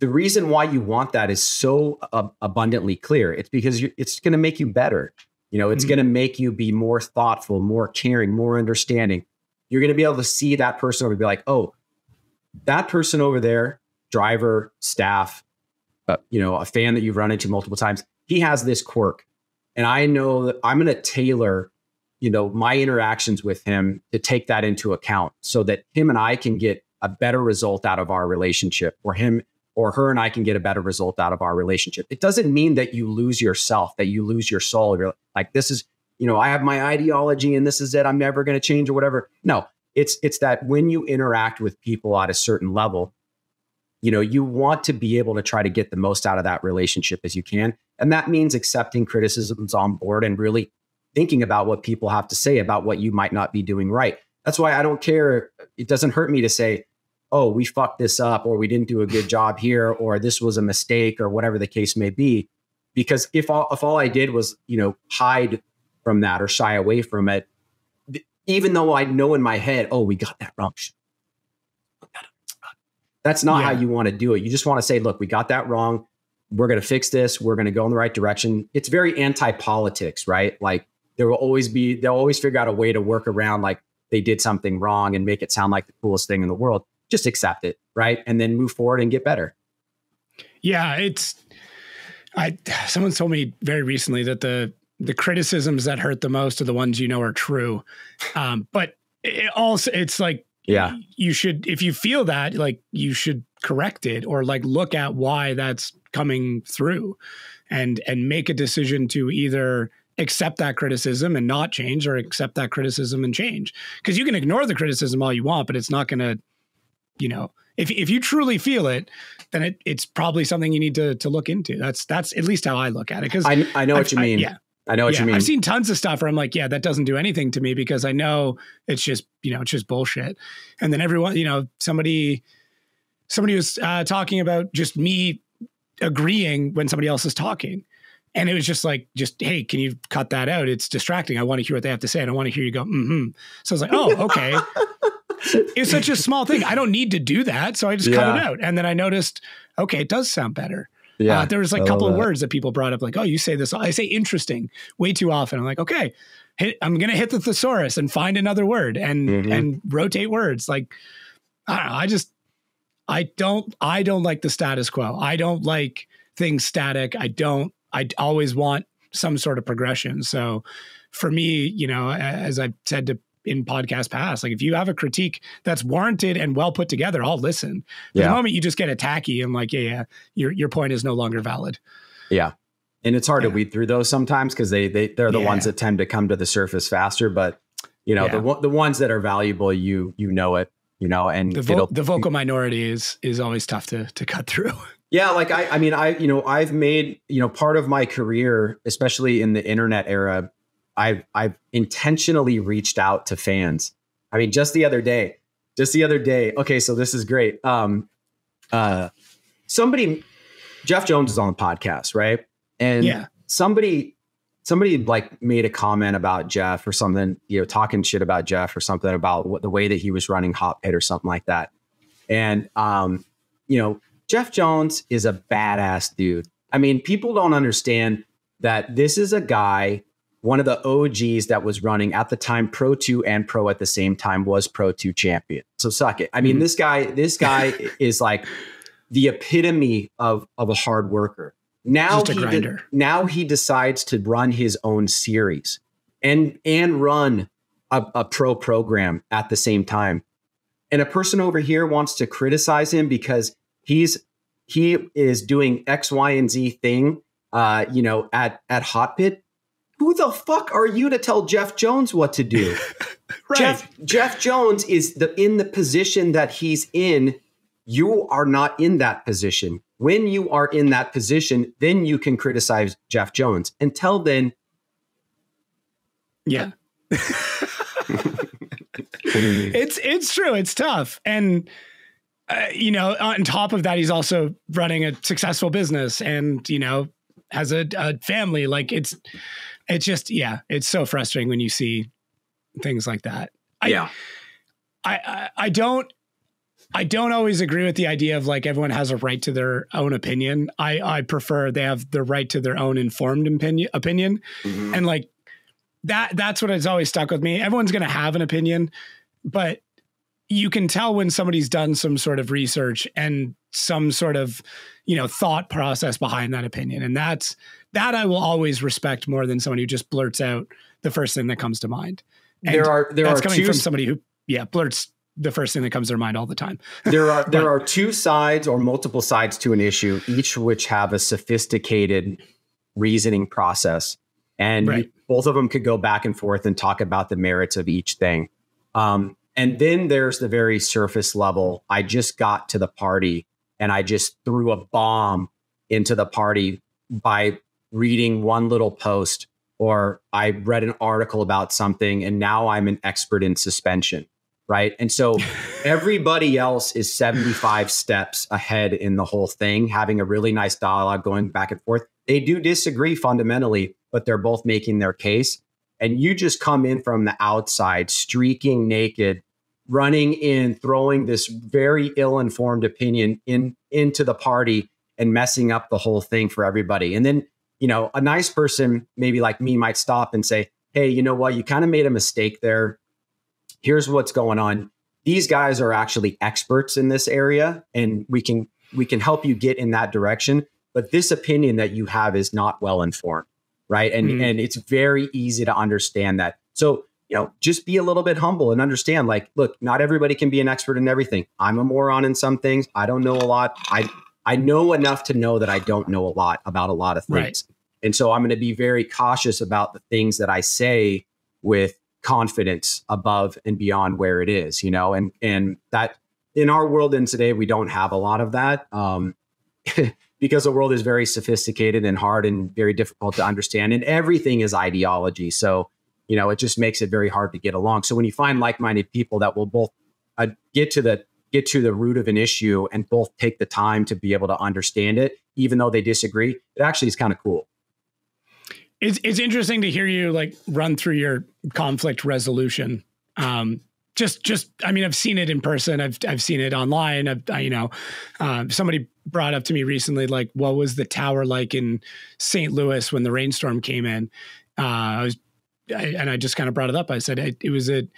the reason why you want that is so uh, abundantly clear. It's because you, it's going to make you better. You know, it's mm-hmm. going to make you be more thoughtful, more caring, more understanding. You're going to be able to see that person and be like, oh, that person over there, driver, staff, uh, you know, a fan that you've run into multiple times, he has this quirk. And I know that I'm going to tailor, you know, my interactions with him to take that into account, so that him and I can get a better result out of our relationship, or him or her and I can get a better result out of our relationship. It doesn't mean that you lose yourself, that you lose your soul. You're like, this is, you know, I have my ideology and this is it, I'm never going to change or whatever. No, it's, it's that when you interact with people at a certain level, you know, you want to be able to try to get the most out of that relationship as you can. And that means accepting criticisms on board and really thinking about what people have to say about what you might not be doing right. That's why I don't care. It doesn't hurt me to say, oh, we fucked this up, or we didn't do a good job here, or this was a mistake, or whatever the case may be. Because if all, if all I did was, you know, hide from that or shy away from it, th- even though I know in my head, oh, we got that wrong. That's not yeah. how you want to do it. You just want to say, look, we got that wrong. We're going to fix this. We're going to go in the right direction. It's very anti-politics, right? Like there will always be, they'll always figure out a way to work around like they did something wrong and make it sound like the coolest thing in the world. Just accept it, right? And then move forward and get better. Yeah, it's, I, someone told me very recently that the, the criticisms that hurt the most are the ones, you know, are true. Um, but it also, it's like, yeah, you should, if you feel that, like, you should correct it or like look at why that's coming through and, and make a decision to either accept that criticism and not change or accept that criticism and change. Cause you can ignore the criticism all you want, but it's not going to, you know, if, if you truly feel it, then it, it's probably something you need to, to look into. That's, that's at least how I look at it. Cause I, I know what I, you mean. I, yeah. I know what yeah, you mean. I've seen tons of stuff where I'm like, yeah, that doesn't do anything to me because I know it's just, you know, it's just bullshit. And then everyone, you know, somebody, somebody was uh, talking about just me agreeing when somebody else is talking. And it was just like, just, hey, can you cut that out? It's distracting. I want to hear what they have to say. I don't want to hear you go, mm-hmm. So I was like, oh, okay. It's such a small thing. I don't need to do that. So I just yeah. cut it out. And then I noticed, okay, it does sound better. Yeah, uh, there was like a couple of words that people brought up, like, oh, you say this. I say interesting way too often. I'm like, okay, hit, I'm going to hit the thesaurus and find another word and mm-hmm. and rotate words. Like, I don't know, I just, I don't, I don't like the status quo. I don't like things static. I don't, I always want some sort of progression. So for me, you know, as I've said to in podcast past, like if you have a critique that's warranted and well put together, I'll listen. But yeah. The moment you just get attacky, I'm like, yeah, yeah, your, your point is no longer valid. Yeah. And it's hard yeah. to weed through those sometimes because they, they, they're the yeah. ones that tend to come to the surface faster, but you know, yeah. the, the ones that are valuable, you, you know it, you know, and the, vo the vocal minority is, is always tough to, to cut through. Yeah. Like I, I mean, I, you know, I've made, you know, part of my career, especially in the internet era, I've, I've intentionally reached out to fans. I mean, just the other day, just the other day. Okay. So this is great. Um, uh, somebody, Jeff Jones is on the podcast, right? And yeah. somebody, somebody like made a comment about Jeff or something, you know, talking shit about Jeff or something about what the way that he was running Hot Pit or something like that. And, um, you know, Jeff Jones is a badass dude. I mean, people don't understand that this is a guy. One of the O Gs that was running at the time, Pro two and Pro at the same time, was Pro two champion. So suck it. I mean, mm-hmm. this guy, this guy is like the epitome of, of a hard worker. Now he, de- now he decides to run his own series and, and run a, a pro program at the same time. And a person over here wants to criticize him because he's, he is doing X, Y, and Z thing, uh, you know, at, at Hot Pit. Who the fuck are you to tell Jeff Jones what to do? Right. Jeff, Jeff Jones is the, in the position that he's in. You are not in that position. When you are in that position, then you can criticize Jeff Jones. Until then. Yeah. it's, it's true. It's tough. And, uh, you know, on top of that, he's also running a successful business and, you know, has a, a family. Like it's, It's just, yeah, it's so frustrating when you see things like that. I, yeah, I, I, I don't, I don't always agree with the idea of like everyone has a right to their own opinion. I, I prefer they have the right to their own informed opinion. Opinion, mm-hmm. and like that, that's what has always stuck with me. Everyone's gonna have an opinion, but you can tell when somebody's done some sort of research and some sort of, you know, thought process behind that opinion, and that's. That I will always respect more than someone who just blurts out the first thing that comes to mind. And there are there that's are coming two, from somebody who yeah blurts the first thing that comes to their mind all the time. There are there but, are two sides or multiple sides to an issue, each which have a sophisticated reasoning process, and right. you, both of them could go back and forth and talk about the merits of each thing. Um, and then there's the very surface level. I just got to the party and I just threw a bomb into the party by reading one little post, or I read an article about something and now I'm an expert in suspension, right? And so everybody else is seventy-five steps ahead in the whole thing, having a really nice dialogue going back and forth. They do disagree fundamentally, but they're both making their case. And you just come in from the outside, streaking naked, running in, throwing this very ill-informed opinion in into the party and messing up the whole thing for everybody. And then you know, a nice person, maybe like me, might stop and say, hey, you know what? You kind of made a mistake there. here's what's going on. These guys are actually experts in this area, and we can we can help you get in that direction. But this opinion that you have is not well informed, right? And mm-hmm. and it's very easy to understand that. So, you know, just be a little bit humble and understand, like, look, not everybody can be an expert in everything. I'm a moron in some things. I don't know a lot. I I know enough to know that I don't know a lot about a lot of things. Right. And so I'm going to be very cautious about the things that I say with confidence above and beyond where it is, you know, and and that in our world and today, we don't have a lot of that um, because the world is very sophisticated and hard and very difficult to understand. And everything is ideology. So, you know, it just makes it very hard to get along. So when you find like-minded people that will both uh, get to the get to the root of an issue and both take the time to be able to understand it, even though they disagree, it actually is kind of cool. It's it's interesting to hear you like run through your conflict resolution. Um, just just I mean, I've seen it in person. I've I've seen it online. I've, I, you know, uh, somebody brought up to me recently, like, what was the tower like in Saint Louis when the rainstorm came in? Uh, I was I, and I just kind of brought it up. I said it, it was a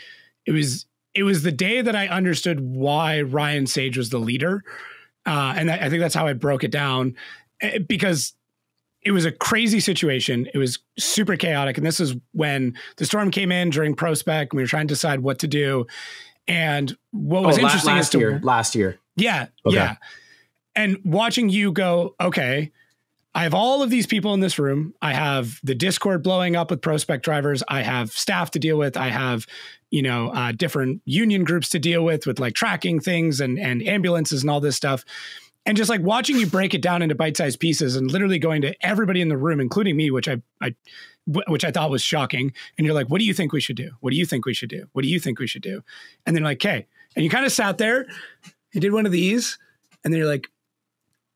it was it was the day that I understood why Ryan Sage was the leader, uh, and I, I think that's how I broke it down, because it was a crazy situation. It was super chaotic. And this is when the storm came in during Pro Spec. We were trying to decide what to do. And what was oh, interesting last, last is to, year, last year. Yeah. Okay. Yeah. And watching you go, okay, I have all of these people in this room. I have the Discord blowing up with Pro Spec drivers. I have staff to deal with. I have, you know, uh, different union groups to deal with, with like tracking things and, and ambulances and all this stuff. And just like watching you break it down into bite-sized pieces and literally going to everybody in the room, including me, which I, I, which I thought was shocking. And you're like, what do you think we should do? What do you think we should do? What do you think we should do? And then like, okay. And you kind of sat there, you did one of these, and then you're like,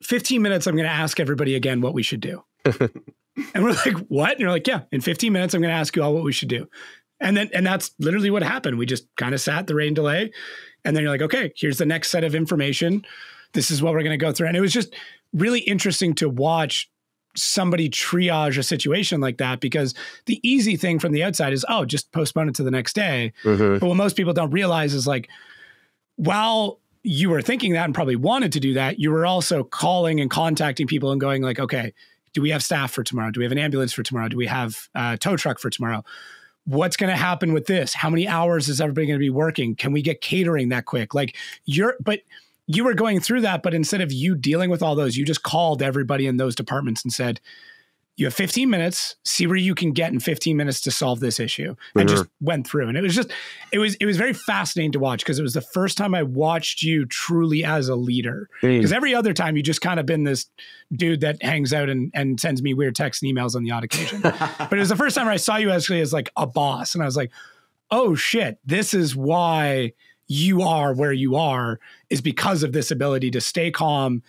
fifteen minutes, I'm going to ask everybody again what we should do. And we're like, what? And you're like, yeah, in fifteen minutes, I'm going to ask you all what we should do. And then, and that's literally what happened. We just kind of sat the rain delay. And then you're like, okay, here's the next set of information. This is what we're going to go through. And it was just really interesting to watch somebody triage a situation like that, because the easy thing from the outside is, oh, just postpone it to the next day. Mm-hmm. But what most people don't realize is like, while you were thinking that and probably wanted to do that, you were also calling and contacting people and going like, okay, do we have staff for tomorrow? Do we have an ambulance for tomorrow? Do we have a tow truck for tomorrow? What's going to happen with this? How many hours is everybody going to be working? Can we get catering that quick? Like you're, but you were going through that, but instead of you dealing with all those, you just called everybody in those departments and said, you have fifteen minutes, see where you can get in fifteen minutes to solve this issue. Mm-hmm. And just went through. And it was just, it was, it was very fascinating to watch, because it was the first time I watched you truly as a leader. Because every other time you just kind of been this dude that hangs out and, and sends me weird texts and emails on the odd occasion. But it was the first time I saw you actually as like a boss. And I was like, oh shit, this is why you are where you are, is because of this ability to stay calm,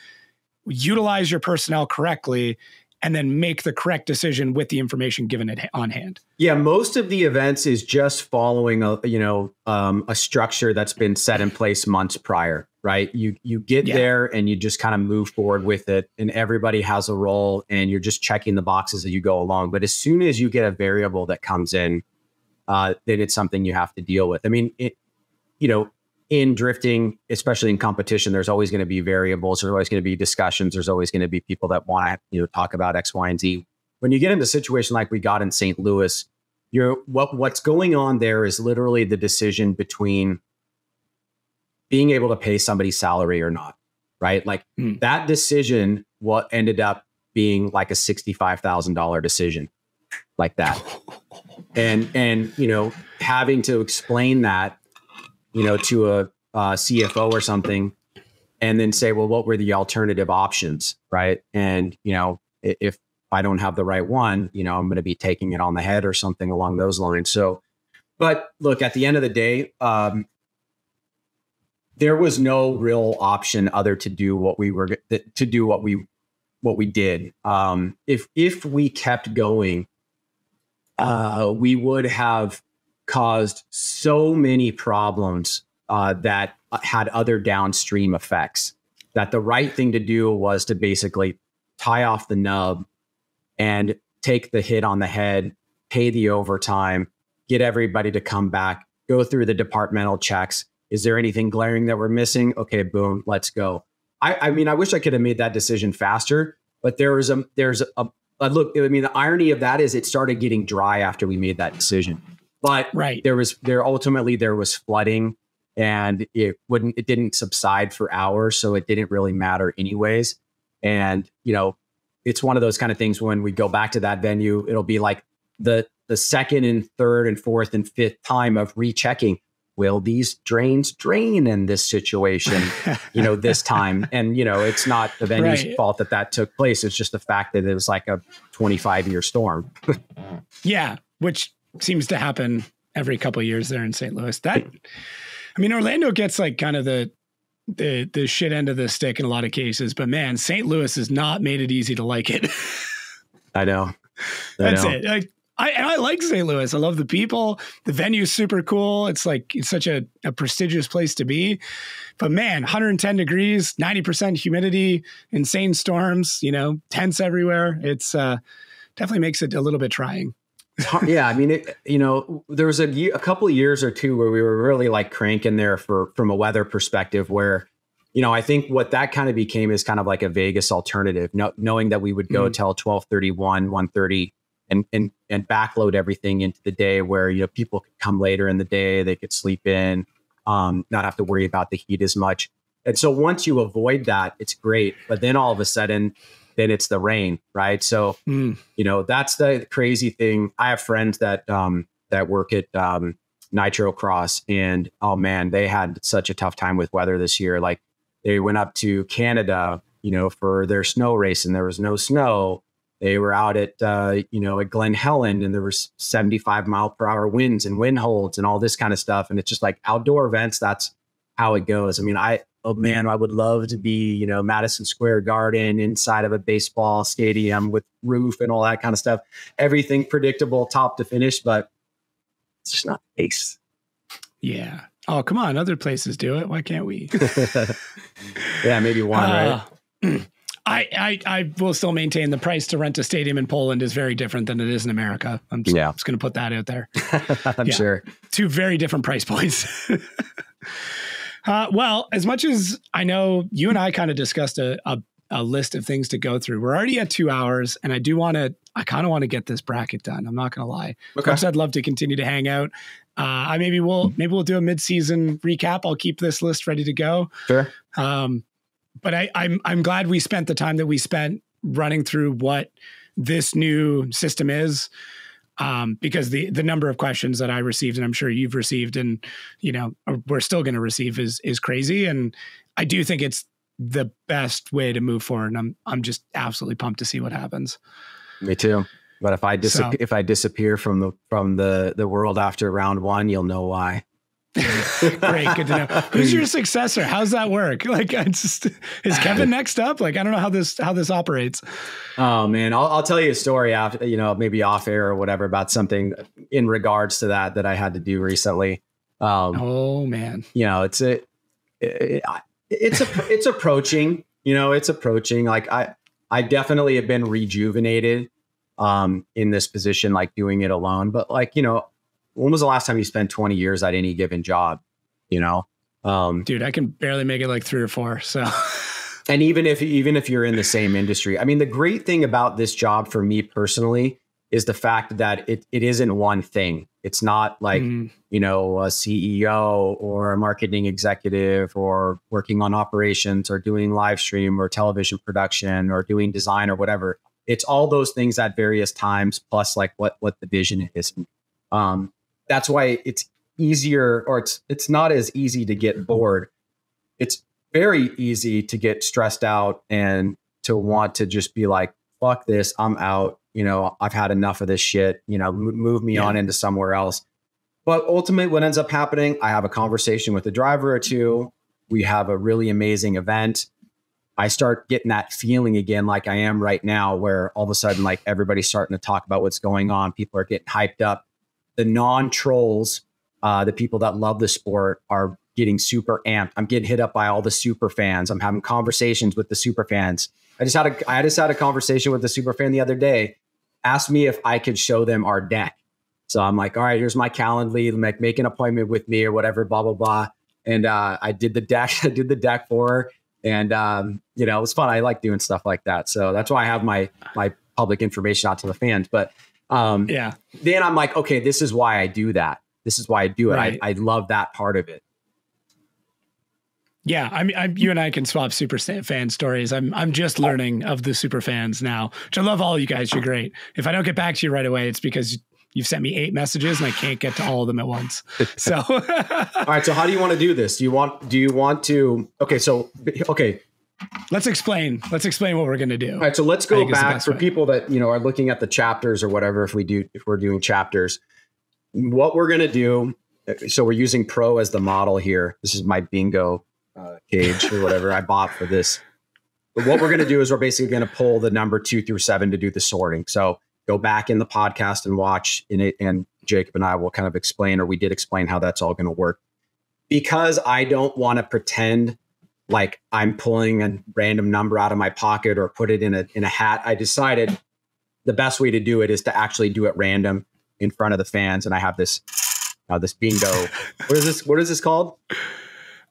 utilize your personnel correctly, and then make the correct decision with the information given it on hand. Yeah, most of the events is just following a you know um, a structure that's been set in place months prior, right? You you get yeah. there and you just kind of move forward with it, and everybody has a role, and you're just checking the boxes as you go along. But as soon as you get a variable that comes in, uh, then it's something you have to deal with. I mean, it. You know, in drifting, especially in competition, there's always going to be variables. There's always going to be discussions. There's always going to be people that want to, you know, talk about X, Y, and Z. When you get into a situation like we got in Saint Louis, you're what what's going on there is literally the decision between being able to pay somebody's salary or not, right? Like mm. that decision, what ended up being like a sixty-five thousand dollar decision, like that, and and you know, having to explain that, you know, to a, a C F O or something, and then say, well, what were the alternative options, right? And, you know, if, if I don't have the right one, you know, I'm going to be taking it on the head or something along those lines. So, but look, at the end of the day, um, there was no real option other to do what we were to do, what we, what we did. Um, if, if we kept going, uh, we would have caused so many problems uh, that had other downstream effects, that the right thing to do was to basically tie off the nub and take the hit on the head, pay the overtime, get everybody to come back, go through the departmental checks. Is there anything glaring that we're missing? Okay, boom, let's go. I, I mean, I wish I could have made that decision faster, but there was a, there's a, a look, I mean, the irony of that is it started getting dry after we made that decision, but right. there was, there ultimately there was flooding and it wouldn't, it didn't subside for hours. So it didn't really matter anyways. And, you know, it's one of those kind of things when we go back to that venue, it'll be like the, the second and third and fourth and fifth time of rechecking, will these drains drain in this situation, you know, this time? And, you know, it's not the venue's right. fault that that took place. It's just the fact that it was like a twenty-five year storm. Yeah. Which seems to happen every couple of years there in Saint Louis. That, I mean, Orlando gets like kind of the, the, the shit end of the stick in a lot of cases, but man, Saint Louis has not made it easy to like it. I know. I That's know. it. Like, I, and I like Saint Louis. I love the people. The venue's super cool. It's like, it's such a, a prestigious place to be, but man, one hundred ten degrees, ninety percent humidity, insane storms, you know, tents everywhere. It's uh, definitely makes it a little bit trying. Yeah. I mean, it, you know, there was a, year, a couple of years or two where we were really like cranking there for, from a weather perspective where, you know, I think what that kind of became is kind of like a Vegas alternative, no, knowing that we would go mm. till twelve thirty-one, one thirty and, and, and backload everything into the day where, you know, people could come later in the day, they could sleep in, um, not have to worry about the heat as much. And so once you avoid that, it's great. But then all of a sudden, then it's the rain, right? So, mm. you know, that's the crazy thing. I have friends that, um, that work at, um, Nitro Cross, and oh man, they had such a tough time with weather this year. Like they went up to Canada, you know, for their snow race and there was no snow. They were out at, uh, you know, at Glen Helen and there was seventy-five mile per hour winds and wind holds and all this kind of stuff. And it's just like outdoor events. That's how it goes. I mean, I, oh man, I would love to be, you know, Madison Square Garden inside of a baseball stadium with roof and all that kind of stuff. Everything predictable top to finish, but it's just not the case. Yeah. Oh, come on. Other places do it. Why can't we? Yeah, maybe one, uh, right? I, I I will still maintain the price to rent a stadium in Poland is very different than it is in America. I'm just, yeah. just going to put that out there. I'm yeah. sure. Two very different price points. uh, well, as much as I know you and I kind of discussed a, a, a list of things to go through, we're already at two hours and I do want to, I kind of want to get this bracket done. I'm not going to lie. Okay. Perhaps I'd love to continue to hang out. Uh, I maybe we'll, maybe we'll do a mid-season recap. I'll keep this list ready to go. Sure. Um, But I, I'm I'm glad we spent the time that we spent running through what this new system is, um, because the the number of questions that I received and I'm sure you've received and you know we're still going to receive is is crazy, and I do think it's the best way to move forward. And I'm I'm just absolutely pumped to see what happens. Me too. But if I dis- so. if I disappear from the from the the world after round one, you'll know why. Great, good to know. Who's your successor? How's that work? Like, I just is Kevin next up? Like, I don't know how this how this operates. Oh man, I'll, I'll tell you a story after, you know, maybe off air or whatever about something in regards to that that I had to do recently. Um, oh man, you know, it's a it, it, it's a it's approaching. You know, it's approaching. Like I I definitely have been rejuvenated um, in this position, like doing it alone. But like you know. When was the last time you spent twenty years at any given job? You know, um, dude, I can barely make it like three or four. So, and even if, even if you're in the same industry, I mean, the great thing about this job for me personally is the fact that it, it isn't one thing. It's not like, mm. you know, a C E O or a marketing executive or working on operations or doing live stream or television production or doing design or whatever. It's all those things at various times. Plus like what, what the vision is. Um, That's why it's easier or it's it's not as easy to get bored. It's very easy to get stressed out and to want to just be like, fuck this, I'm out. You know, I've had enough of this shit, you know, move me yeah. on into somewhere else. But ultimately what ends up happening, I have a conversation with a driver or two. We have a really amazing event. I start getting that feeling again, like I am right now, where all of a sudden, like everybody's starting to talk about what's going on. People are getting hyped up. The non-trolls, uh, the people that love the sport are getting super amped. I'm getting hit up by all the super fans. I'm having conversations with the super fans. I just had a, I just had a conversation with the super fan the other day, asked me if I could show them our deck. So I'm like, all right, here's my Calendly, like make an appointment with me or whatever, blah, blah, blah. And uh, I did the deck, I did the deck for her. And, um, you know, it was fun. I like doing stuff like that. So that's why I have my, my public information out to the fans. But um, yeah, then I'm like, okay, this is why I do that. This is why I do it. Right. I, I love that part of it. Yeah, I mean, I'm, you and I can swap super fan stories. I'm I'm just learning of the super fans now, which I love all you guys. You're great. If I don't get back to you right away, it's because you've sent me eight messages and I can't get to all of them at once. So, all right. So, how do you want to do this? Do you want? Do you want to? Okay. So, okay. Let's explain. Let's explain what we're going to do. All right. So let's go back for way. people that you know are looking at the chapters or whatever. If we do, if we're doing chapters, what we're going to do. So we're using Pro as the model here. This is my bingo Uh, cage or whatever I bought for this. But what we're going to do is we're basically going to pull the number two through seven to do the sorting. So go back in the podcast and watch in it. And Jacob and I will kind of explain, or we did explain how that's all going to work, because I don't want to pretend like I'm pulling a random number out of my pocket or put it in a, in a hat. I decided the best way to do it is to actually do it random in front of the fans. And I have this, uh, this bingo. What is this? What is this called?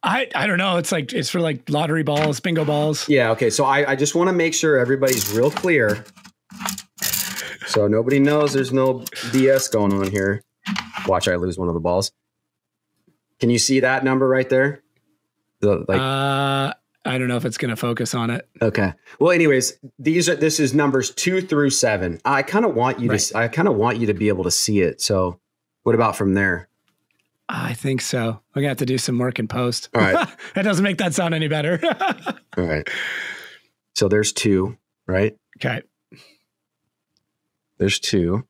I, I don't know. It's like, it's for like lottery balls, bingo balls. Yeah. Okay. So I, I just want to make sure everybody's real clear. So nobody knows there's no B S going on here. Watch, I lose one of the balls. Can you see that number right there? The, like, uh, I don't know if it's going to focus on it. Okay. Well, anyways, these are, this is numbers two through seven. I kind of want you right. to, I kind of want you to be able to see it. So what about from there? I think so. We're gonna have to do some work in post. All right. That doesn't make that sound any better. All right. So there's two, right? Okay. There's two.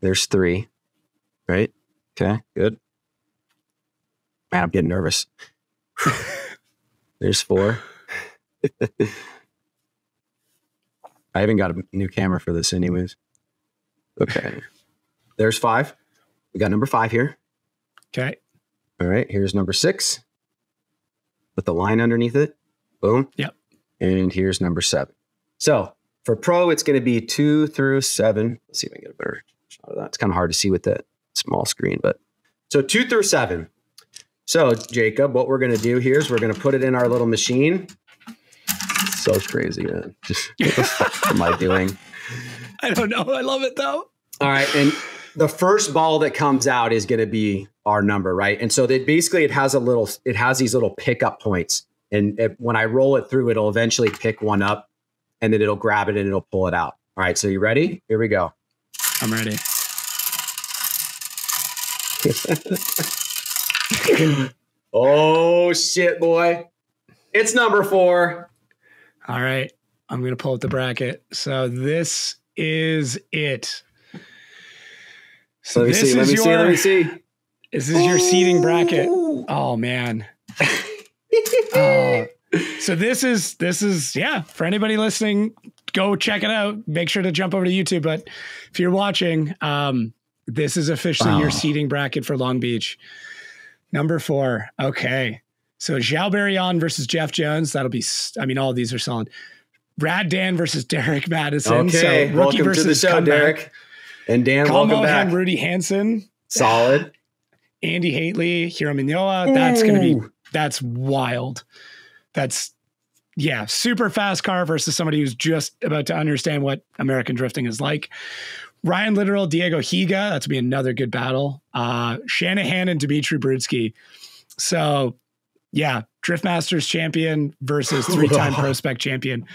There's three, right? Okay, good. Man, I'm getting nervous. There's four. I haven't got a new camera for this anyways. Okay. There's five. We got number five here. Okay. All right. Here's number six with the line underneath it. Boom. Yep. And here's number seven. So for Pro, it's going to be two through seven. Let's see if I can get a better shot of that. It's kind of hard to see with that small screen, but so two through seven. So Jacob, what we're going to do here is we're going to put it in our little machine. It's so crazy, man. Just what the fuck am I doing? I don't know. I love it though. All right. And the first ball that comes out is going to be our number, right? And so that basically it has a little, it has these little pickup points. And it, when I roll it through, it'll eventually pick one up and then it'll grab it and it'll pull it out. All right. So you ready? Here we go. I'm ready. Oh shit, boy. It's number four. All right. I'm going to pull up the bracket. So this is it. So let me see, let me your, see, let me see. This is your seeding bracket. Oh man. uh, so this is, this is, yeah, for anybody listening, go check it out. Make sure to jump over to YouTube. But if you're watching, um, this is officially wow. your seeding bracket for Long Beach. Number four. Okay. So Zhao Berryon versus Jeff Jones. That'll be, I mean, all of these are solid. Brad Dan versus Derek Madison. Okay. So rookie welcome versus to the show, comeback. Derek. And Dan, Kyle welcome Mohan, back. Rudy Hansen. Solid. Andy Haitley, Hiro Minowa. That's going to be, that's wild. That's, yeah, super fast car versus somebody who's just about to understand what American drifting is like. Ryan Litteral, Diego Higa. That's going to be another good battle. Uh, Shanahan and Dmitriy Brutskiy. So, yeah, Driftmasters champion versus three-time prospect champion.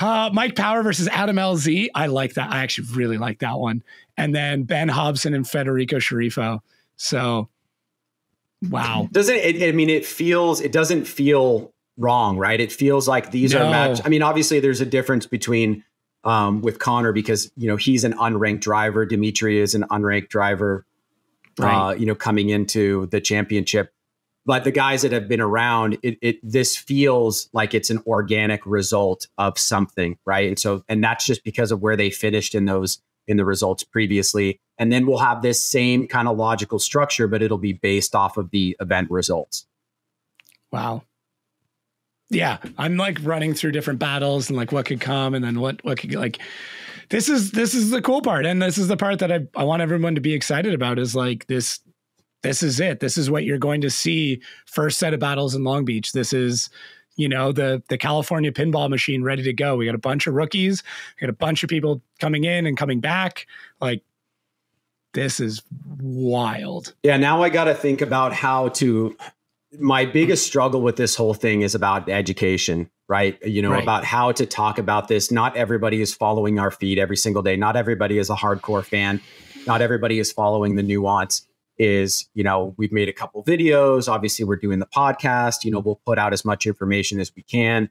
Uh, Mike Power versus Adam L Z. I like that. I actually really like that one. And then Ben Hobson and Federico Sharifo. So, wow. Doesn't it, I mean, it feels, it doesn't feel wrong, right? It feels like these no. are match. I mean, obviously there's a difference between um, with Connor because, you know, he's an unranked driver. Dmitriy is an unranked driver, right. uh, you know, coming into the championship. But the guys that have been around, it, it this feels like it's an organic result of something, right? And so, and that's just because of where they finished in those in the results previously. And then we'll have this same kind of logical structure, but it'll be based off of the event results. Wow. Yeah, I'm like running through different battles and like what could come, and then what what could like. this is this is the cool part, and this is the part that I, I want everyone to be excited about, is like this this is it. This is what you're going to see first set of battles in Long Beach. This is, you know, the the California pinball machine ready to go. We got a bunch of rookies, we got a bunch of people coming in and coming back. Like, this is wild. Yeah, now I got to think about how to, my biggest struggle with this whole thing is about education, right? You know, right. about how to talk about this. Not everybody is following our feed every single day. Not everybody is a hardcore fan. Not everybody is following the nuance. Is, you know, we've made a couple videos. Obviously, we're doing the podcast. You know, we'll put out as much information as we can.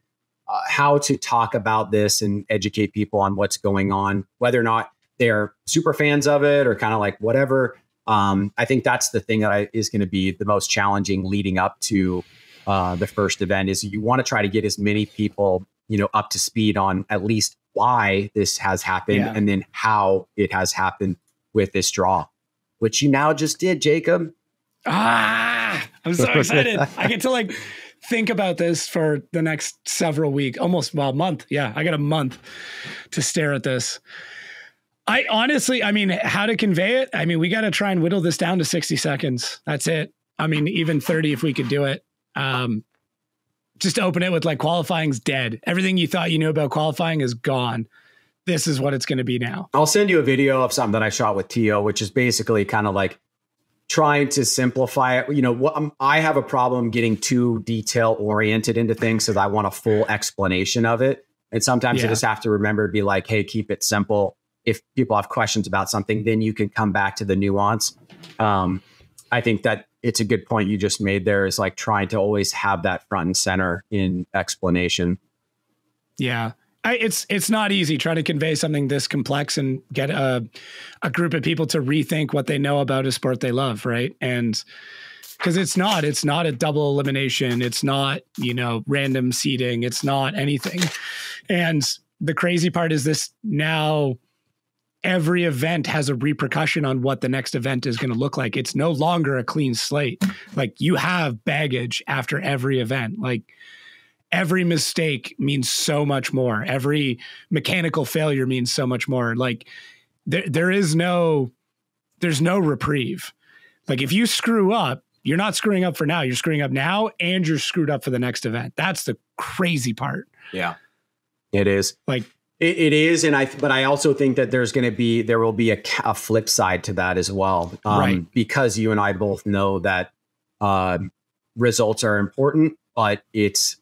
Uh, how to talk about this and educate people on what's going on, whether or not they're super fans of it or kind of like whatever. Um, I think that's the thing that I, is going to be the most challenging leading up to uh, the first event, is you want to try to get as many people, you know, up to speed on at least why this has happened, yeah. and then how it has happened with this draw, which you now just did, Jacob. Ah, I'm so excited. I get to like think about this for the next several weeks, almost, well, month. Yeah, I got a month to stare at this. I honestly, I mean, how to convey it? I mean, we got to try and whittle this down to sixty seconds. That's it. I mean, even thirty if we could do it. Um, just open it with like, qualifying's dead. Everything you thought you knew about qualifying is gone. This is what it's going to be now. I'll send you a video of something that I shot with Tio, which is basically kind of like trying to simplify it. You know, what, um, I have a problem getting too detail oriented into things, so that I want a full explanation of it. And sometimes yeah. I just have to remember to be like, hey, keep it simple. If people have questions about something, then you can come back to the nuance. Um, I think that it's a good point you just made there, is like trying to always have that front and center in explanation. Yeah, I, it's it's not easy trying to convey something this complex and get a, a group of people to rethink what they know about a sport they love, right? And because it's not, it's not a double elimination. It's not, you know, random seeding. It's not anything. And the crazy part is this now... Every event has a repercussion on what the next event is going to look like. It's no longer a clean slate. Like, you have baggage after every event. Like, every mistake means so much more. Every mechanical failure means so much more. Like, there, there is no, there's no reprieve. Like, if you screw up, you're not screwing up for now. You're screwing up now and you're screwed up for the next event. That's the crazy part. Yeah, it is. Like, It, it is. And I, but I also think that there's going to be, there will be a, a flip side to that as well. Um, right. Because you and I both know that uh, results are important, but it's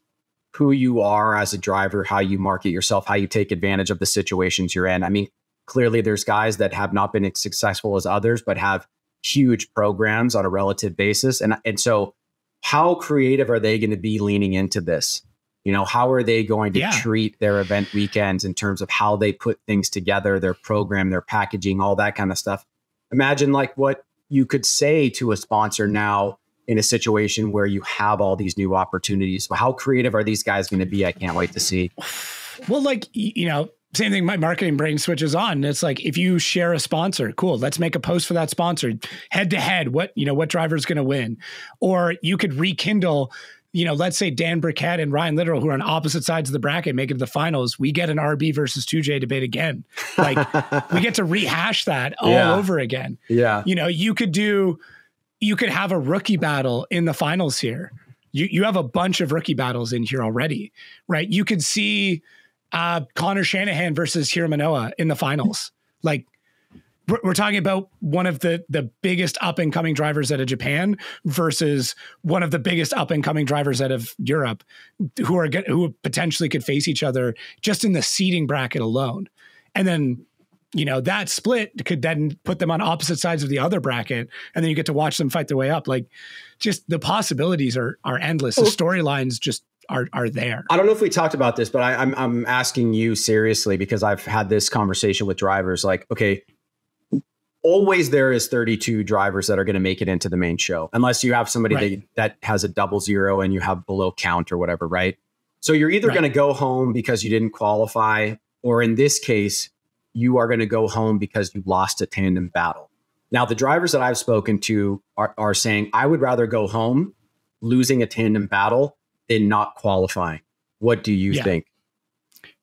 who you are as a driver, how you market yourself, how you take advantage of the situations you're in. I mean, clearly there's guys that have not been as successful as others, but have huge programs on a relative basis. And, and so how creative are they going to be leaning into this? You know, how are they going to yeah. treat their event weekends in terms of how they put things together, their program, their packaging, all that kind of stuff? Imagine like what you could say to a sponsor now in a situation where you have all these new opportunities. How creative are these guys going to be? I can't wait to see. Well, like, you know, same thing, my marketing brain switches on. It's like, if you share a sponsor, cool, let's make a post for that sponsor head to head. What, you know, what driver's going to win? Or you could rekindle, you know, let's say Dan Burkett and Ryan Litteral, who are on opposite sides of the bracket, make it to the finals. We get an R B versus two J debate again. Like, we get to rehash that all yeah. over again. Yeah. You know, you could do, you could have a rookie battle in the finals here. You, you have a bunch of rookie battles in here already, right? You could see uh, Connor Shanahan versus Hiro Minowa in the finals. Like, we're talking about one of the, the biggest up and coming drivers out of Japan versus one of the biggest up and coming drivers out of Europe, who are who potentially could face each other just in the seeding bracket alone. And then, you know, that split could then put them on opposite sides of the other bracket, and then you get to watch them fight their way up. Like, just the possibilities are are endless. The storylines just are are there. I don't know if we talked about this, but I, I'm I'm asking you seriously, because I've had this conversation with drivers. Like, okay, always there is thirty-two drivers that are going to make it into the main show, unless you have somebody right. that, that has a double zero and you have below count or whatever, right? So you're either right. going to go home because you didn't qualify, or in this case, you are going to go home because you lost a tandem battle. Now, the drivers that I've spoken to are, are saying, I would rather go home losing a tandem battle than not qualifying. What do you yeah. think?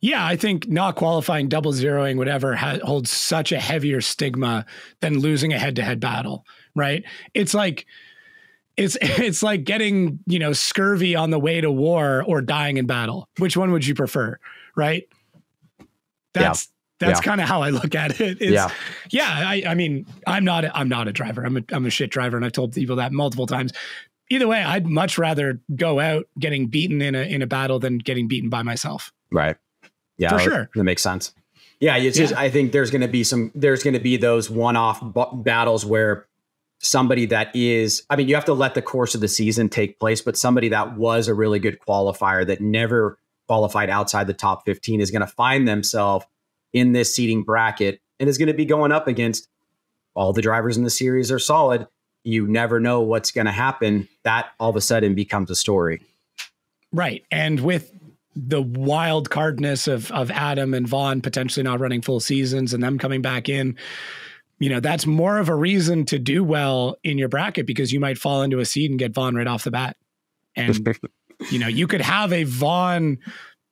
Yeah, I think not qualifying, double zeroing, whatever, ha- holds such a heavier stigma than losing a head-to-head battle, right? It's like it's it's like getting, you know, scurvy on the way to war or dying in battle. Which one would you prefer, right? That's yeah. that's yeah. kind of how I look at it. It's, yeah, yeah. I, I mean, I'm not a, I'm not a driver. I'm a I'm a shit driver, and I've told people that multiple times. Either way, I'd much rather go out getting beaten in a in a battle than getting beaten by myself. Right. Yeah, for sure. That makes sense. Yeah, it's yeah. just I think there's going to be some there's going to be those one-off b- battles where somebody that is, I mean, you have to let the course of the season take place, but somebody that was a really good qualifier that never qualified outside the top fifteen is going to find themselves in this seeding bracket and is going to be going up against all the drivers in the series are solid. You never know what's going to happen. That all of a sudden becomes a story. Right. And with the wild cardness of of Adam and Vaughn potentially not running full seasons and them coming back in, you know, that's more of a reason to do well in your bracket because you might fall into a seed and get Vaughn right off the bat. And, you know, you could have a Vaughn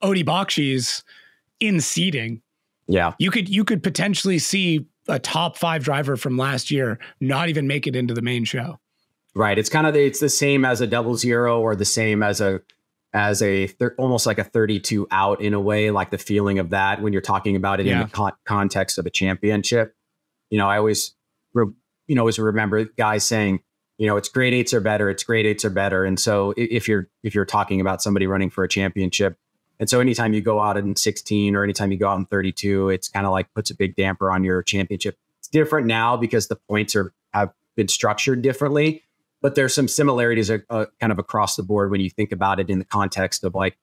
Odie Bakchis in seeding. Yeah. You could, you could potentially see a top five driver from last year not even make it into the main show. Right. It's kind of, the, it's the same as a double zero or the same as a, as a thir- almost like a thirty-two out in a way, like the feeling of that when you're talking about it yeah. in the con- context of a championship. You know, I always, re- you know, always remember guys saying, you know, it's grade eights are better. It's grade eights are better. And so if you're, if you're talking about somebody running for a championship, and so anytime you go out in sixteen or anytime you go out in thirty-two, it's kind of like puts a big damper on your championship. It's different now because the points are, have been structured differently, but there's some similarities are, uh, kind of across the board when you think about it in the context of like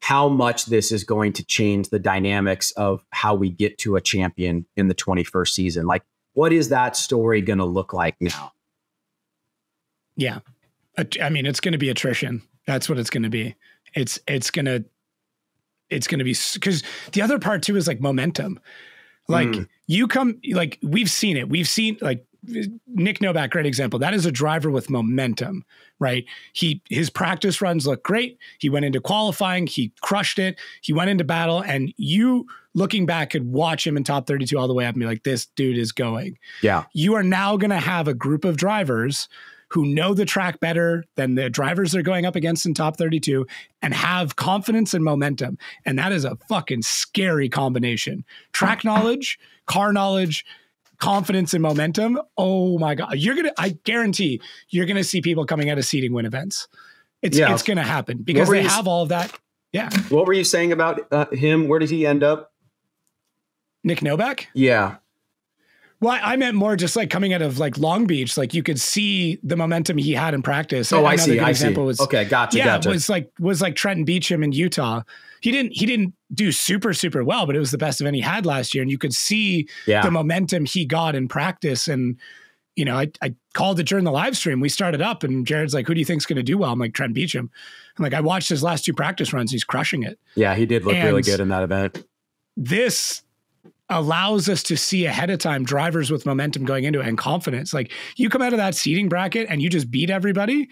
how much this is going to change the dynamics of how we get to a champion in the twenty-first season. Like, what is that story going to look like now? Yeah. I mean, it's going to be attrition. That's what it's going to be. It's, it's going to, it's going to be because the other part too is like momentum. Like mm. you come, like we've seen it. We've seen like Nick Novak, great example. That is a driver with momentum, right? He, his practice runs look great. He went into qualifying. He crushed it. He went into battle and you looking back could watch him in top thirty-two all the way up and be like, this dude is going. Yeah. You are now going to have a group of drivers who know the track better than the drivers they're going up against in top thirty-two and have confidence and momentum. And that is a fucking scary combination. Track knowledge, car knowledge, confidence and momentum. Oh my God. You're going to, I guarantee you're going to see people coming out of seeding win events. It's yeah. it's going to happen because they you, have all of that. Yeah. What were you saying about uh, him? Where did he end up? Nick Novak? Yeah. Well, I meant more just like coming out of like Long Beach, like you could see the momentum he had in practice. Oh, Another I see. Good I example see. Was, okay, gotcha. Yeah, gotcha. was like was like Trenton Beachum in Utah. He didn't he didn't do super super well, but it was the best of any he had last year, and you could see yeah. the momentum he got in practice. And you know, I I called it during the live stream. We started up, and Jared's like, "Who do you think's going to do well?" I'm like, "Trenton Beachum." I'm like, "I watched his last two practice runs. He's crushing it." Yeah, he did look and really good in that event. This allows us to see ahead of time drivers with momentum going into it and confidence. Like you come out of that seeding bracket and you just beat everybody.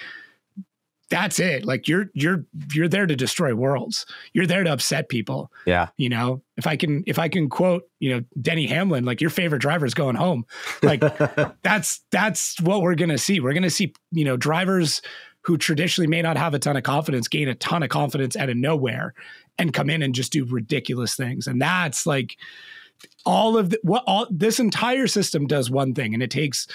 That's it. Like you're, you're, you're there to destroy worlds. You're there to upset people. Yeah. You know, if I can, if I can quote, you know, Denny Hamlin, like your favorite driver is going home. Like that's, that's what we're going to see. We're going to see, you know, drivers who traditionally may not have a ton of confidence, gain a ton of confidence out of nowhere and come in and just do ridiculous things. And that's like, all of the, what all this entire system does one thing, and it takes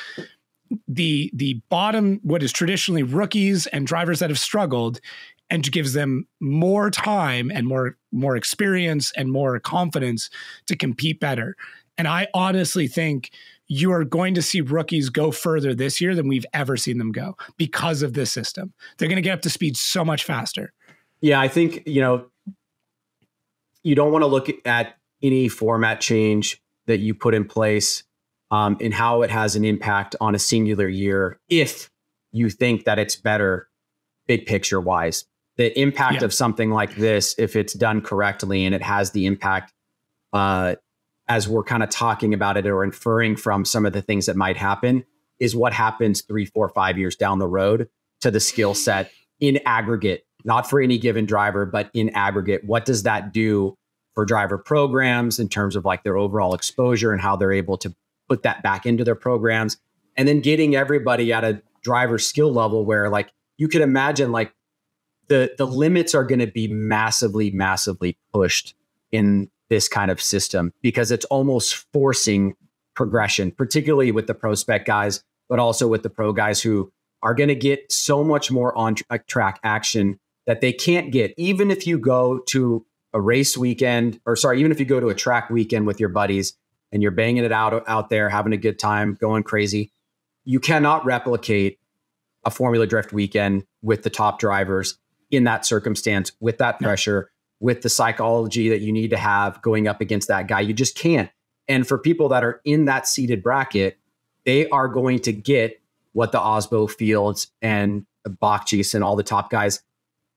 the the bottom, what is traditionally rookies and drivers that have struggled, and gives them more time and more more experience and more confidence to compete better. And I honestly think you are going to see rookies go further this year than we've ever seen them go because of this system. They're going to get up to speed so much faster. Yeah, I think you know you don't want to look at any format change that you put in place um, and how it has an impact on a singular year. If you think that it's better big picture wise, the impact yeah. of something like this, if it's done correctly and it has the impact uh, as we're kind of talking about it or inferring from some of the things that might happen, is what happens three, four, five years down the road to the skill set in aggregate, not for any given driver, but in aggregate. What does that do for driver programs in terms of like their overall exposure and how they're able to put that back into their programs. And then getting everybody at a driver skill level where like you could imagine like the the limits are going to be massively, massively pushed in this kind of system, because it's almost forcing progression, particularly with the prospect guys, but also with the pro guys who are going to get so much more on track action that they can't get. Even if you go to a race weekend, or sorry, even if you go to a track weekend with your buddies and you're banging it out out there, having a good time, going crazy, you cannot replicate a Formula Drift weekend with the top drivers in that circumstance, with that pressure, with the psychology that you need to have going up against that guy. You just can't. And for people that are in that seated bracket, they are going to get what the Osbo Fields and Bakchis and all the top guys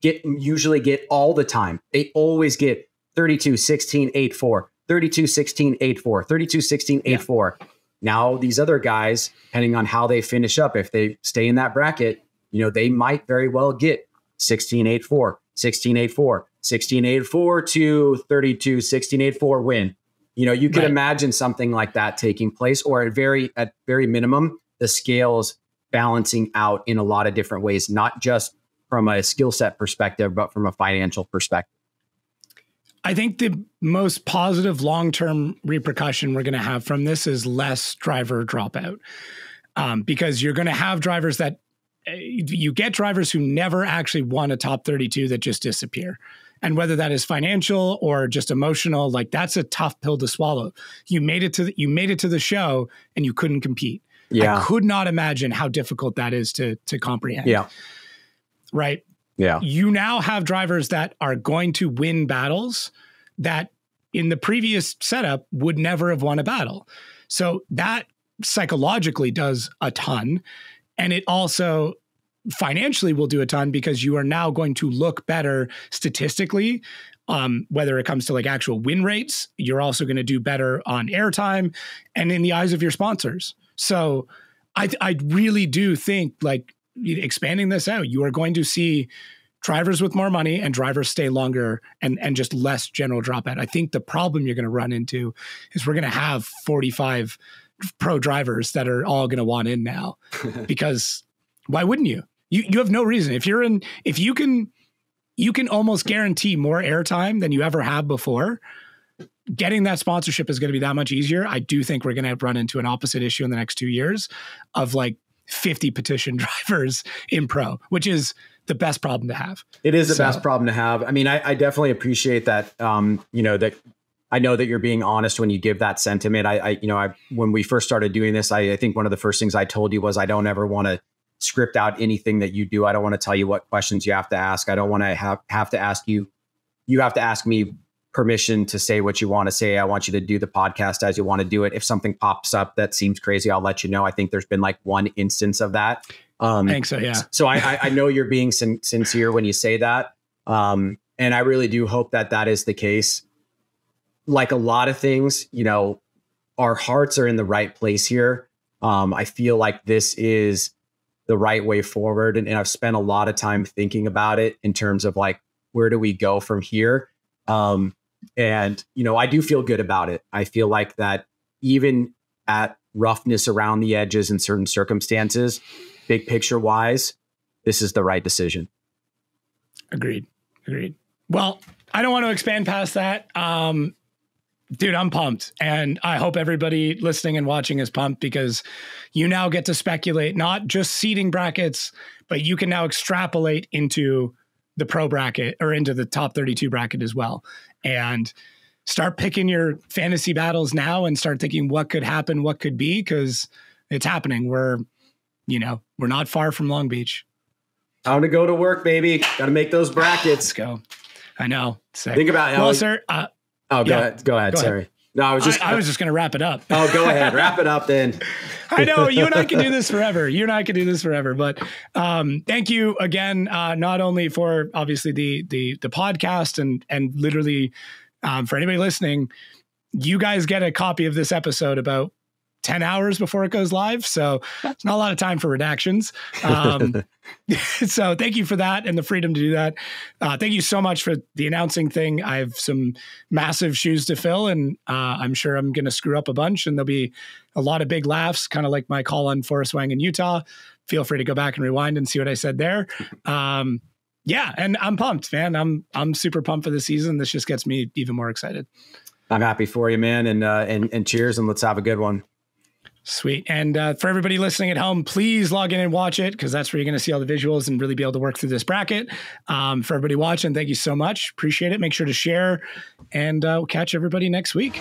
get, usually get all the time. They always get thirty-two, sixteen, eight, four, thirty-two, sixteen, eight, four, thirty-two, sixteen, eight, four. Now, these other guys, depending on how they finish up, if they stay in that bracket, you know, they might very well get sixteen, eight, four, sixteen, eight, four, sixteen, eight, four to thirty-two, sixteen, eight, four win. You know, you could right. imagine something like that taking place, or at very, at very minimum, the scales balancing out in a lot of different ways, not just from a skill set perspective, but from a financial perspective. I think the most positive long-term repercussion we're going to have from this is less driver dropout, um, because you're going to have drivers that uh, you get drivers who never actually won a top thirty-two that just disappear. And whether that is financial or just emotional, like that's a tough pill to swallow. You made it to the, you made it to the show and you couldn't compete. Yeah. I could not imagine how difficult that is to, to comprehend. Yeah. Right. Yeah. You now have drivers that are going to win battles that in the previous setup would never have won a battle. So that psychologically does a ton. And it also financially will do a ton, because you are now going to look better statistically, um, whether it comes to like actual win rates. You're also going to do better on airtime and in the eyes of your sponsors. So I, I really do think like, expanding this out, you are going to see drivers with more money and drivers stay longer, and, and just less general dropout. I think the problem you're going to run into is we're going to have forty-five pro drivers that are all going to want in now, because why wouldn't you? You, you have no reason. If you're in, if you can, you can almost guarantee more airtime than you ever have before. Getting that sponsorship is going to be that much easier. I do think we're going to run into an opposite issue in the next two years of like fifty petition drivers in pro, which is the best problem to have. It is the so. best problem to have. I mean, I, I definitely appreciate that. Um, you know, that I know that you're being honest when you give that sentiment. I, I you know, I, when we first started doing this, I, I think one of the first things I told you was, I don't ever want to script out anything that you do. I don't want to tell you what questions you have to ask. I don't want to have, have to ask you, you have to ask me permission to say what you want to say. I want you to do the podcast as you want to do it. If something pops up that seems crazy, I'll let you know. I think there's been like one instance of that. Um, I think so, yeah. So I, I know you're being sin sincere when you say that. Um, and I really do hope that that is the case. Like a lot of things, you know, our hearts are in the right place here. Um, I feel like this is the right way forward. And, and I've spent a lot of time thinking about it in terms of like, where do we go from here? Um, And, you know, I do feel good about it. I feel like that even at roughness around the edges in certain circumstances, big picture wise, this is the right decision. Agreed. Agreed. Well, I don't want to expand past that. Um, dude, I'm pumped. And I hope everybody listening and watching is pumped, because you now get to speculate, not just seeding brackets, but you can now extrapolate into the pro bracket or into the top thirty-two bracket as well. And start picking your fantasy battles now and start thinking what could happen, what could be, because it's happening. We're, you know, we're not far from Long Beach. Time to go to work, baby. Got to make those brackets. Let's go. I know. Sick. Think about it. Well, sir. Uh, oh, go yeah. ahead. Go ahead. Go Sorry. Ahead. No, I was just, I, I was just going to wrap it up. Oh, go ahead. Wrap it up then. I know you and I can do this forever. You and I can do this forever, but, um, thank you again, uh, not only for obviously the, the, the podcast and, and literally, um, for anybody listening, you guys get a copy of this episode about ten hours before it goes live. So it's not a lot of time for redactions. Um, so thank you for that and the freedom to do that. Uh, thank you so much for the announcing thing. I have some massive shoes to fill, and uh, I'm sure I'm going to screw up a bunch, and there'll be a lot of big laughs, kind of like my call on Forrest Wang in Utah. Feel free to go back and rewind and see what I said there. Um, yeah. And I'm pumped, man. I'm, I'm super pumped for the season. This just gets me even more excited. I'm happy for you, man. And, uh, and, and cheers, and let's have a good one. Sweet. And uh, for everybody listening at home, please log in and watch it, because that's where you're going to see all the visuals and really be able to work through this bracket. Um, for everybody watching, thank you so much. Appreciate it. Make sure to share, and uh, we'll catch everybody next week.